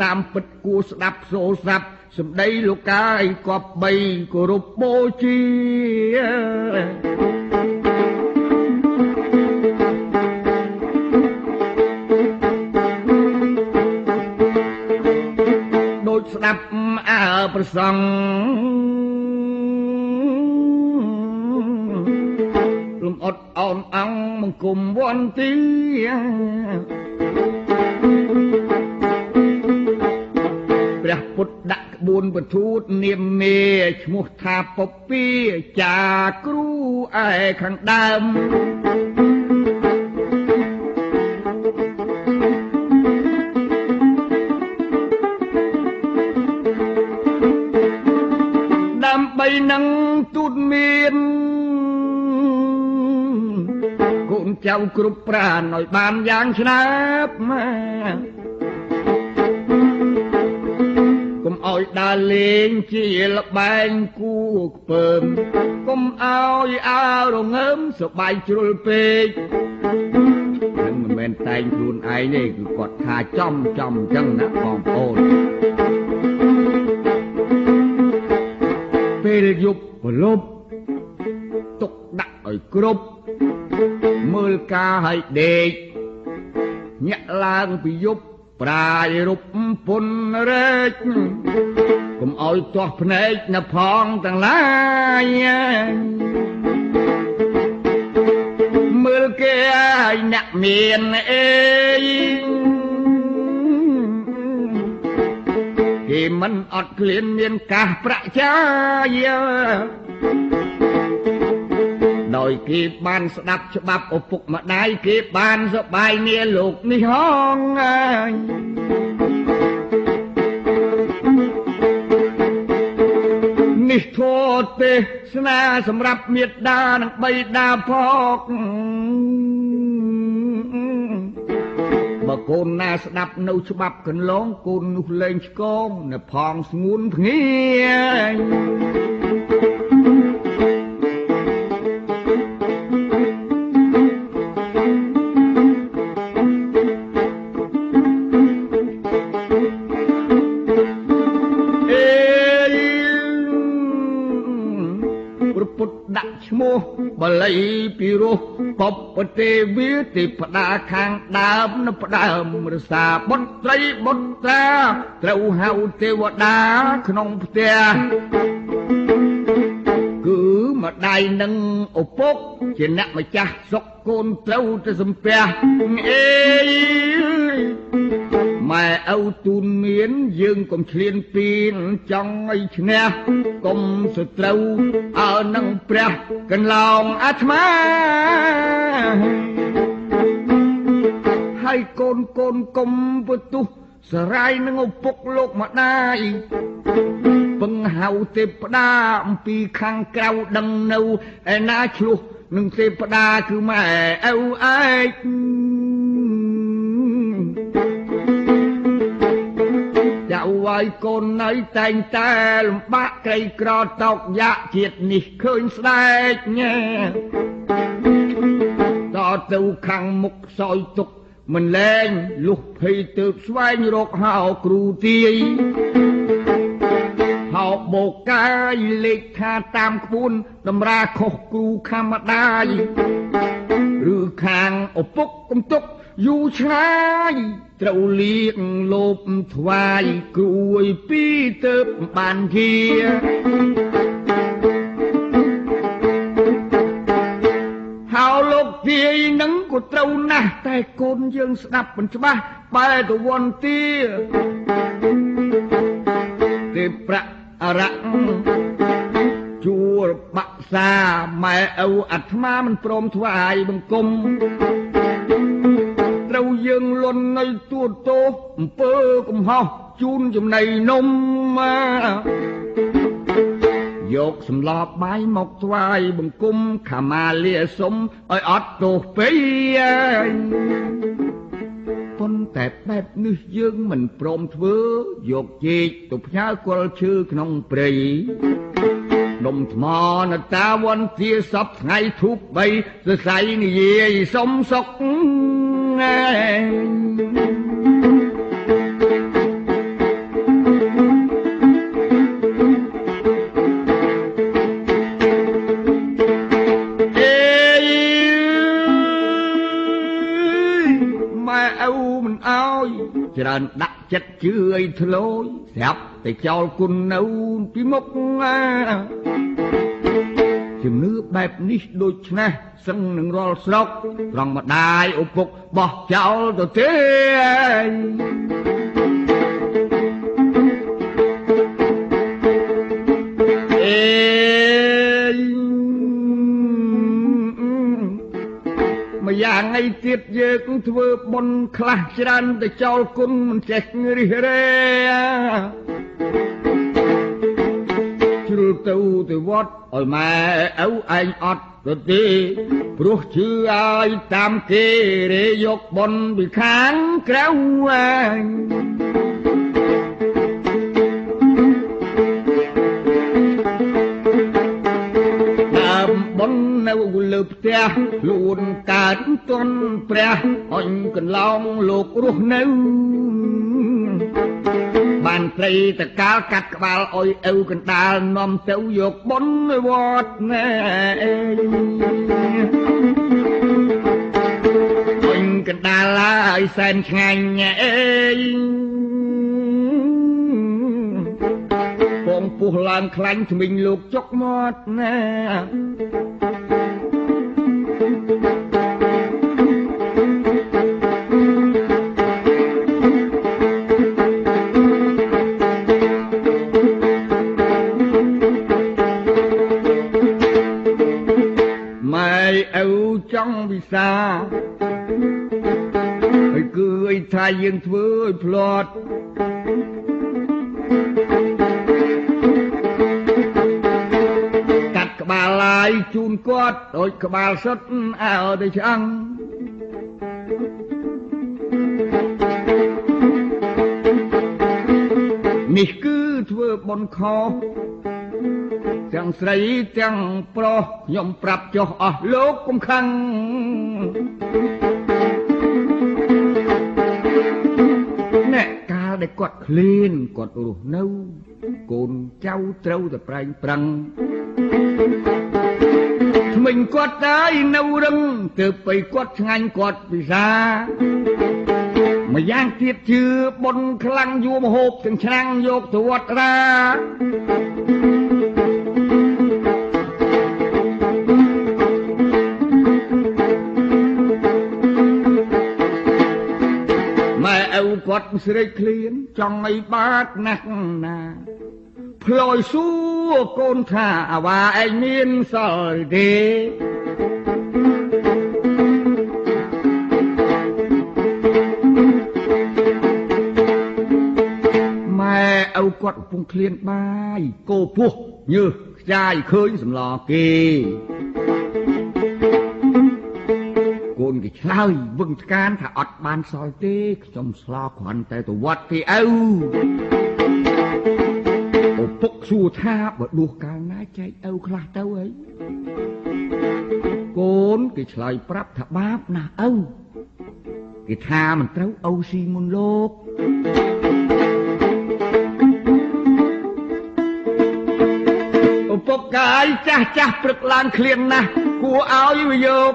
ตามปิดกูสดับโซสับสมได้ลูกกายกอบใบกรุบโบจีโดยสนับอาประสังลมอดอ่อนอังมังคุมวันตีพุทธดักบุญประทูตเนียมเมชมุทาปปีจากครูไอขังดำดำไปนังตุดเมียนกุนเจ้ากรุปราหน่อยบานยางชนะมากุมเอาดาเลงจีละแบงกูเปิมกุมเอาเอาลงเงิมสบายจุลเปกนั่นมันเป็นแตงรุนไอนี่คือกดขาจ้อมจ้อมจังนะปองโอนเปรยุบลบตกดักไอ้กรบมือกาให้เด็กเนะลางไปยุบปลายรูปปุ่นเร็กกุมเอาตัวพเนกนพองตั้งหลายมือเกยหนักเมียนเองที่มันอดเคลียนเมียนกะประชายโดยกีบานสดับฉบับอปุกมาได้กีบานสบายเนียลูกนี่ห้องนี่โทษเตสนาสำหรับเมียดานังใบดาพอกบะโกนนาสดับนูฉบับกันล้องกูนุเลงชกงน่ะพองสงุนเงียม มุบลายปิโรปปเตวิติปดาคังดาบนปดามรสาบนไตรบนตาเท้าหาวเทวดาขนมเตะคือมาได้นังอปกเจนะมาจ้าสกโกนเท้าจะสมเปียเอมาเอาตูนเมียนยืงกมเชียนปีนจังไอชนะกมสุดเท้าเอานังเปียกันลองอาตมาให้โกนโกนกมประตูสลายนังอปกโลกมาได้ปังหาวเทปดาปีข้างเกาดังเนาไอนาชลุนึงเทปดาคือแม่เอาไอเจ้าไว้คนไหนแต่งแต่ลมปะไกลกรอตอกยะเกียดนี่เคยแสดงต่อเต้าขังมุกซอยตกมันแรงลุกให้เติบสวยรกหาวครูตีหอบโบกายเล็กทาตามขบุนตำราขกครูข้ามาได้หรือคางอปุกอมตุกอยู่ชายเต้าเลี้ยงลบถวายกรวยปีเติบบานเกียหาวลกเดียนังก็เต้าหน้าแต่คนยังสนับมันจะมาไปตัววันเตียเต็มประรังจูบะซาไม่เอาอัตมามันพร้อมทวายบังกมเรายังลนในตัวโตเปิดกุมห่อจูนจุ่มในนมมาโยกสำลอบใบหมอกทวายบังกมขามาเลียสมอ้อยอดตัวเปียคนแต่แบบนึกยืงเหมือนพรมเวอโยกจีตุพยากรชื่อขนมปรีนมทมอนตาวันเทียสับไงทุบใบจะใส่นี่ยีสมศกจะดักจัดเชื่อทลอยแสบแต่เจ้าคุณเอาพิมกจิมเนื้อแบบนี้โดยนะซึ่งหนึ่งรอสล็อกรองมาได้อุปกบอกเจ้าตัวเตี้ยเองมาอย่างไอเทียบเยอะก็ถือบนคลาสจันแต่เจ้าคุณมันเจ็บเรื่อยรูตัวตัววัดออกมาเอาไอ้อดตัวตีปลุกชื่อไอ้ตามเกเรยกบนบิดข้างเกล้าบนเนื้อกุหลาบเตี้ยลูนการต้นเปรี้ยอ่อนกันลองลูกรูเนื้อบานไตรตะกากัดกบาลอ้อยเอวกันตาหนอมเต้ายกบนวอดแน่อ้อยกันตาลายแสนไงเอ้ยปองปูหลานคลังถึงมิ่งลูกจกมอดแน่จ้องวิสาไอ้เกยไทยยังเถื่อพลอดกัดกระบาลลายจูนกอดโดยกระบาลสดเอาได้ช่างนี่คือเถื่อบนคอจังใส่จังโปรยอมปรับจ่อโลกคุ้มขังแน่กาได้กดคลีนกดรูเน่าโกนเจ้าเต้าแต่ปลายปรัง mình quát tới nâu rưng từ bị quát ngành quát vì xa mà giang tiếp chưa bốn khăn vô một hộp từng trang vô tuột ra mà âu quát sẽ khiến trong ấy bát nặng nà lôi xua con thả và anh miên sợ đi mẹ âu quật phùng khuyên bay cô buộc như dài khơi dùm lò kì con cái chơi vâng can thả ọt bàn soi tê trong lo khoản tay tổ vật thì âuพกสู้ท่าบดดูการน้าใจเอาคลาเต้าไอ้โกนกิจลายปรับถ้าบ้าหนาเอากิจท่ามันเต้าเอาซีมุนโลกพกกายจ้าจ้าปรึกลานเคลียนนะกูเอาอยู่โยก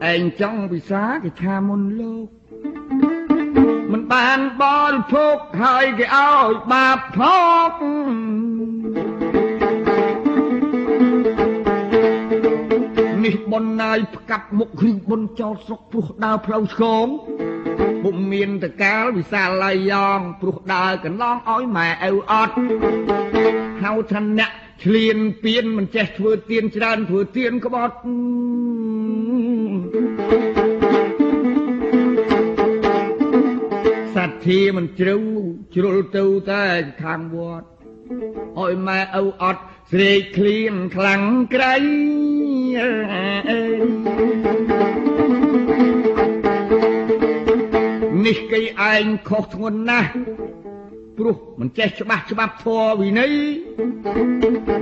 เอ็งจ้องวิสากิจท่ามุนโลกมันบานบอลพกหายก็เอาบาปพกนี่บนนายกับมุกหิบบนจอสกปลุกดาวพลาวโฉมบุมเมียนตะกาลวิสาลายยองปลุกดาวกันล้องอ้อยแม่เอวอดเฮาทันเนี่ยเฉลียนเปลี่ยนมันเจ็ดถือเตียนจานถือเตียนกบฏที่มันเจ้าเจ้าตัวแต่ทางวอดอ้อยมาเอาอดเสกคลีนคลังไกลนี่ใครไอ้ขอทนนะปลุกมันเจ็บฉบับฉบับทอวินัย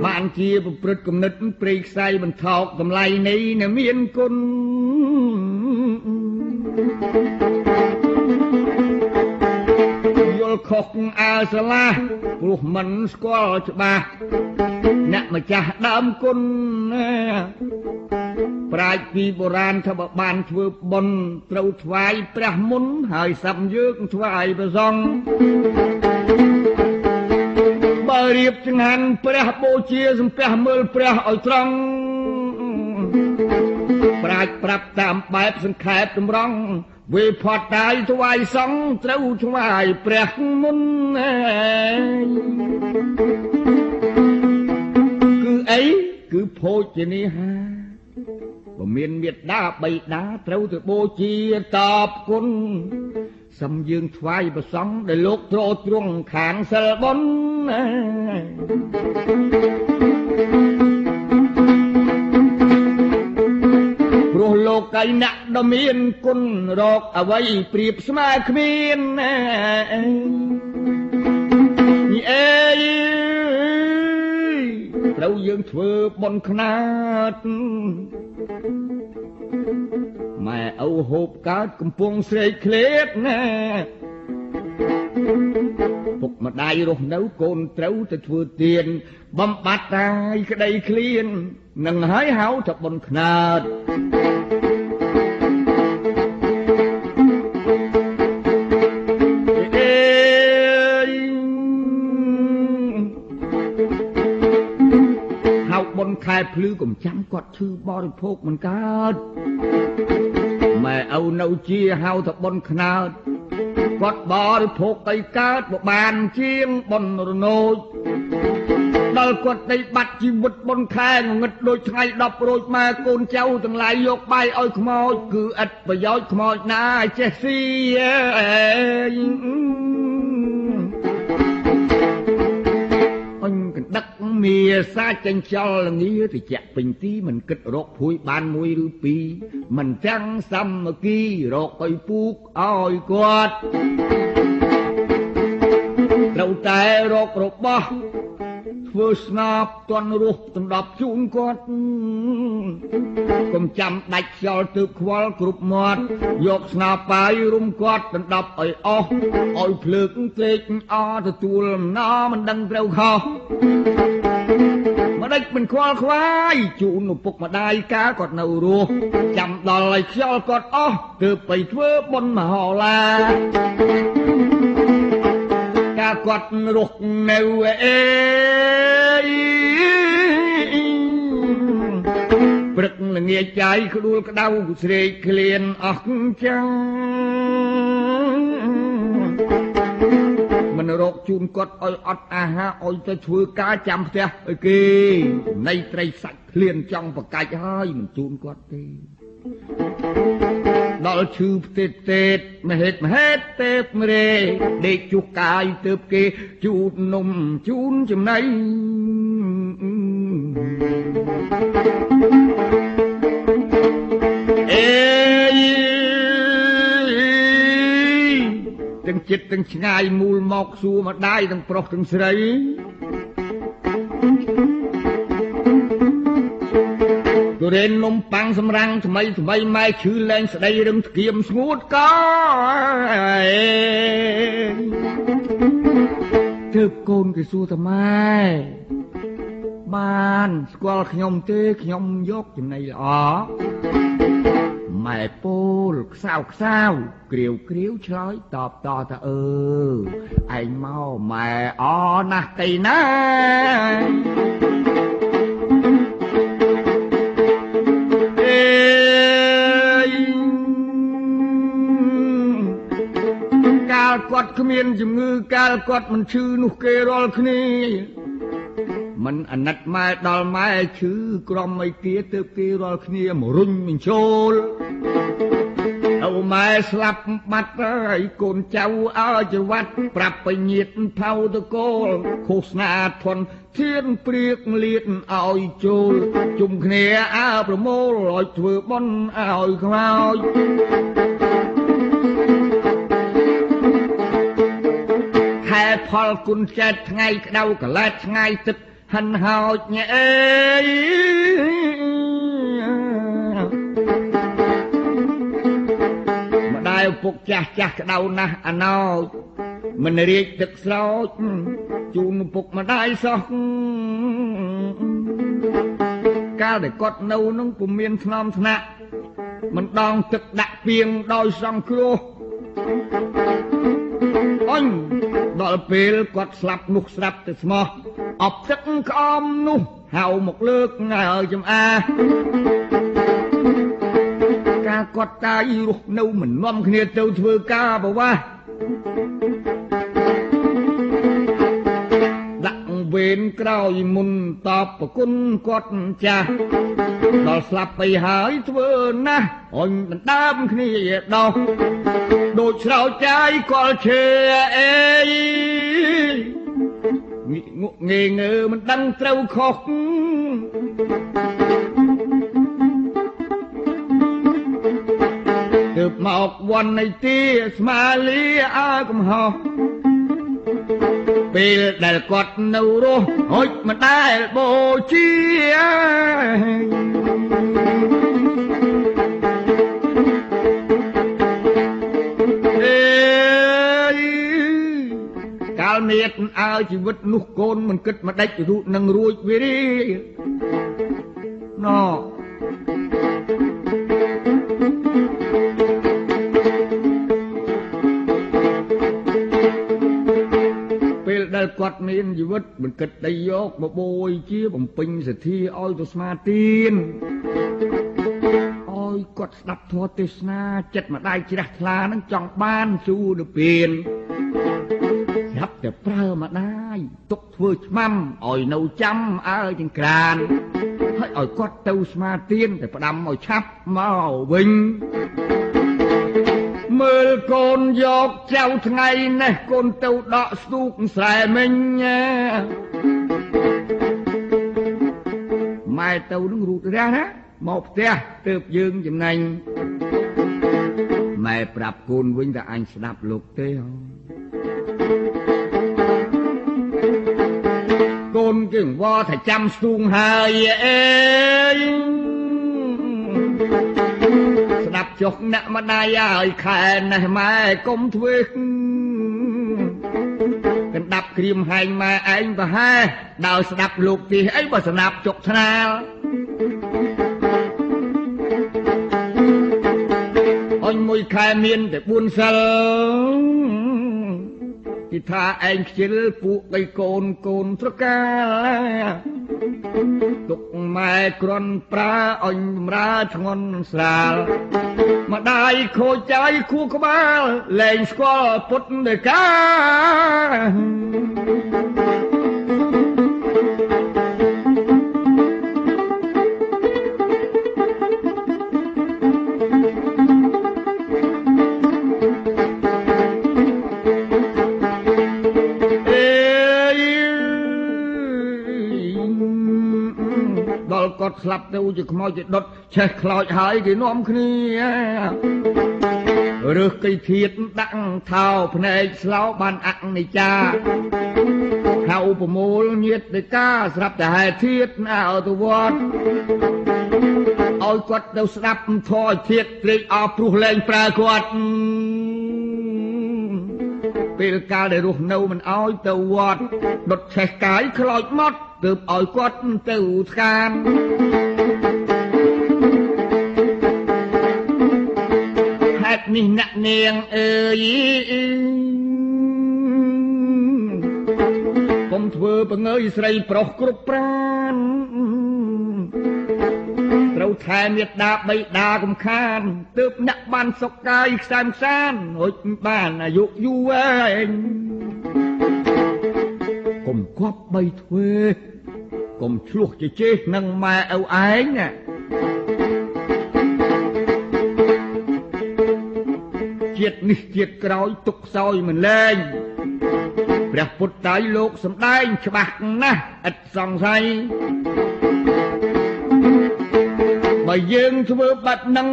มันเจี๊ยบปลุกกำเนิดมันปรีกใส่มันทอกกำไลในน้ำเย็นคนขอกอาสละปลุกมันสกอลบาเนี่ยมาจ่าดำคนปลายปีโบราณทบบันทวบนเต้าทวายประมุนหายสัมยึกทวายประซองบารีบจังหันประโบเชียสประมือประอัยตรังปลายปรับตามแบบสังเขปตรังวิพอตายทวายสองเต้าทวายเปรกมุนคือไอ้คือโพชนิฮะบ่เมียนเมียดดาใบดาเต้าตัวโบจีตอบคนสำยืนทวายประสองได้โลกโตตรงขางเสลบนโลกไก่หนักดมีนกุนรอกเอาไว้เปรียบสมาคมีนเอ้ยเรายังเถื่อบนขนาดแม่เอาหอบกัดกำปองเสกเล็ดนะพวกมาได้รบเน่าโกนเต้าจะเถื่อเตียนบำบัดตายก็ได้เคลียนนั่งหายหาวจะบนขนาดใครพลื้อกลมช้ำกอดชื่อบริโภคมันเกิดแม่เอาเนาเจียเฮาทับบนขนาดกอดบริโภคไอ้เกิดบ่บานเชียงบนรโนดเรากดในบัตรชีวิตบนแข้งเงินโดยใช้ดอกโรยมาโกนเจ้าทั้งหลายยกใบอ้อยขโมยคืออัดประย้อยขโมยนายเจสซี่ดักเมียซาจังชอลนี้ที่จะเป็นที่มันกึดรกพุยบานมวยหรือปีมันจังซ้ำกี้รกไปปุกอ้อยกวาดเราแต่รกรบบ่ท vừa snap toàn ruột từng đập xuống con cùng chăm đạch cho từ qua group một giọt snap bay rung quạt từng đập ơi o ôi phượt tết o từ tua nó mình đang rêu kho mà đây mình khoa khoái chủ nụ phục mà đai cá còn nâu rùa chăm đòi cho con o từ bảy thưa bôn mà họ là cá quạt ruột nâuปรึกหลังเงียใจเขาดูกระดาวกุศลเคลียนอักจังมันรกจูนกดอ้อยอดอาหารอ้อยจะช่วยกาจำเสียไอ้กีในใจสักเคลียนจังประกายให้มันจูนกดดีดอลชูเตเตมาเห็ดมาเห็ดเตปมาเรเด็กจุกกายเติบเกจูดนมจูนจำไหนเอ้ยตั้งจิตตั้งง่ายมูลหมอกสู้มาได้ตั้งปลอกตั้งใสตัวเรนนมปังสำรังทำไมทำไมไม่ชื่อแรงใส่เรื่องเกี่ยมสูดก็เทิบโกนกี่สู้ทำไมบ้านสกอลขยมเตะขยมยกอยู่ในอ๋อแม่ปูลสาวสาวเกลียวเกลียวช้อยตอบต่อแต่เออไอ้เมาแม่อ๋อนะไก่นะการกอดขมิ้นจมือการกอดมันชื่อนุกเกลอลคนีมันอนัดมาดอลมาชื่อกรมไอเกียเติบเกลอลคนีมรุ่นมันโชลเอาไม้สลับมัดไอ้โกนเจ้าเอาจะวัดปรับไปเหยียดเผาตะโกลโฆษณาทนเทียนเปรียกเลียนเอาจูจุ่มเนียเอาประโมลอยถือบอนเอาข้าวพอกุญแจไงเดากระเลาะไงตึกหันหาเนี่ยมาได้ปกจักจักเดานะอันนอมันเรียกตึกสลดจูนปกมาได้สองกาได้กดนูน้องปุ่มเมียนน้ำธนะมันดองตึกดักเพียงดอยสองครัวอันดอลเปลกดสลับนุกสลับแต่สมอออกสักคำนุ่งเห่าหมกเลิกเงาจำอาการกดตาอีรุกนูเหมือนน้อมเนียเตวเถื่อกาบอกว่าดักเวนกล้าวมุนตอบประคุณกดจ่าดอลสลับไปหายเถื่อนะอันมันตามเนียดอกโดดเสาใจก็เชยเอ้ยงุเงยเงยมันดังเต้าขอกเติบมาออกวันในที่สมาลีอาคมหอเปิดแต่กอดนูรูหอยมันได้โบชีเมียนเอาชีวิตนุกโกนมันกึดมาได้จะรู้นังรวยวิริน้อเปิดได้กอดเมียนชีวิตมันกึดได้ยกมาโบยเชี่ยผมปิงเสียที่อ้อยตัวสมาตีนอ้อยกอดดับทอติสนาจัดมาได้จีดักลานั่งจองบ้านสู้เดือเปลี่ยนรับแต่เปล่ามาได้ตกเวอร์มั่มอ่อยนูจำเอาจังกรานให้อ่อยกอดเตาสมาเตียนแต่ประดำอ่อยชับมาอ่อยวิ่งมือโกนยกเจ้าทั้งไงนะโกนเตาดอกสุกใส่เมงไม่เตาต้องรูดได้นะหมอบเตะเติบยืนจำแนงไม่ปรับโกนวิ่งแต่อันสนับลุกเตะโกนเก กึ่งว่าถ้าจำสูงหายเอ้ยสนับจกนักมานายาอีกแค่ไหนมากมทวิกกันดับครีมหายมาเองบ่ฮะดาวสนับลูกที่ไอ้บ่สนับจกทนาอันมวยแค่เมียนแต่บุญเสลที่ท่าเองเชื่อปุกไอ้โกนโกนทุกข์ตกไม้กรอนปลาอันราชงอนสาลมาได้โคใจคู่กบ้าแหลงสกอลปุตเดกากอดหลับเตาจะขโมยจะดดเช็คลอยหายกี่น้อมคืนหรือกี่เทียนตั้งเท้าพเนจสลาวบันอักในจ่าเท้าประมูลเงียดในก้าสลับแต่หายเทียนเอาตัววอดเอากอดเตาสลับทอยเทียนเตะเอาปลุกแรงปรากฏเปลือกกาได้รู้เน่ามันเอาตัววอดดดเช็คไก่คลอยมดเติบอ่อยกอดเติบคานแฮปมีหนักเนียงเอ๋ยผมเถื่อเปงเอ๋ยใส่ปลอกกรุบปรานเราแทนเม็ดดาบใบดาคุมคานเติบหนักบานสกายสามสานหดบานอายุอยู่เองกมควับใบเทวกมชลวกเจ๊นังมาเอาไอ้เนี่ยเจี๊ยดนี่เจี๊ยดกระอยตกซอยเหมือนเล่นเปรียบปุตตายโลกสำได้ฉบักนะอัดสองไซใบเยื่อเทวบัดนัง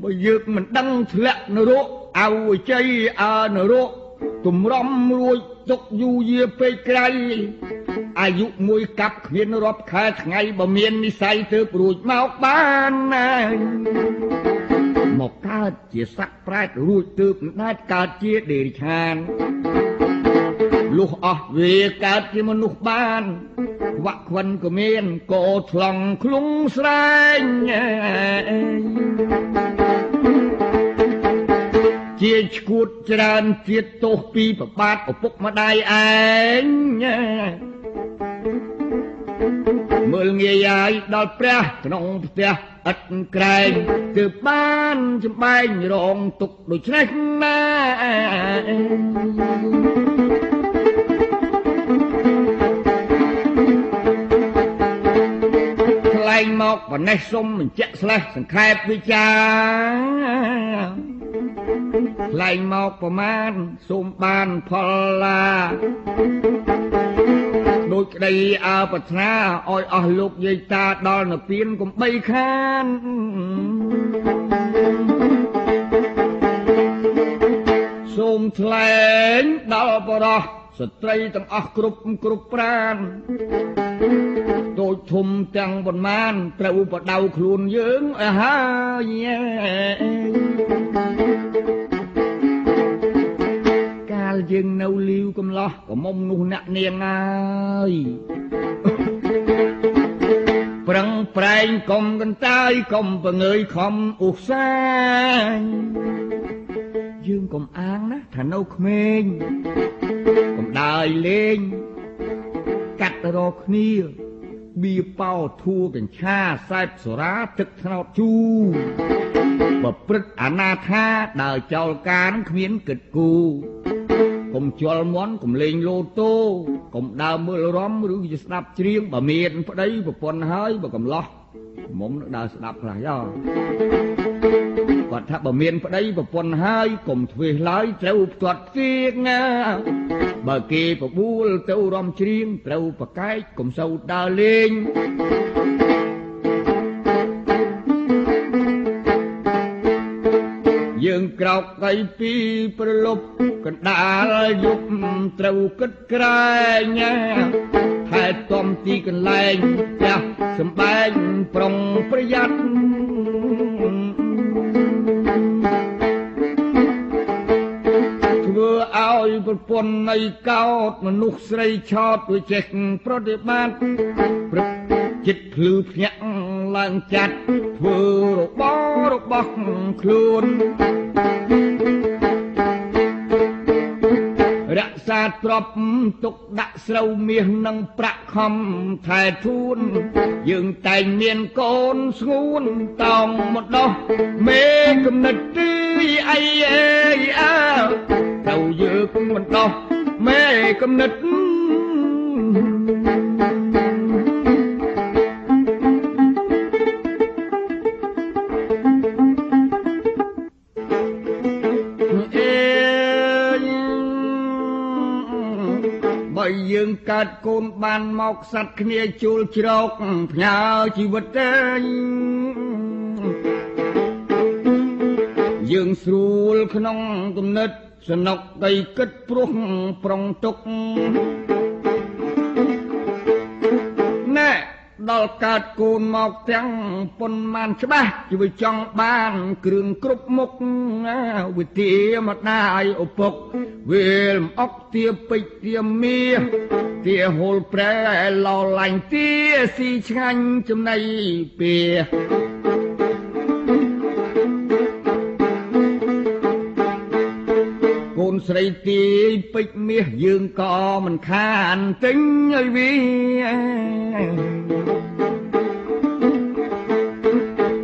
ใบเยื่อเหมือนดังทะเลนรกเอาใจอานรกตุ่มร่ำรวยตกอยู่เยือไปไกลอายุมวยกับเขียนรอบขาดไงบ่เมียนนิสัยเธอปลุกมาออกบ้านหมอกกาเจี๊ยสักแปรรูดตืบนัดกาเจี๊ยเดริชานลูกออกเวกาเจี๊ยมนุษย์บ้านวักวันก็เมียนโกทลองคลุ้งสลายเจี๊ยชกุดจานเจี๊ยโตปีปะปาดเอาปุกมาได้เองเมื่อเงยายดอลเปรย์ขนมเปรย์อัดไกรเติบบ้านจำไปรองตุกโดยใช้แม่ใครมอกวันนี้ส้มมันเจ๊ะเลยสังเกตวิจารไหลหมอกประมาณสุมบานพลาดูใจอาปัชนาอ้อยอ้อยลูกใหญ่ตาดอนเปลี่ยนกุมใบขานสุมแถลงดาวปรอกสตรีตั้งอักกรุบกรุบปราณโดยทุมจังบนมานแปลว่าดาวคลุนเยื้องอาหารการยิงนาลิวกำลังก็มองนูนักเนียงไงปรังแปลงกลมกันใจกลมเปงยคอมอุกซายยืงกลมอ้างนะถ้าเนาเขมงกลมได้เล่งกัดรอกนี่บีเป้าทูเป็นชาไซป์สระตึกถนนจูบปรึกอนาธาดาวเจ้าการเขมีนเกิดกูกลมจวลม้อนกลมเลงโลโต้กลมดาวมือร้อมหรือจะสนับเชียงบะเมียนพอได้บะปนหายบะกลมล็อกมมดาวสนับหลายย่อก่อนถ้าบะเมียนพอได้บะปนหายกลมทวีไหลเจ้าตรวจเสียงบะเก็บบูลเจ้าร้อมเชียงเจ้าปะไก่กลมเสาดาวเลงยังกรอกไก่ปีประลบกันดาลยุบเตากัดกระแงแท ต้มตีกันแรงจะสำแดงปรงประหยัดเมื่อเอาปนปนในเก้าหนุกใส่ชอบตัวเช็คเพราะเด็กบ้านจิตพลื้อเพียงลางจัดเพื่อรบรบคลุนรักษาตรบตกดักเสาเมียนังประคำถ่ายทุนยืงแต่เนียนโกนสูนตองหมดดอกเมฆกำนัดตีไอเออเต่าเยอะหมดดอกเมฆกำนัดยังกัดโกนบานหมอกสัตว์เนียจูลจรกพยาชีวิตเองยังสูลขนมตุนนิดสนกไตกึดปรุงปรองตกแน่ดอลกัดโกนหมอกแตงปนมันใช่ปะอยู่ไปจังบ้านเครื่องกรุบมุกวิธีมาได้อุปกเวลออกเตียไปเตียมีเตียโหลแปรหล่อหลังเตียสีชันจำในเปียโกนใส่เตียไปเมียยืนก่อมันขานตึงไอวี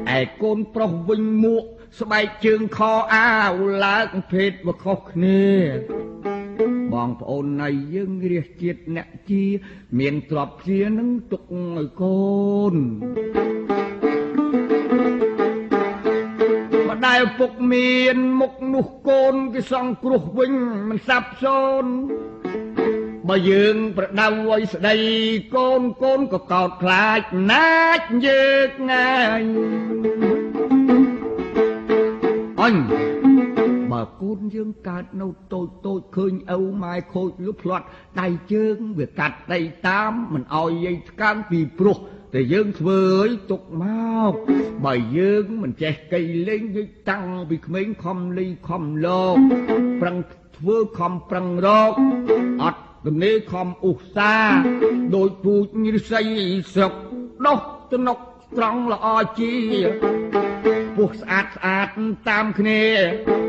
ไอ้โกนประวิญมุสบายจึงคออ้าวลากเพชรว่าคอกเนื้อบองโอนในยังเรียกจิตแนจีเมียนตรอบเสียนั่งตกไอ้โกนมาได้ปกเมียนมกนุกโกนก็ส่องกรุบวิ่งมันสับสนมายืนประดาวไว้สดายโกนโกนก็กอดคลายนัดเยอะไงbà côn dương cát nâu tôi tôi khơi âu mai khôi lúc loạt tay chương việc cát tay tám mình oi dây cam vì pro thì dương với tục mau bà dương mình che cây lên với tăng vì mấy không ly không lo prăng thưa không prăng lo ọt gần đây không u xa đôi phụ như xây sập đốc tên nóc trăng là o chiพวกสะอาดสะอาดตามคืนนี้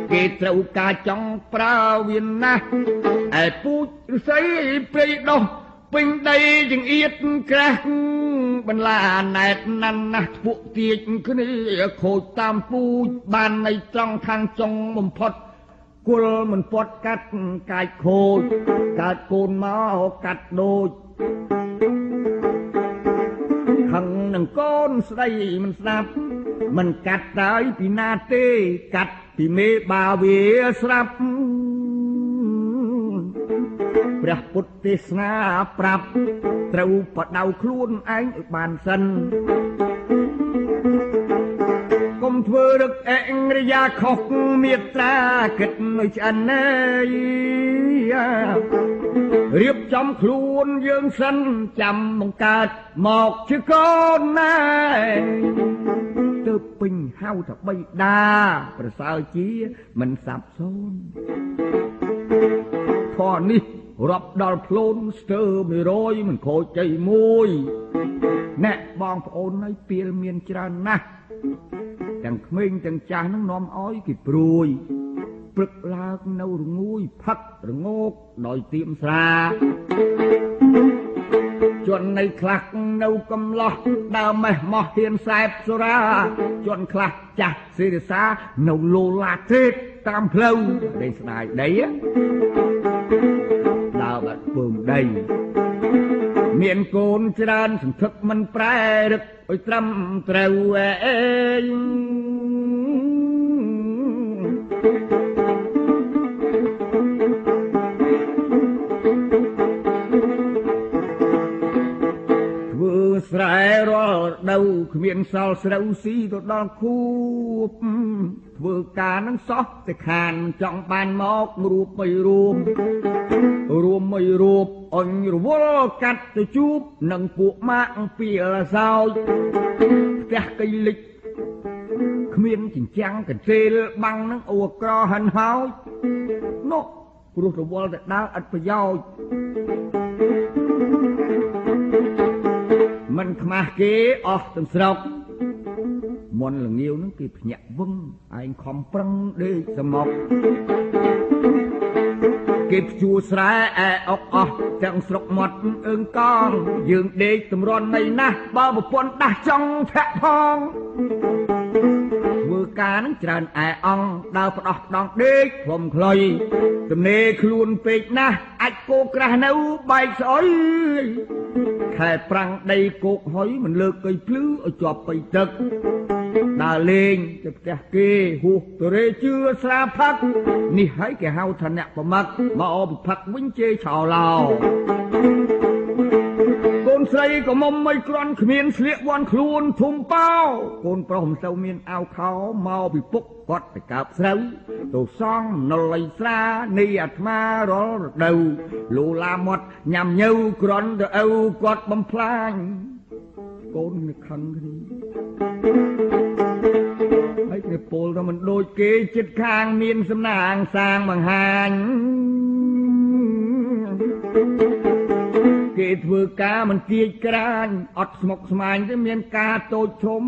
เกตเรากาจังปราวินนะไอ้ผู้ใส่ปรีดงเป็นได้จึงเอียดกระหังบรรลาแนดนันนะพวกเตียงคืนนี้โคตามผู้บานในจังทางจงมันพอดกุลมันพอดกัดกายโคกัดโกนมากัดโดยหังหนังก้นใส่มันสับมันกัดได้ปีนาเต้กัดปีเมบาเวสรับพระพุทธเทศนาปรับเตาปะดาวคลุ้นไอ้บานสันกมเพื่อรักเองระยะขอกเมียตราเกิดไม่ชันเลยเรียบจำครูนยืนสันจำมังกาดหมอกชื่อก้อนนายเติบปิงเฮาถับใบดาประสาจีมันสับซ้อนพอนี่รับดอลพลนสเตอร์ไม่ร้อยมันโคใจมวยแน่บองโอนในเปียเมียนจรานะจังเมิงจังจานังน้อมอ้อยกิดปรุยปลึกลากเนาหงูพักหงอกดอยเตียมสาจนในคลักเนากำลังดาวแม่หมอเทียนแสบสุราจนคลักจักเสียสาเนาโลลาเทศตามเพลวได้สายได้ดาวแบบเปิมได้เมียนโกนจรานสังทึกมันแปรดึกไอ้ตรำเตวเองสายรอด đầu miệng sò sầu xí tụt đòn khu vừa cá nắng sót thì khàn trọng bàn móc ruột mày ruột ruột mày ruột anh ruột cắt thì chúp nâng bộ mạng pìa là sao cái cây lịch miệng chỉnh trang cái trên băng nắng ủa cò hằn háo nó ruột ruột đã ăn phải daoมันขมาเกอออกตั้งสระมันหลังเงียวนั่งกีบหยักวงไอ้คอมปรังเดือดสมองกีบจูสระไอ้ออกออกตั้งสระหมดเอิงกองยืนเด็กตำรวจในนะบ่าวปนตาจ้องแทะพองมือการนั่งจันไอ้อ่องดาวประดอกดอกเด็กผมคลอยตำเนยคลุนปิดนะไอ้โกกระหนูใบสอยแค่ปรังได้โกกหอยมันเลิกไอ้พลื้อไอ้จอบไปตึกดาเลงจะแกเกหูตัวเรชื่อสาพักนี่ให้แกเฮาทะเนะประมักมาอมผักวิ่งเจชาวลาวโกนใส่ก็มมไม่กรอนขมิ้นเสียวันคลูนทุ่มเป้าโกนประหมเซาเมียนเอาเขาเมาไปปุกกอดไปกาบเซาตัวซ่องนลอยซาเนียดมารอเดาลูลาหมดยำเย้ากรอนเดาอกอดบำพลางโกนในคันนี้ไอ้ในโปลเรามันโดยเกยจิตข้างมีนสำนางสร้างบางหางเกยเถื่อกามันเกียกรานอดสมกสมานจะเมียนกาโตชม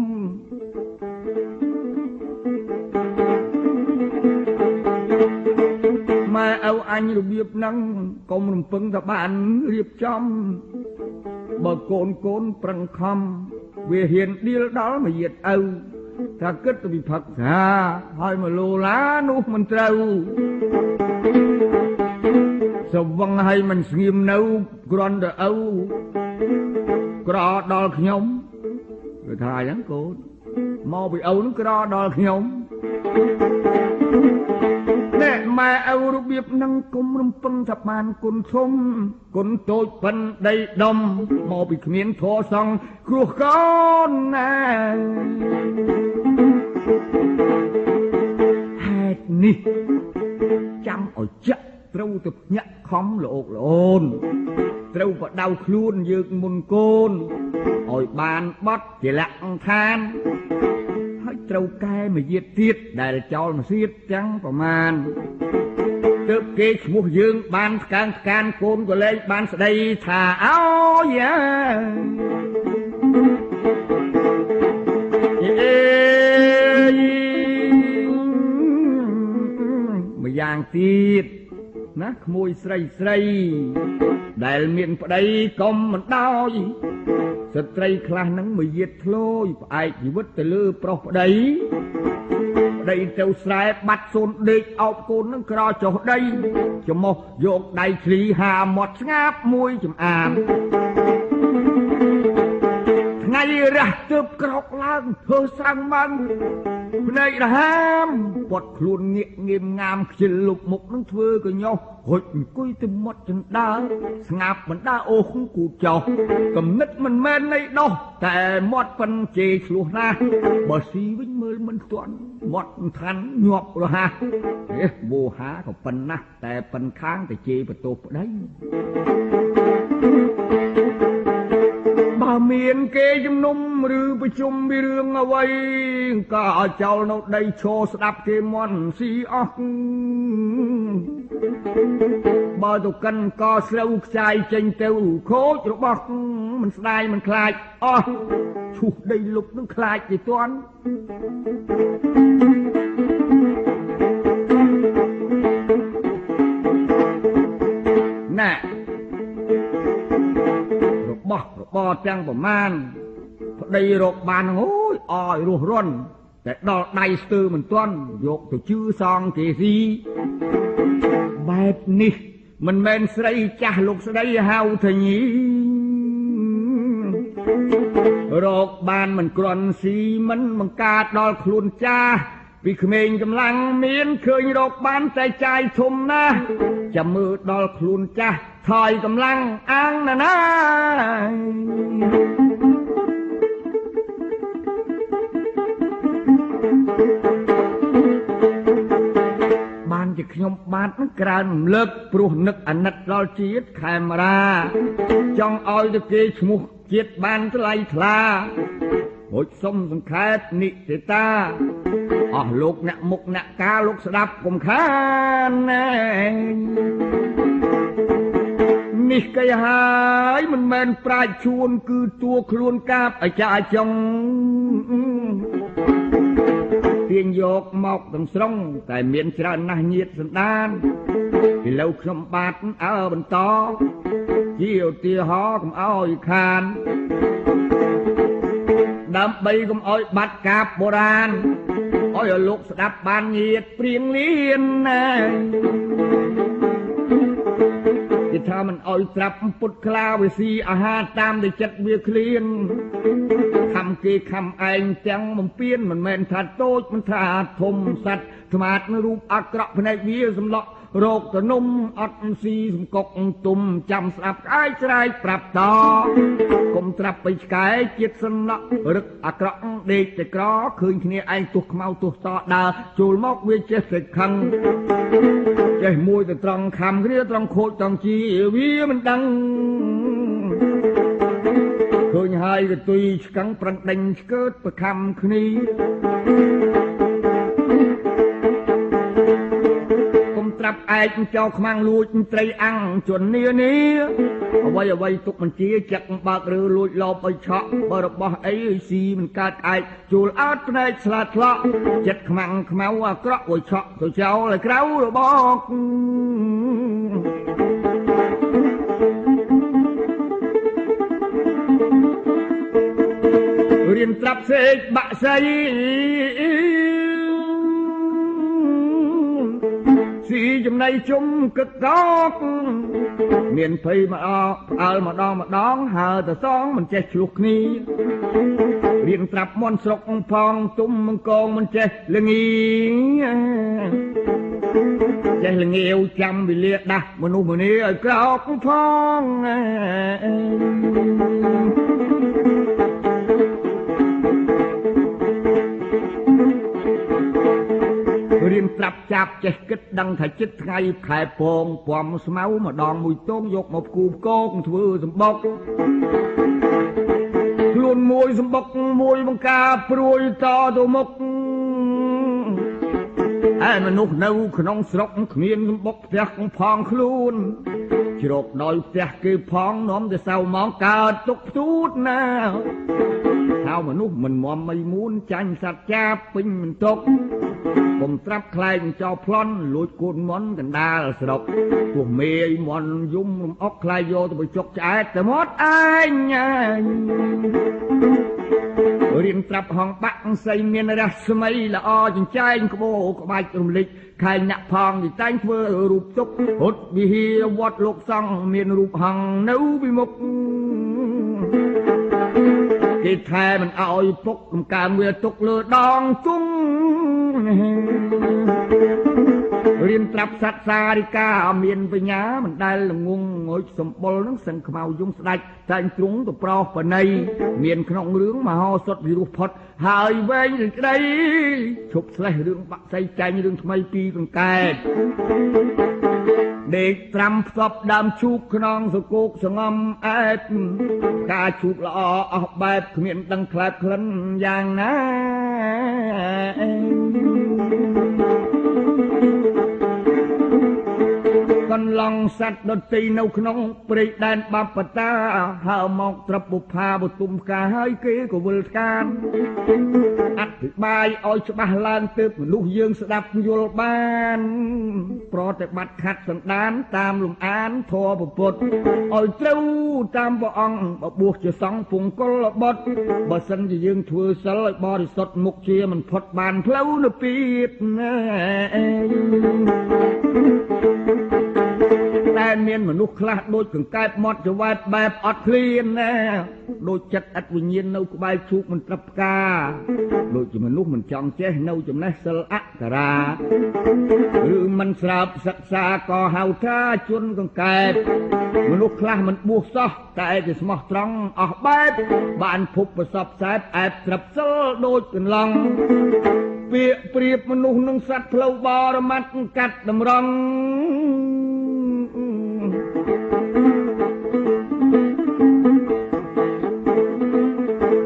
มาเอาอันระเบียบนั่งกรมลำพึงตะบันเรียบจำบ่โกนโกนปรังคำเวียเห็นเดียวดอมาเหยียดเอาถ้าเกิดจะมีผักหาให้มาโลล้านุมันเตาสว่างให้มันเงียบเน่ากรอนเดาเอากรอดอลขยมไปถ่ายยังโกนมอไปเอานึกกรอดอลขยมมาเอารูปแบบนั่งกุมรุมปังทับมานกุนชมกุนโตปันได้ดมมอปิดเมียนทอซองครัวก้อนน่ะแฮดนี่จำเอาจะเต้าตุบหยักคำโลกโลนเต้าก็ดาวคลุนยืนมุนโกนอ่อยบานบัดเจลังทานเต้าแก่มาเย็ดเทียดได้เจ้ามาเสียดจังประมาณเติบเกศมุขยืนบานการการโกนก็เลยบานสดายถ่าเอาอย่าไม่ยางเทียดนะขโมยใส่ใส่ได้เมียนประเดี๋ยกอมมันได้สตรีคลาหนังมือเย็ดโลยไอชีวิตแต่ลือปลอกได้ได้เจ้าสายบัดโซนเด็กเอาโกนนั่งกรอจอได้จมกโยกได้สีหาหมดงาบมวยจมอ่านไงระเติบกรอกล่างเธอสร้างมันในระห้ามปวดคลุนเงียบเงียบงามเฉลุกมุกนั่งเฟื่อกันยอหดกุยเต็มหมดจนได้สงับมันได้โอ้ของกูเจ้ากำนิดมันแม่ในดอกแต่หมดปันเจสลัวนะบ่สีวิ่งมือมันส่วนหมดทันหยอบระฮะเอ๊ะโบหาเขาปันนะแต่ปันค้างแต่เจประตูได้เมียนเกยจมนุ่มหรือประชุมมีเรื่องอะไรก็เจ้าเราได้โชว์สดับเกมอนสีออกบ่ตุกันก็เสียวใจเจงเตวโคตรบอกมันสลายมันคลายอ๋อชุดได้ลุกนึกคลายจีตวนน่ะบอจังประมาณได้โรคบานโอ้ยอ่อยรุ่นรุ่นแต่ดอกไดสตือเหมือนต้นยกตัวชื่อซองเจซีแบบนี้มันเป็นสไลจ่าลูกสไลเฮาทะยีโรคบานมันกรอนสีมันมังกาดอกคลุนจ้าปีขมิงกำลังเมียนเคยโรคบานใจใจชมนะจะมือดอกคลุนจ้าถอยกำลังอ้างนะนะ บ้านจะขยมบ้านกลางเลิกปลุกนึกอันนัดรอชีตแคมราจ้องเอาตะเกียชมุกเกียดบ้านทลายทลาหดส้มสังขารนิติตาอ๋อลูกเนี่ยมุกเนี่ยกาลูกสดับกลมข้านนี่กายหายมันแมนปลายชวนคือตัวครูนกาบไอจ่าจงเตียงโยกหมอกตั้งสรงแต่เมียนชราหน้าเงียดสันดานที่เราขมบาดเอาบรรทอเจียวเตี้ยหอกับเอาอีคานดำใบกับอ้อยบัดกาบโบราณอ้อยลูกสดับบานเงียดเปลี่ยนเลียนที่ถ้ามันอ้อยสดับปุดคลาวิสีอาหารตามได้จัดเวียเคลียนคำเกยคำไอ้จังมันเปลี่ยนมันแมนถาโตมันถาทมสัตว์ธรรมะนรูปอักระพนัยเวียสำลักโรคตะนุ่มอัดซีสมกกตุ่มจำสับไอ้ใจปรับต่อกลมตรับไปไกลจิตสนะรึกอักระเด็กจะกรอคืนนี้ไอ้ตุกเมาตุกต่อดาจูลมอกเวเจเสกคังใจมวยแต่ตรองคำเรียกตรองโคตรองจีวีมันดังเคยหายก็ตุยกังปรังดังเกิดประคำคืนนี้กลับไอ้เจ้าขมังลุยใจอังจนเนี้ยนี้เอาไว้เอาไว้ตุกมันเจี๊ยจักบากหรือลุยลอบไปเฉาะบารบไอ้สีมันกัดไอ้จูลอัดในสลัดละเจ็ดขมังขมาวกระโวยเฉาะตัวเจ้าเลยเกล้าเราบอกเรียนกลับเสกบะใสสีจำในจุ่มกึกกอกเมียนไพมาออกเอามาดองมาดองหาแต่ซองมันเจ็บลุกนี้เรียนกลับมอนสกพองตุ้มมังกรมันเจ็บละงีเจ็บละงีเอาจำไปเลี้ยดะมนุษย์มันนี้กรอกพองเรียนปรับจับใจกิดดังถ่ายจิตไงขายโป่งปอมสมเอามาดองมุยต้งยกมาคูโก้งถือสมบกล้วนมวยสมบกมวยบังกาปลุยต่อตัวมกไอ้มนุษย์นู้ขนองสกขมิ้นสมบกแจกพองคลุนจิรกดอยแจกกีพองน้อมแต่เศร้ามองกาตุกทูดแนวเท้ามนุษย์มันมอมไม่มูนจันสัตจ้าปิ้งมันตกผมตรับใครเจ้าพลอนลุยกูนมอนกันดาสลบพวกเมย์มอนยุ่มออกใครโยตัวไปจกใจแต่หมดไอ้เงยเรียนตรับห้องปักใส่เมียนรักสมัยละอจริงใจกบกบายตรงลิกใครหนักพองที่ตั้งเพื่อรูปจุกหดวิฮีวัดลูกซองเมียนรูปหังนู้บิมุกที่แท้มันเอาปลุกกลมการเมื่อตกเลือดดองจุ้งเรียนตรับสัตสาริกาเมียนปัญญามันได้ละงงงอยสมบูรณ์นั่งสังขมาวยุ่งสลายใจจุ้งตัวเปล่าปนัยเมียนขนมเรื่องมาห่อสดวิรุพดหายไปไหนชุบใส่เรื่องปักใส่ใจเรื่องทำไมปีกันแก่เด็กตรำสอบดำชุกขนองสกุกสงอมเอ็ดกาชุกละอออกแบบเมียนตั้งคลับคลันอย่างนั้นกันลองสัตว์ดนตรีนกน้องปริแดนบัปตาหามองตรบุพาบุตุมกาเฮยเกกวลการอัดบายอ้อยฉบับลานตึบลูกยืงสดับโยลบานปรอแต่บัดขัดสันดานตามลุมอ่านทอบุปดอ้อยเจ้าตามบ่องบ่บวกจะสองฝุ่งกลบดบ่สันจะยืงถือสลายบริสดมุกเชียมันพดบานเพลวนปีดแต่เมียนมนุษย์คลาดโดยกึ่งกายมอดจะวาดแบบอดเคลียนแน่โดยจัดอัดวิญญาณเอาใบชุกมันตรับกาโดยจะมนุษย์มันจองเจ้เน่าจำแนกสละกราหรือมันสลับสักษาก่อเฮาท่าจนกึ่งกายมนุษย์คลาดมันบวกซะแต่จะสมอตรองออกแบบบ้านพุบประสบแสบแอบตรับเสลโดยกึ่งลังเปีย เปรียบมนุษย์นงสัตว์เพลาบารมัดกัดดำรง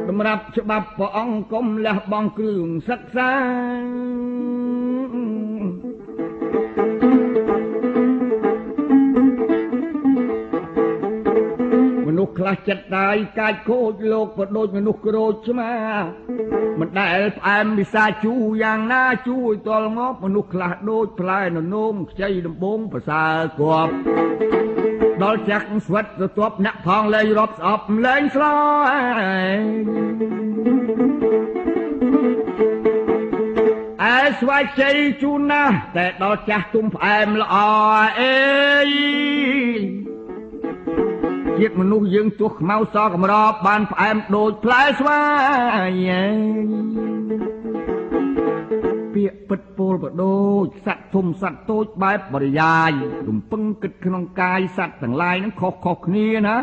ดำรับฉบับพระองค์กลมและบองเครื่องศักดิ์สิทธิ์คลาจัดตายกายโคตรโลกพอโดนมนุษย์โกรธใช่ไหมมันได้แอมมิซาจูอย่างน่าช่วยตอลงอมนุษย์คลาโดนพลายนนมใจดำบงภาษากบดอลจักสวัสดิ์ตัวนักพองเลยรบสอบเล่นสลายไอ้สวัสดิ์ใจจูน่าแต่ดอลจักตุ้มแอมละอ่อยยึดมนุษย์ยึงตัวเมาซอกมารอบานแอมโดดพลายสวายเปียปิดโปลปโดดสัตว์ทุ่มสัตว์โต๊ดใบบริยายดุมปังกึดขนองกายสัตว์ต่างลายนั้นคอกคอกนี้นะ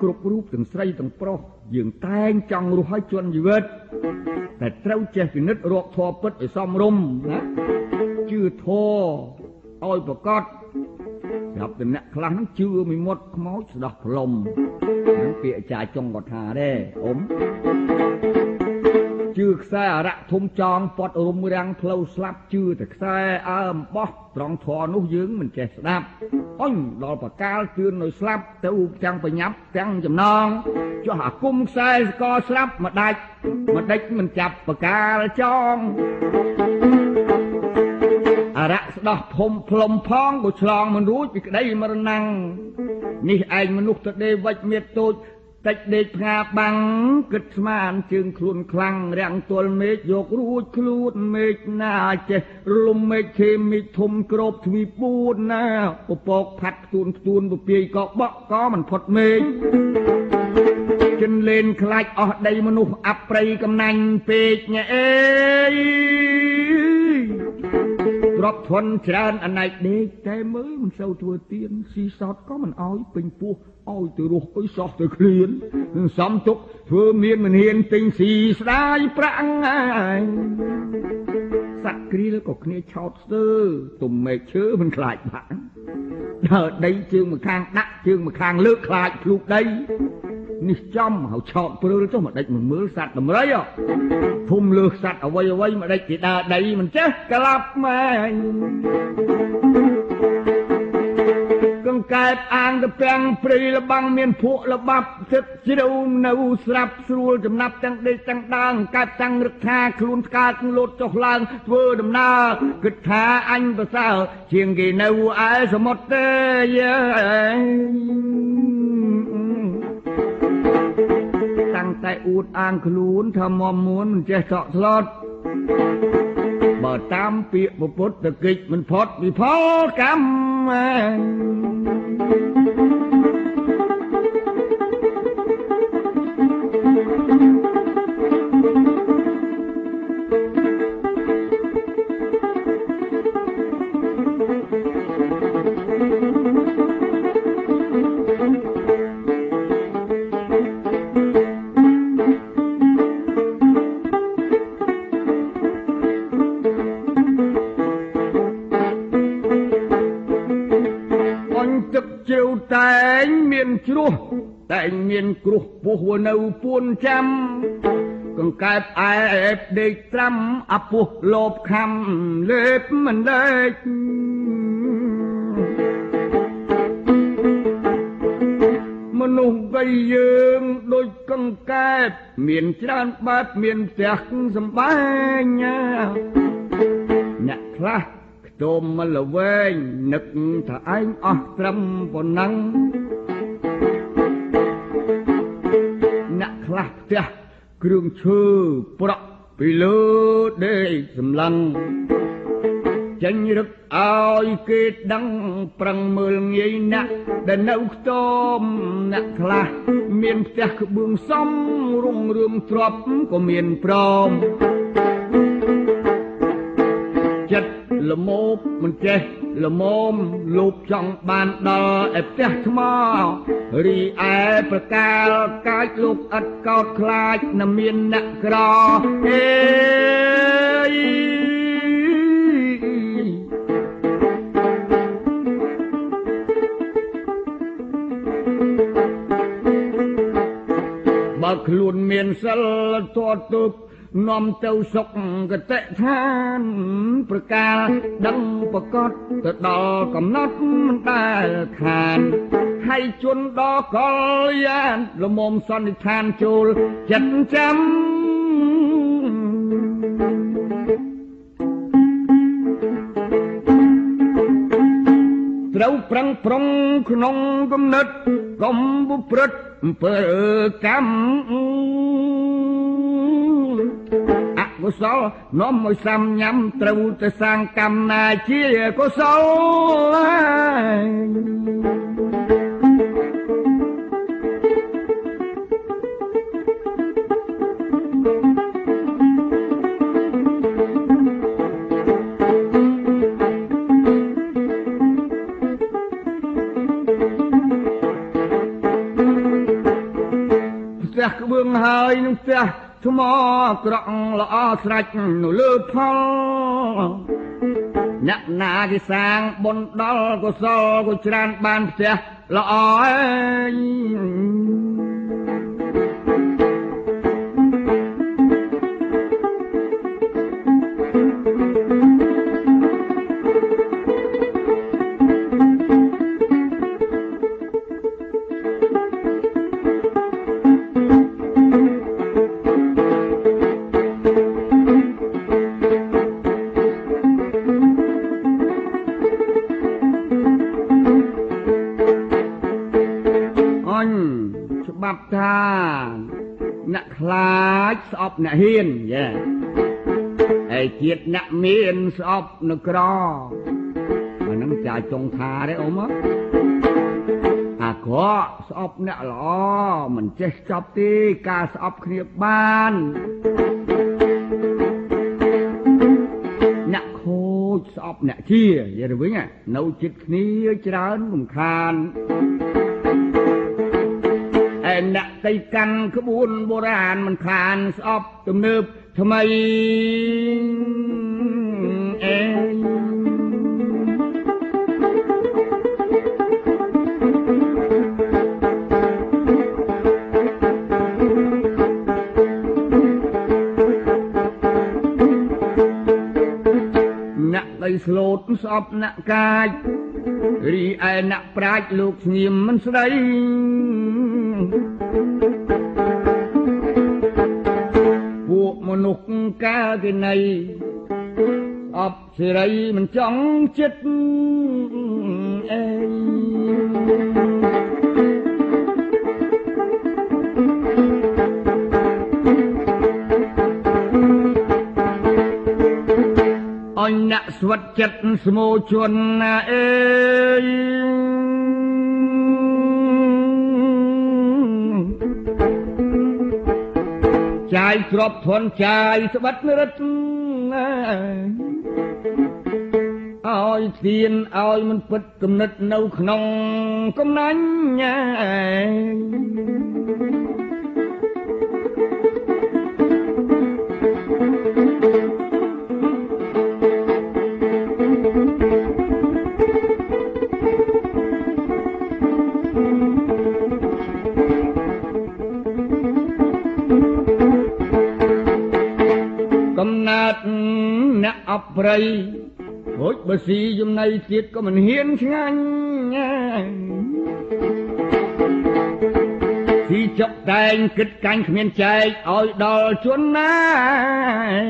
กรุบรูปต่างไส้ต่างปลอกยึงแตงจังรู้ให้ชวนอยู่เวทแต่เท้าเจ็บกินนิดรอกทอปิดไอซอมรุมนะชื่อทอโอ้ยประกอบจับแต่เนี่ยครั้งชื่อมีมดมอสดอกลมนั่งเปียจ่ายจงกอดหาได้อมชื่อแซ่ระทมจองปอดอมเรียงเพลาสลับชื่อแต่แซ่อ้อมป๊อกตรองทอนุยืงมันแจกดับอ้อยดอกประกาศชื่อหน่อยสลับเต้าจังไปยับจังจำนองจะหากุ้งแซ่ก็สลับมาได้มาได้มันจับประกาศจองรักสดพมพลมพ้องกุชลองมันรู้จิตได้มรณังนี่ไอ้มนุษย์ตะเดวัดเมียตูดแต่เด็กงาบังกึศมานจึงคลุนคลังแรงตัวเมฆโยกรูดคลูดเมฆหน้าเจลมเมฆเคมีทมกรบทวีปูนหน้าอุปกผัดตูนตูนบุเปียก็บกก็มันพดเมฆจนเลนคลายออกได้มนุษย์อับปรีกำนันเปีกเนี่ยเองรบทนเชิญอันไหนเด็กแต่เมื่อมันเศร้าตัวเตียนซีซอดก็มันอ้อยเป็นปูอ้อยตัวรู้อ้อยซอดตัวเคลียนซ้ำจุกเพื่อเมียนมันเห็นเป็นสีสายพระไงสักครีแล้วก็เนี้ยชอตเตอร์ตุ่มเมฆเชื้อมันคลายผังเธอได้จึงมาคางนักจึงมาคางเลือกคลายลูกได้นี่จ้ำเขาชอบเปลือยจ้ำมาได้เหมือนมือสัตว์ทำไรอ่ะทุ่มเลือกสัตว์เอาไว้เอาไว้มาได้กีดาได้มันเจ๊กลับมากังไกอ่างตะแปงปรีระบังเมียนผู้ระบับเจ็บเจียวเนาสลับสรูจำนับจังได้จังดังกัดจังรึกท่าคลุนกาดลดจอกลางเวอร์ดำนากึดท่าอันประสาเชียงกีเนาไอสมดเตยตั้งแต่อูดอ่างคลุนทำมอมม้วนมันจะเจาะสลดเปิดตามเปียกปุดตะกิจมันพอดมีพอกแต่เมียนกรุบปูหัวเนาปูนจำกังไกไอเอฟเด็กจำอับปูหลบคำเล็บมันเล็กมนุษย์ไปยืมโดยกังไกเมียนจานบ้านเมียนเสียงสบายเนี่ยนักละโดมมันละเว้ยนึกถ้าไอ้ออกจำบนนังหลักเจ้าเครื่องเชื่อปลอกไปเลือดได้สำลังฉันรักเอาเกดดังปรังเมืองใหญ่หนักแต่หนาวต้มหนักหลาเมียนเจ้าเบื้องซ้ำรุ่งเรืองทรบก็เมียนพร้อมจัดละโมบมันเจ้า ละมมลูกจังบานดอเอฟเฟชมารีไอประกาศกายลูกอัดกอดคลายน้ำมีนนักรอเอบักลุนเมียนสลตัวตุบน้อมเต้าสกกเตะทานประกาศดังประกอบกระดอกำนัดมันตาทานให้จนดอกกอยานละมมสันนิทานจูลจัดจำเราปรังปรองขนมกำนัดกมบุปรดเปิดกรรมอกุศลน้อมไม่ซ้ำย้ำเต้าจะสร้างกรรมนาเชี่ยกุศลเบื้องเฮยนุ่งเสียทุ่มกระองละอสระจนุเลือพอนักนาที่สร้างบนดอลกุศลกุจรันบานเสียละอบับตานักคลาสอบนักเฮียนเย่ไอเกียรตินักเมียนสอบนักรอมันนั่งจ่าจงทาได้อมะหากก็สอบนักหล่อมันเจ็บจอบตีกาสอบเครียบบ้านนักโคสอบนักเชี่ยเย่หรือไงเนาจิตนี้เจริญมุ่งคานนักไต่กันขบวนโบราณมันคลานสอบจมเนิบทำไมเองนักไต่สโลดสอบนักกายรีไอนักปราชญ์ลูกเงียมมันใสพวกมนุษย์กาที่ไหนอับสิไรมันจ้องจิตเองอันนักสวัสดิ์จิตสมุชนเองใจครอบทนใจสวัสดิ์นรกเอาเทียนเอามันปิดกำนัดเน่าขนมกำนั้นไงนักอับไรโอ้ยบสียมในเทียดก็มันเฮียนงันที่จับแต่งกิดกันเมียนใจเอาดอชวนนาย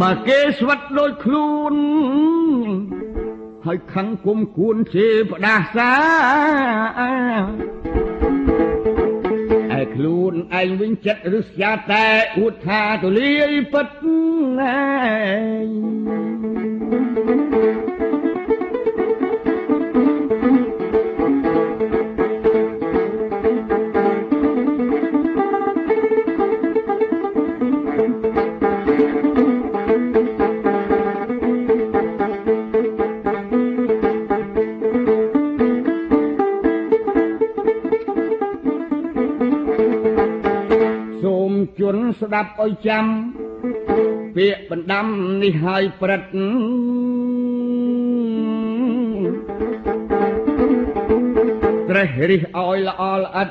มาเกสวัดโดยคลุนให้ขังกุมกุนเจ็บดาสาไอ้คลูนไอ้วิ่งจัดรุษยาแต่อุทาตุลีปัตนาย สดับอ้อยจำเปียบันดำนี่หายปรัดเตะริหอยละอลอัด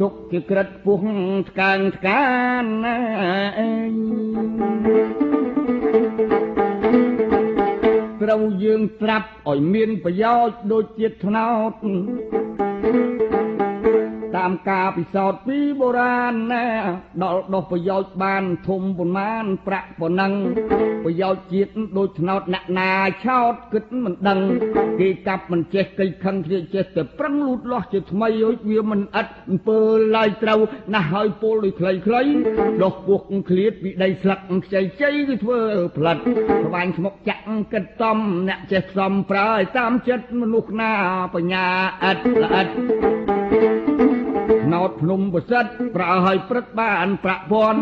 ทุกที่กระพุ่งกันกันเรายืนทรัพย์อ่อยเมียนประยชน์โดยจิตถนอมตามกาปิสอดปีโบราณแน่ดอกดอกประยชน์บานทมบนมานประปนังประยชน์จิตโดยถนอมหนักหนาเช่าเกิดมันดังกีกับมันเจ็บกีคังเจ็บเจ็บแต่ปรังลุดล้อเจ็บทำไมอ้อยเวียมันอัดเปลือยลายเตาหน้าหอยโปลอยคล้ายคล้ายดอกบวกเคลียดวิได้สลักใจใจก็เท่าพลัดประมาณสมกจักกันต้มแน่เจ็บซ้ำปลายตามเจ็บมนุษย์หน้าปัญญาอัดอัดนอดพนมบุษดประหายประบ้านประบอน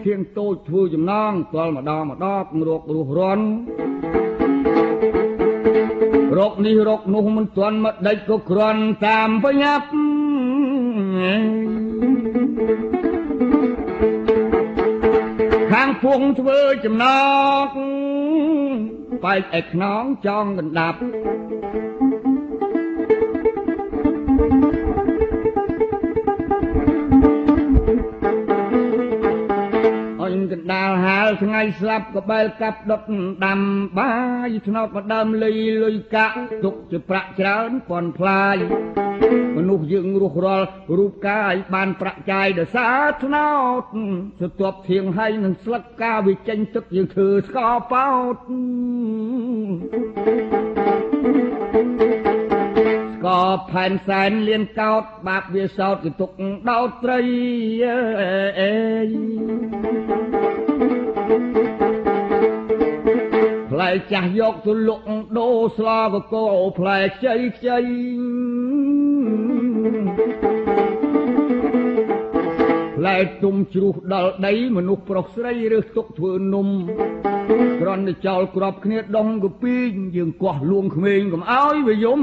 เที่ยงโตชูจำนองตอลมาดอมาดอกมรกรูร้อนรกนี้รกนุ่มตวนมาได้ก็ครอนตามพยับข้างพวงเชื่อจำนองไปเอกน้องจองกันดับดาวหาไงสับก็ใบกับดอกดำบายถนอมดำเลยเลยกะตุกจะประจานก่อนพลายมนุษย์ยึงรูปรอรูปกายบานประจายเดือดสาถนอมสตบเทียงให้หนึ่งสลักกาวิจัยตึกยึงถือสกอเป้าก็ผ่านสายเลียนเก่าบาปเวียสาวติดตกดาวตรีพลายจะยกตุลุกโดสลาก็โก้พลายใจใจพลายตุ่มจุดดาวได้มนุษย์ปลอกใส่เรือตกถือนุ่มกรอนในเจ้ากรอบเนื้อดองก็ปีนยืนกว่าลวงเขมิงกับอ้อยไปยม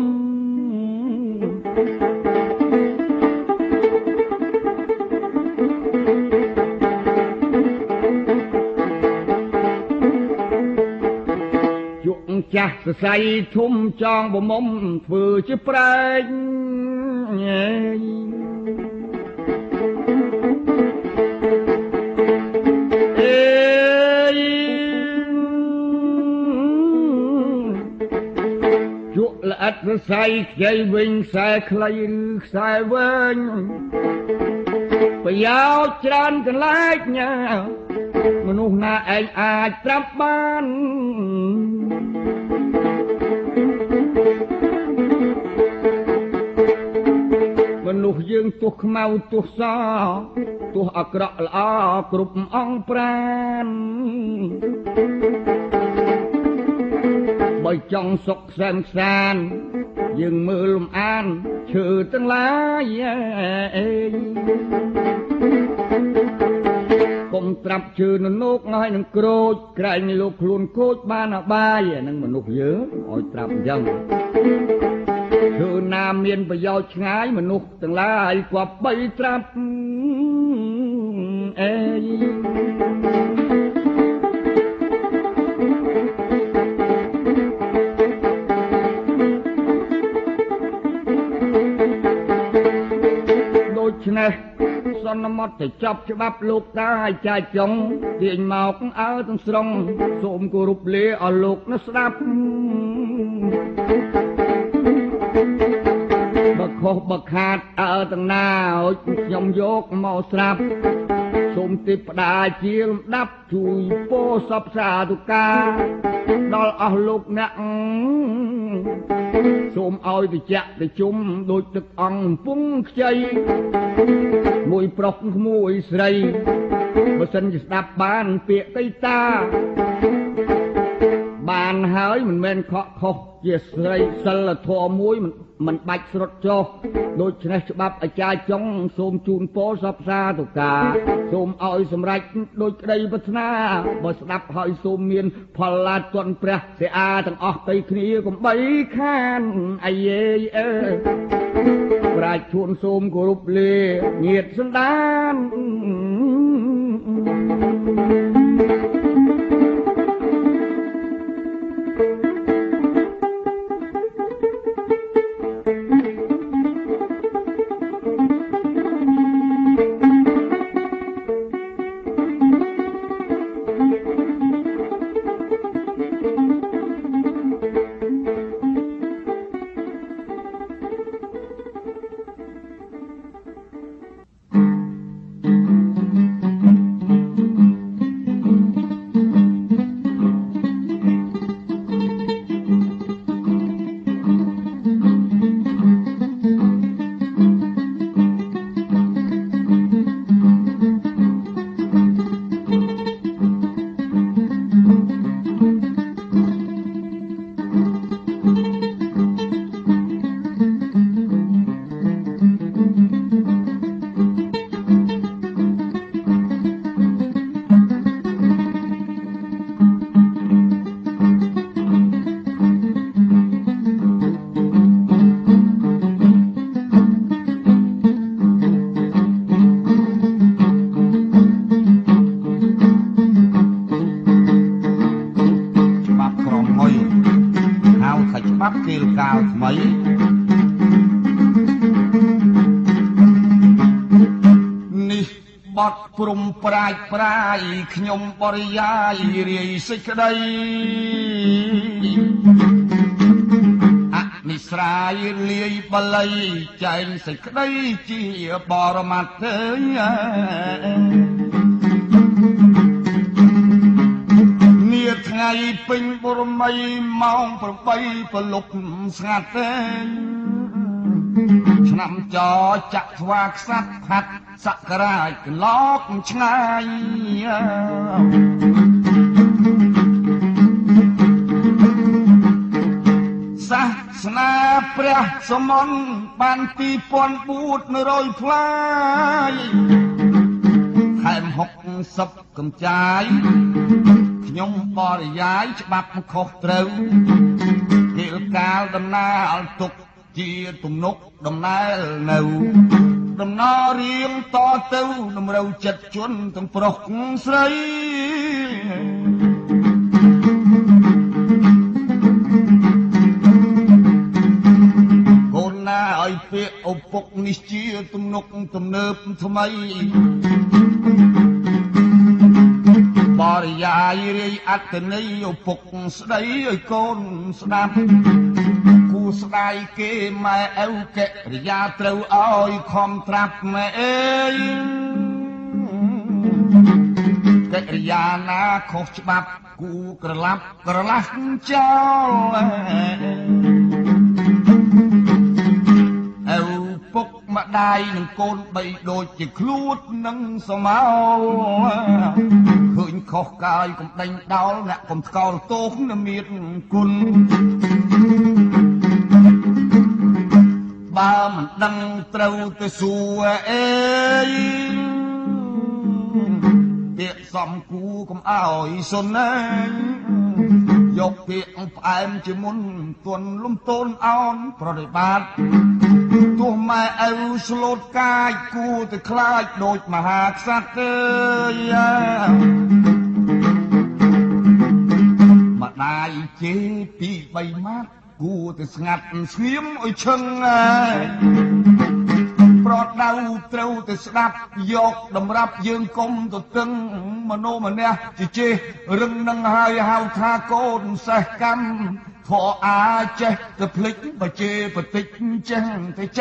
จุกจักใส่ทุ่มจองบ่มมฝือจะแปลงอัดใส่ใจวิ่งใส่ใครใส่เวินไปยาวจานกันไล่เนี่ยมนุษย์น่าเอ็นอาตรับบ้านมนุษย์ยังตุกเมาตุกซาตุกอักระลากรุบอ่องแปรนใบจองสกแซมแซนยิงมือลมอ่านชื่อตั้งหลายกมตรับชื่อนนกน้อยนังโกรธใครในโลกลุนโคตรบ้านอบายนังมนุษย์เยอะอ้อยตรับยังชื่อนาเมียนประยชน์ง่ายมนุษย์ตั้งหลายกว่าใบตรับเองสนมดจะจับฉบับลูกได้ใจจงเดี่ยงหมอกเอาตั้งสรงสมกุรุบเลี้ยเอาลูกนัสดับบักหกบักขาดเอาตั้งหน้ายมยกเมาสดับสมติปดาเชียงดับถุยโปสับสาตุกาดอลเอาลูกนักสมเอาไปแจกไปจุ่มโดยตึกอังปุ้งใจมวยปลอกมวยใส่มาสัญญาดับบ้านเปียกใต้ตาบ้านหายมันเป็นเคาะเคาะเจี๊ยใส่สลัดทอมวยมันมันใบสดโจโดยในฉบับอาจารย์จงสมจูนโพสับซาตุกาสมเอาสมรักโดยใดพัฒนาบสดับหอยสมเมียนพลาดจนเปรี้ยเสียอาตั้งออกไปคลีกับใบข้านไอเย่ ประชาชนสมกรุบเลี้ยเงียดสันดานปลายปลายขยมบริยายเรียสิกได้อนิสรายเลียบลายใจสิกได้จีบรมัตเตยเนียดไงเป็นบรมัยมองประไปประลุกสัตเตฉนำจอจักวากสัตพัดสักรายกันล็อกไงศาสนาพระสมนปันปีปนบูดนรอยพลายแถมหกสับกำจายขยมปอดย้ายฉบับขบเต้าเกี่ยวกาวดำนาอัลตุกจีตุ่มนกดำนาเหนาดำนาเรียงต่อเต้าดำเราจัดชวนตั้งปรกใสคนน่าไอเปียเอาปกนิชเจียตุ่มนกตุ่มเนิบทำไมบริยายเรียอัตเนยเอาปกใสไอคนสนามสไลเกมาเอวเกริยาเต้าอ้อยคอมทรัพย์มาเองเกริยานาขบฉบับกูกระลับกระลักเจ้าเอวปกมาได้หนึ่งคนใบโดยจะคลุดหนึ่งสมาวเห็นขบกายของดังดาวและของเก่าโต๊ะน้ำมีดกุนบ้ามันดังเต้าเตะสัวเองเตะสมกูก็เอาอีสนเองยกเตะไปมันจะมุนตวนลุ่มต้นเอาปรดิบัติตัวแม่เอาสลดกายกูตะคลายโดยมหาศักดิ์เอ้ยมาได้เจ็บปีใบมัดกูจะงัดเสียมไอเชิงไงเพราะดาวเต้าจะสลับยกดำรับยืนกลมตัวตึงมโนมันเนี่ยจีจีเรื่องนั่งหายหาวทาโกนใส่กันพออาเจจะพลิกมาเจปติกเจนไปจ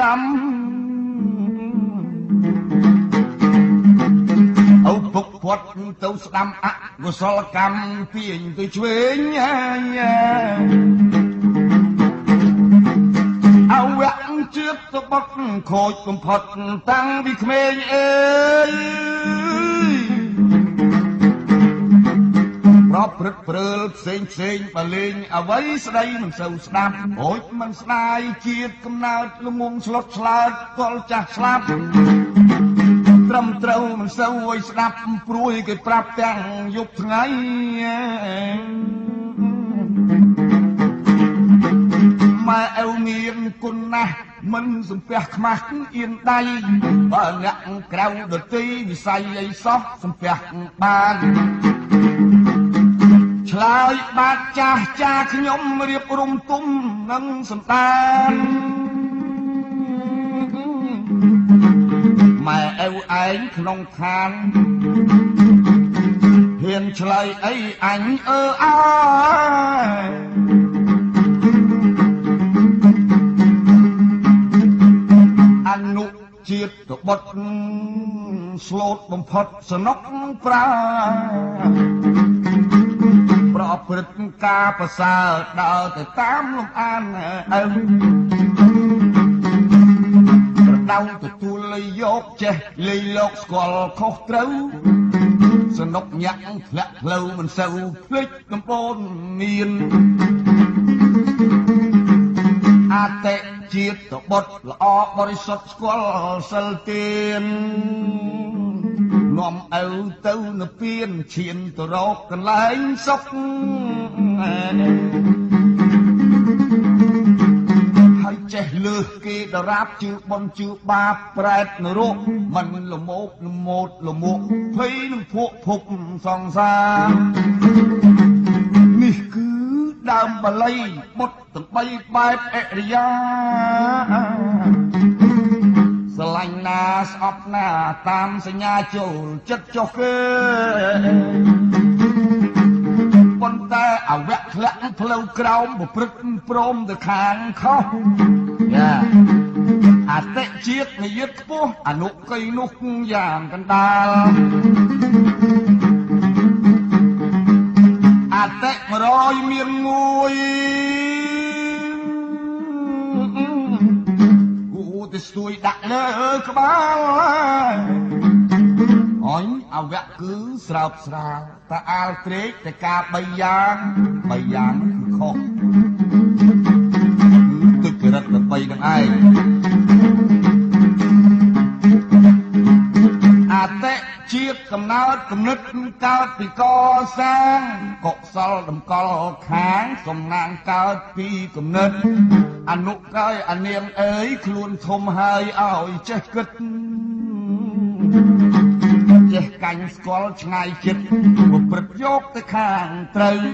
ำเอาพกพดเต้าสลับอ่ะก็สลับกันเพียงตัวช่วยเนี่ยเอาแหวนเชือกตะบักโคตรกำพัดตั้งบิดเมยเอ้ยเพราะเพลิดเพลินเซ็งเซ็งบาลิงเอาไว้สไลมันเศร้าสลับโอยมันสไลเชียดกำนาดละงงสลดสลายก็จะสลับตรำเต้ามันเศร้าไว้สลับปลุยกับปรับแต่งยุบไงมาเอาเงียบกุนนะ มันสุดเปียกมากเอียนได้บางอย่างแกวดตีวิสัยไอ้ซอกสุดเปียกบานชลายบาดจ่าจ่าขยมเรียบรุมตุ้มนั่งสุดตาไม่เอวไอ้ขนมทานเฮียนชลายไอ้ไอ้เออไอจีดกับบดสโลดบังพัดสนกปลาปลาปริดกาปลาสาดาวแต่ตามลมอ่านเอ็มกระดาวแต่ทูเลยยกเจเลยลกสกอลคอกเต้าสนกยักษ์และเล่ามันเซลพลิกน้ำปนเนียนอาเตจีตบดละออบริสุทธิ์สกอลเซลเตียนนอมเอาเต้านเพียนเชียนตรอกกันไหลซอกให้เจเลือกกีดรับจือบนจือบาแปรตนรกมันละโมกละโมดละโมกให้นึงพวกพกสองสามนี่คือดามบลัยบดตั้งใบใบเอริยาสลายนาสอปนาตามสัญญาโจลจัดโจเกปนแต่เอาแวะและเพลากราวบุปรึกพรมเดือดขางเขาอาเตจีดในยึดปูอนุกินุกอย่างกันดาลอาเตมรอยเมียงงวยกูติดตุยดักเนื้อกบ้าอ้อยเอาแวะคือสาวสาวตาอัลเทรกแต่กาบยางบยางคือคอกตึกระดับไปดังไออาเตเชียบกำนัดกำนึกเกิดปีก่อสร้างกอกซอลดำกอลแข็งสมนางเกิดปีกำนึกอนุกายอเนียมเอ๋ยคลวนทมหายเอาเจ็ดกึศเจ็ดกันสกอลไงจิตบุปผยกตะข้างตรึง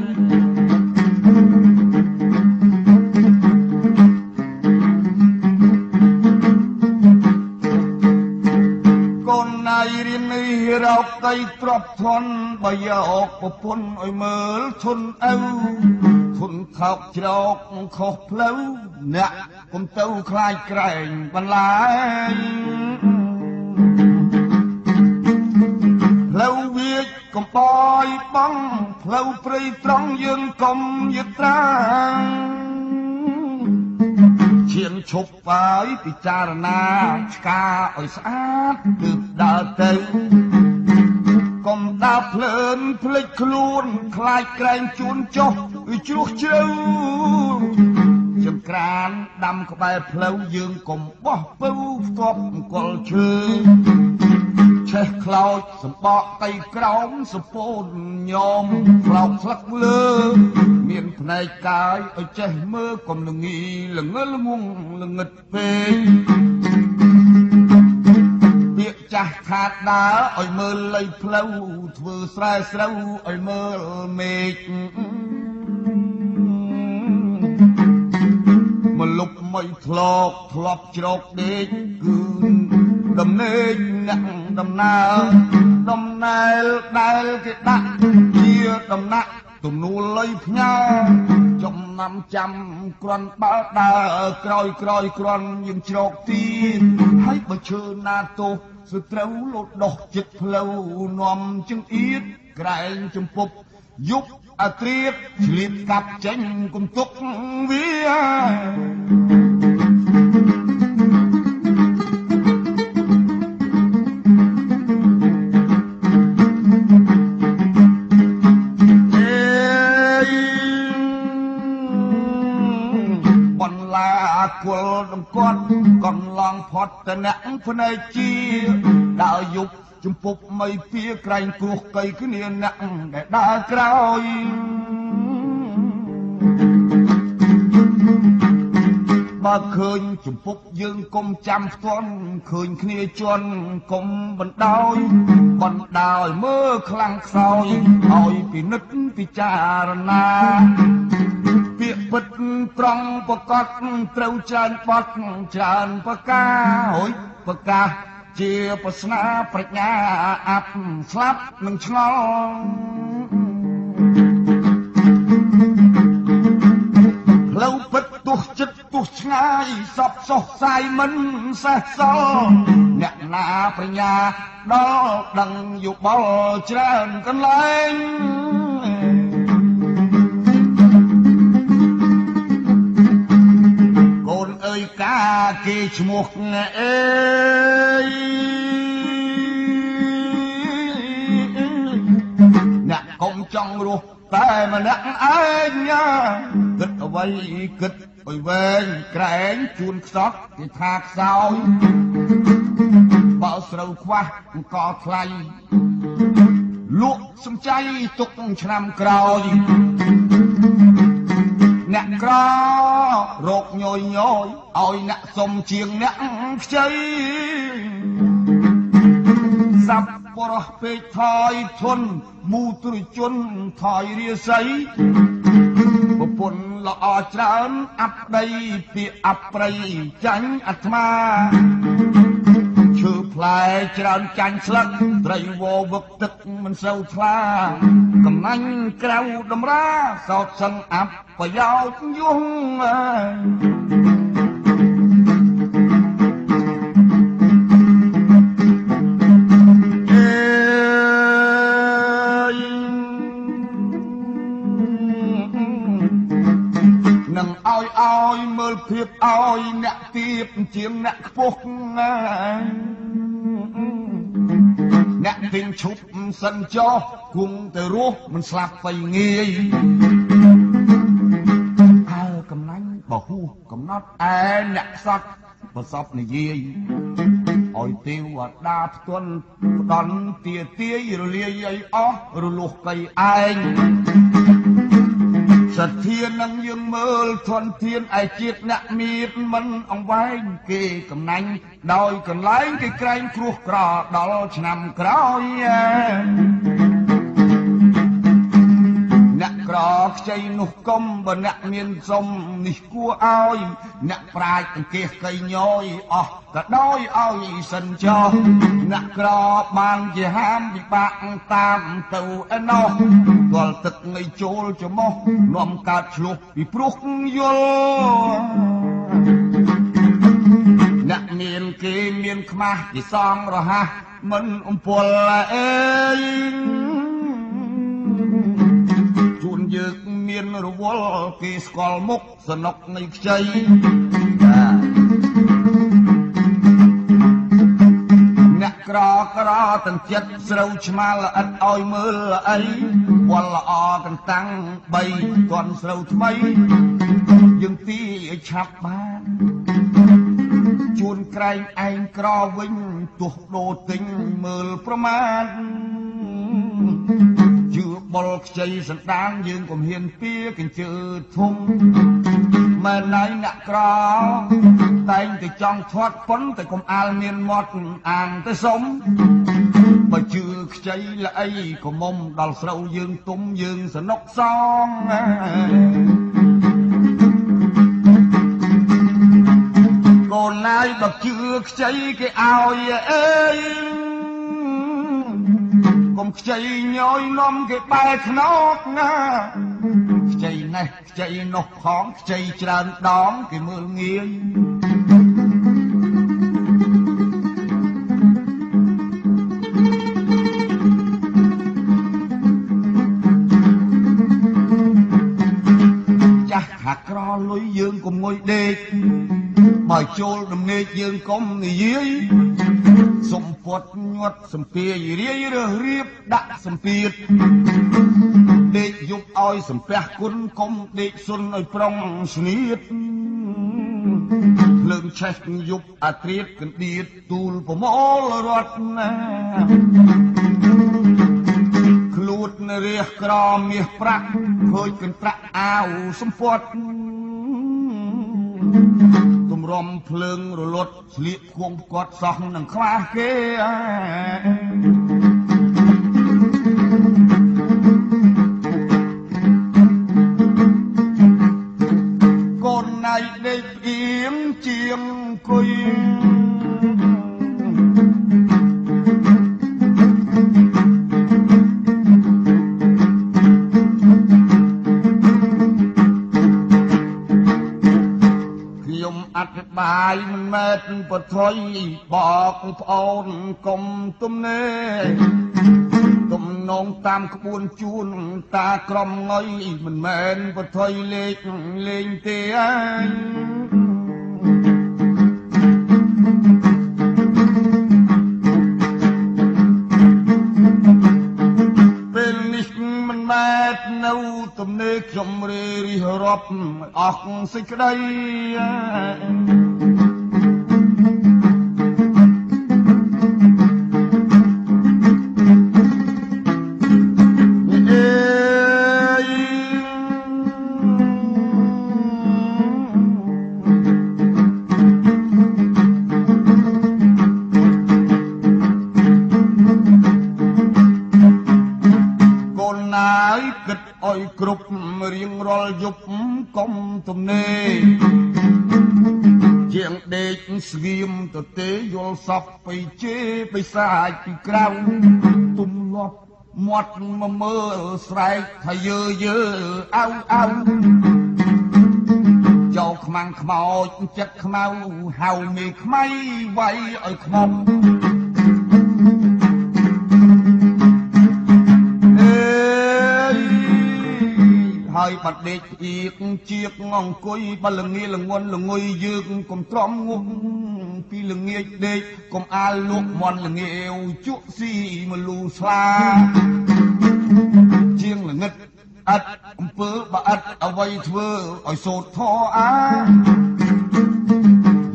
เราไต่ตรบทนใบยาออกปะปนอ้อยเมือทนเอาทนขอบจอกขอบเพลวเนี่ยกุมเต้าคลายแกร่งบรรลัยเพลวเวียกุมปอยป้องเพลวปรีตรองยืนกลมยึดตราเชียนชกไปพิจารณาชกาอ้อยสะอาดดึกดาเต้กลมตาเพลินพลิกคลุนคลายแกร่งจูนจบอุ้ยจุกเจ้าจำกรานดำเข้าไปเพลวยืงกลมบ่เป้ากบกอลชื่อเชคคลาวสมบัติไตกรองสมบูรณ์ยอมเปล่าพลักเลือดเมียนพนายกายเอาใจเมื่อกลมหนึ่งอีหลังเงินงงหลังเงินเปจะขาดดาอ้อยเมื่อเลยเพลาถือสายเสาอ้อยเมื่อเมฆมาลุกไม่ถลอกถลอกจรอกเด็กกืนดำเนินนั่งดำนาดำนายได้กิดะเยี่ยดำนักตุ่มนูเลยพญาจมน้ำจำกรอนบ้าดากรอยกรอยกรอนยิ่งจรอกตีให้มาเชิญนาโตสุดเท้าหลุดดอกจิตเพลวนอมจึงอีดไกลจมปุบยุบอาเทียบฉลิบกับเจงกุมตุกเวียกลดมก้อนก่อนลองพอดแต่หนังพนัยจีดาวยุบจุ่มปุบไม่เพี้ยไกลกลัวไกลขึ้นเนียนหนังแต่ดากรอยบ បើឃើញជំពប់យើងកុំចាំស្ទាន់ឃើញគ្នាជន់កុំបណ្ដោយបណ្ដោយមើលខ្លាំងខ្សោយឲ្យពិនិត្យពិចារណាពាក្យពិតត្រង់ប្រកាសត្រូវច្រើនបត់ច្រើនប្រការអុយប្រកាសជាប្រស្នាប្រាជ្ញាអាប់ស្លាប់នឹងឆ្ងល់ផ្លូវពិតទុះចិត្តទុះឆ្ងាយសពសុសសាយមិនសេះសល់អ្នកណាប្រាជ្ញាដល់ដឹងយោបល់ច្រើនកន្លែងការគេឈ្មោះអើយអ្នកកុំចង់រស់តែម្នាក់ឯងគិតអ្វីគិតអុយវែងក្រែងជួនខ្សត់គេថាខ្សោយបើស្រូវខ្វះក៏ថ្លៃលក់សំចៃទុកឆ្នាំក្រោយអ្នកក្ររកញយញយឲ្យអ្នកសុំជាងអ្នកខ្ចីសັບបរោះពេកថយធនមូទ្រជនថយរាសីប្រពន្ធល្អច្រើនអាប់ដីពាក្យអប្រិយចាញ់អាត្មាឈើផ្លែច្រើនចាញ់ស្លឹកត្រីវវឹកទឹកមិនសូវថ្លាកំណាញ់ក្រៅដំរាសោតសឹងអាប់ប្រយោជន៍យងនឹងឲ្យឲ្យមើលភាពឲ្យអ្នកទៀបជាងអ្នកខ្ពស់អ្នកវិញឈប់សិនចោះគង់ទៅរស់មិនស្លាប់ពេញងាយអើកំណាញ់បើហួសកំណត់ឯអ្នកសត្វប្រសពនិយាយឲ្យទេវតាផ្ទន់ផ្ដន់ទាទាយរលាយអស់រលុះកៃឯងសទ្ធានឹងយើងមើលធនធានឯជាតិអ្នកមានមិនអង្វែងគេកំណាញ់ដោយកន្លែងគេក្រែងគ្រោះក្រដល់ឆ្នាំក្រោយអ្នកក្រខ្ចីនោះកុំបើអ្នកមានសុំនេះគួរឲ្យអ្នកប្រាជ្ញអង្គាសកៃញយអស់ក៏ដោយឲ្យសិនចោះអ្នកក្របានជាហាមពិបាកតាមទៅឯណោះដល់ទឹកនៃចូលច្មោះនាំកើតឆ្លុះពីព្រោះយល់អ្នកមានគេមានខ្មាស់ជាសងរហ័សមិនអំពល់អើយជួនយើងមានរវល់គេស្គាល់មុខសនុកនៃខ្ចីអ្នកក្រក្រទាំងចិត្តស្រូវឆ្មាល្អិតឲ្យមើលអីវល់ល្អកន្តាំងបីតន់ស្រូវថ្មីយើងទីឲ្យឆាប់បានជួនក្រែងឯងក្រវិញទោះដូរទិញមើលប្រមាថជឿបលខ្ចីសន្តានយើងកុំហ៊ានពីកញ្ជើធំមែនហើយអ្នកក្រតែងតែចង់ធាត់ប៉ុនតែកុំអាលមានមាត់អាងទៅសុំបើជឿខ្ចីល្អីកុំមុំដល់ស្រូវយើងទុំយើងសនុកសងកូនណាយបើជឿខ្ចីគេឲ្យអើយកុំខ្ចីញយនំគេបែកខ្នោកណាខ្ចីនេះខ្ចីនោះផងខ្ចីច្រើនដងគេមើលងាយចាស់ថាក្រលុយយើងកុំងុយដេកបើចូលដំណេកយើងកុំនិយាយសំពត់ញាត់សំភាយរាយរើសរៀបដាក់សំភាតដេកយប់ឲ្យសំភះគុណកុំដេកសុនឲ្យប្រុងស្នៀតភ្លើងឆេះយប់អាត្រៀតកណ្ដៀតទូលប្រមលរត់ណាខ្លួនរាសក្រមាសប្រាក់ឃើញកន្ត្រាក់អាវសំពត់ ตุ่มรมเพลิงรถหลีควงกอดสองหนังคลาเกก่อนในเด็กเอี้ยงเจียงกุยบายมันเม็ดปวดท้อยบอกพอนกลมตุ้มเน่ตุ้มนองตามขบวนจูนตากลมน้อยมันเม็ดปวดท้อยเล็กเล็งเตี้ยเป็นนิสมันเม็ดนู้ตุ้มเน่จมเรียรับออกสิกได้กรุบเรียงรอยยุบกลมตุ่มเนยเจียงเด็กสกีมตัวเตยโยนสับไปเจ็บไปสายไปกล้าวตุ่มลบหมดมาเมื่อใส่ทะเยอเยอเอาเอาเจ้าขมังขมอยจักขมาวเฮาไม่ขมายไว้ไอ้ขมงให้ปัดเด็กอีกเจี๊ยบงองกุยบาลงีหลงวนหลงงอยยืดกลมตรอมงุ้มปีหลงเงียเด็กกลมอาลุกมอนหลงเงียวจุสีมาลูสลาเจียงหลงเงดอัดอำเภอบะอัดเอาไว้เถื่อไอโสดทออา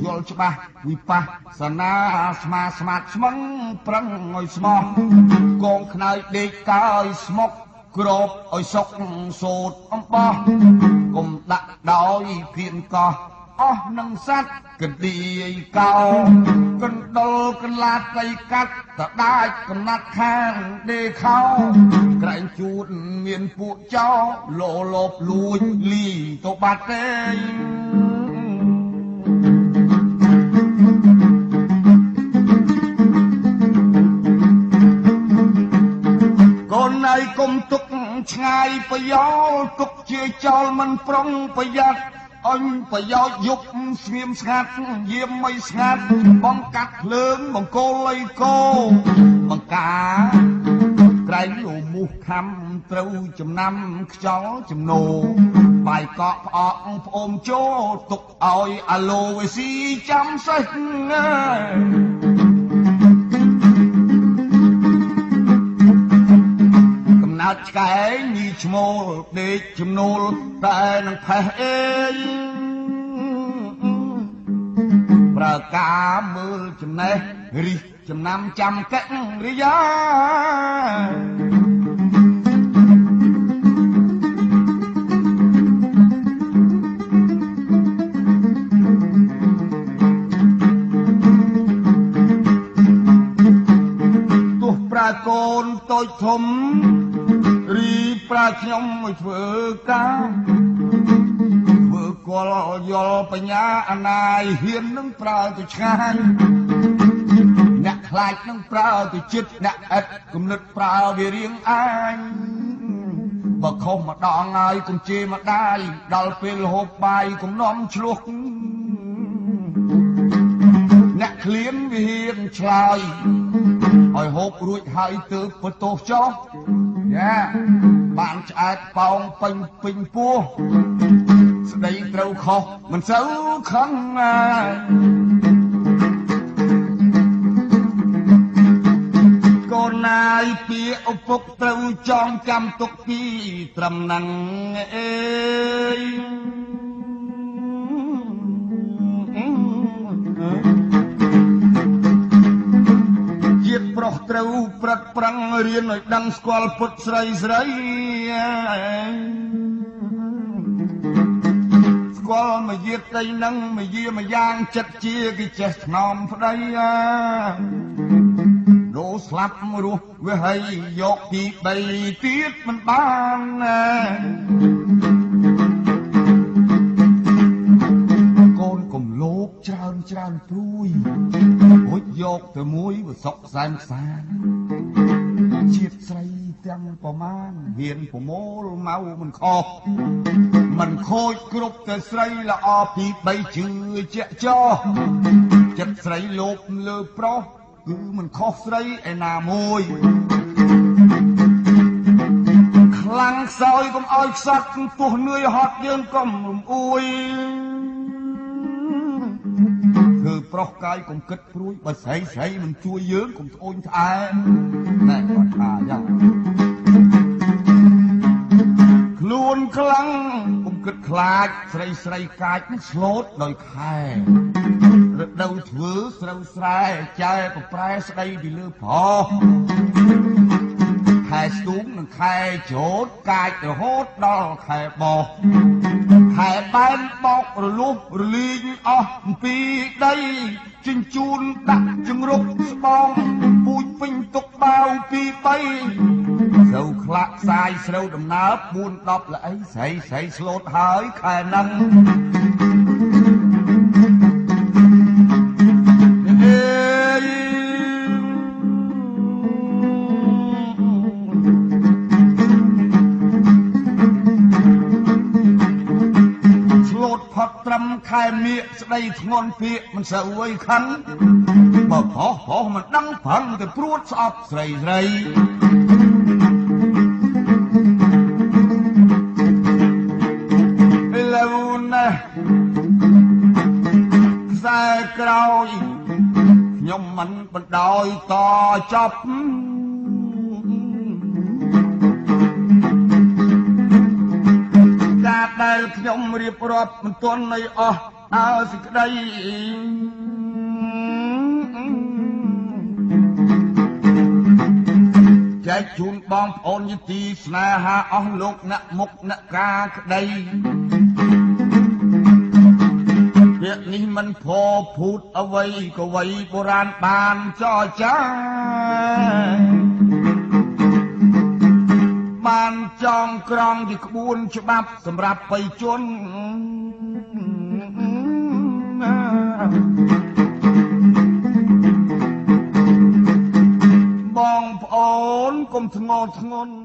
ยอลชบะวิปะสนาสมาสมัดสมังปรังไอสมองกองขนายเด็กกายสมกกรอบไอศกโสดอัมปอกลมตะดอยเพียงกออ้อนังสัตกันดีเก่ากันโดกันลาใจกัดแต่ได้กันนักแข่งเดเขาไกลจูดเมียนปุเจ้าโลโลบลุยลีตบบัดเองกลมตุกชายประยอตุกเจียจอลมันปรองประยัดอันประยอยุบเสียมสัดเยี่ยมไม่สัดบังกัดเลื่อนบังโกเลยโกบังกาไกลหลู่มุขคำเต้าจำนำจ้อจำโนใบเกาะออกอมโจตุกออยอโลเวซีจำสักนัดแก่นิชโมเด็กชมนูแต่นังแพ้ประกาศมือจำเนริจำนำจำแก่ริยาตัวประกาศตัวชมรีปราชญ์ไม่เฟื่อการเฟื่อกลอยปัญญาอนายเฮียนนังปราตุชานนักลายนังปราตุจิตนักเอ็ดกุมนัดปราตุเรียงอันบ่เข้ามาดองไงกุมเจมาได้ดัลเปลหอบไปกุมน้อมชลุกนักเลี้ยงวิเฮียนชายไอหอบรุ่ยหายเติบประตูจ้องบางชาติปองปิงปิงปูสดายเต้าคอมันเศร้าขังก่อนนายเปียอุปกเต้าจองจำตกปีตรำนังเอปลอกเต้าปลัดปรังเรียนหน่อยดังสควอลปุดใส่ใส่ส qua mà giết tây nắng mà giết mà giang chặt chia cái chết nằm ở đây đổ sập rồi với hay giọt thì bay tiết mình ban con cùng lốp tràn tràn vui hút giọt từ mũi và sọc sang sang chiết say trăng bò man hiền của mố mau mình khó mình khôi cướp từ say là o thì bay chưa chẹt cho chặt say lốp lơ pro cứ mình khó say em nào môi lăng soi cũng oi sắc phù nuôi hót dương cầm uiคือปลอกกายของกึดปลุยมาใส่ใส่มันช่วยเยอะของโอนทานแต่ก็ทายังคลวนคลังผมกึดคลาดใส่ใส่กายมันสลดโดยใครระดับถือสาวใส่ใจกับแปรใส่ดีเลือพอใครสูงใครโจดกายจะโหดดอใครบอกแผ่แป้นปอกหรือลุกหรือลิงอ่ะปีได้จิงจูนดักจึงรุกสปองปุยฟิงตกเบาปีไปเสาคละทรายเสาดำน้ำปูนตอบไหลใส่ใส่สลดหายแค่นั้นใครเมียใส่งอนเปียมันเสวยขันบ่พอพอมันดังพังแต่ปลุกสอบใส่ใส่แล้วนะใส่กระโอยยมมันบันดอยต่อจับได้ยมรีบรบมันต้นในอ่ะเอาสิกได้ใจจูนบองโอนยุติสนาหาอ่ะลูกนักมุกนักกาได้เรื่องนี้มันพอพูดเอาไว้ก็ไว้โบราณบานจ่อจ้ามันจองกรองที่ขบวนฉบับสำหรับไปจนบองโอนกลมทงงอน